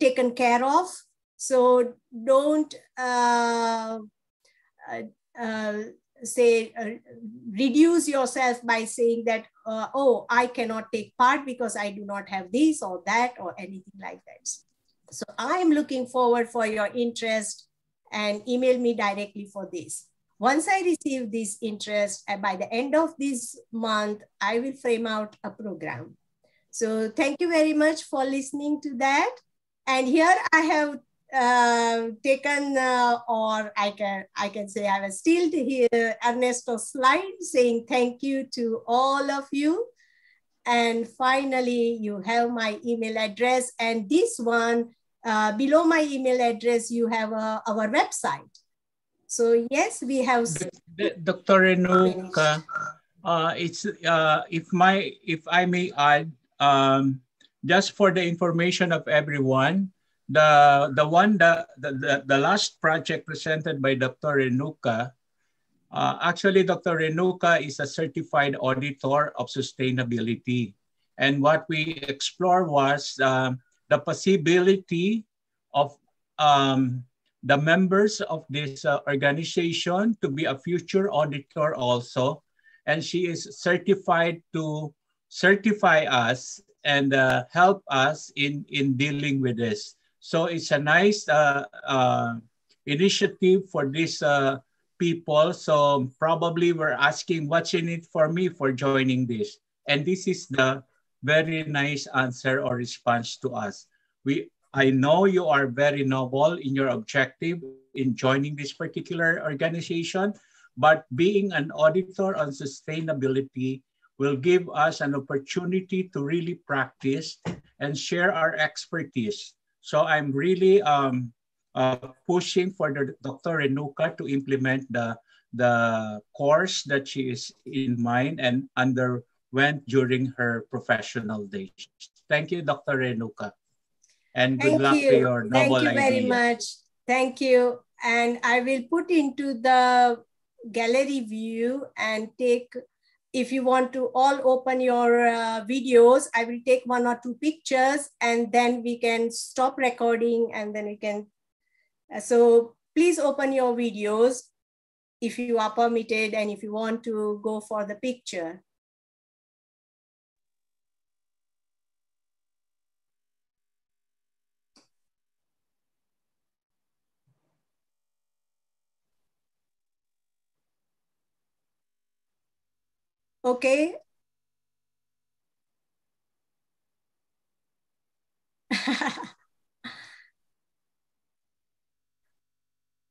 taken care of. So don't reduce yourself by saying that, oh, I cannot take part because I do not have this or that or anything like that. So I'm looking forward for your interest and email me directly for this. Once I receive this interest, and by the end of this month, I will frame out a program. So thank you very much for listening to that. And here I have taken, or I can say I have stealed here Ernesto's slide saying thank you to all of you. And finally, you have my email address, and this one, below my email address, you have our website. So yes, we have. Dr. Renuka, it's if I may add, just for the information of everyone, the last project presented by Dr. Renuka. Actually, Dr. Renuka is a certified auditor of sustainability, and what we explored was the possibility of the members of this organization to be a future auditor also, and she is certified to certify us and help us in dealing with this. So it's a nice initiative for this people. So probably we're asking what's in it for me for joining this. And this is the very nice answer or response to us. I know you are very noble in your objective in joining this particular organization, but being an auditor on sustainability will give us an opportunity to really practice and share our expertise. So I'm really pushing for the Dr. Renuka to implement the course that she is in mind and underwent during her professional days. Thank you, Dr. Renuka. And good luck to your novel idea. Thank you very much. Thank you. And I will put into the gallery view and take, if you want to all open your videos, I will take 1 or 2 pictures and then we can stop recording and then we can. So please open your videos if you are permitted and if you want to go for the picture. Okay.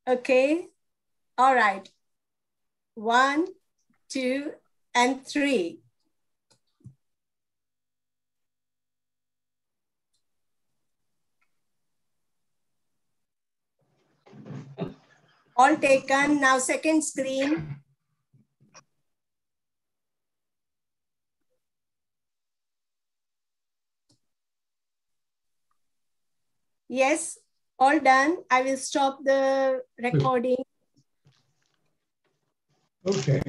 Okay. All right. 1, 2, and 3. All taken. Now second screen. Yes, all done. I will stop the recording. Okay.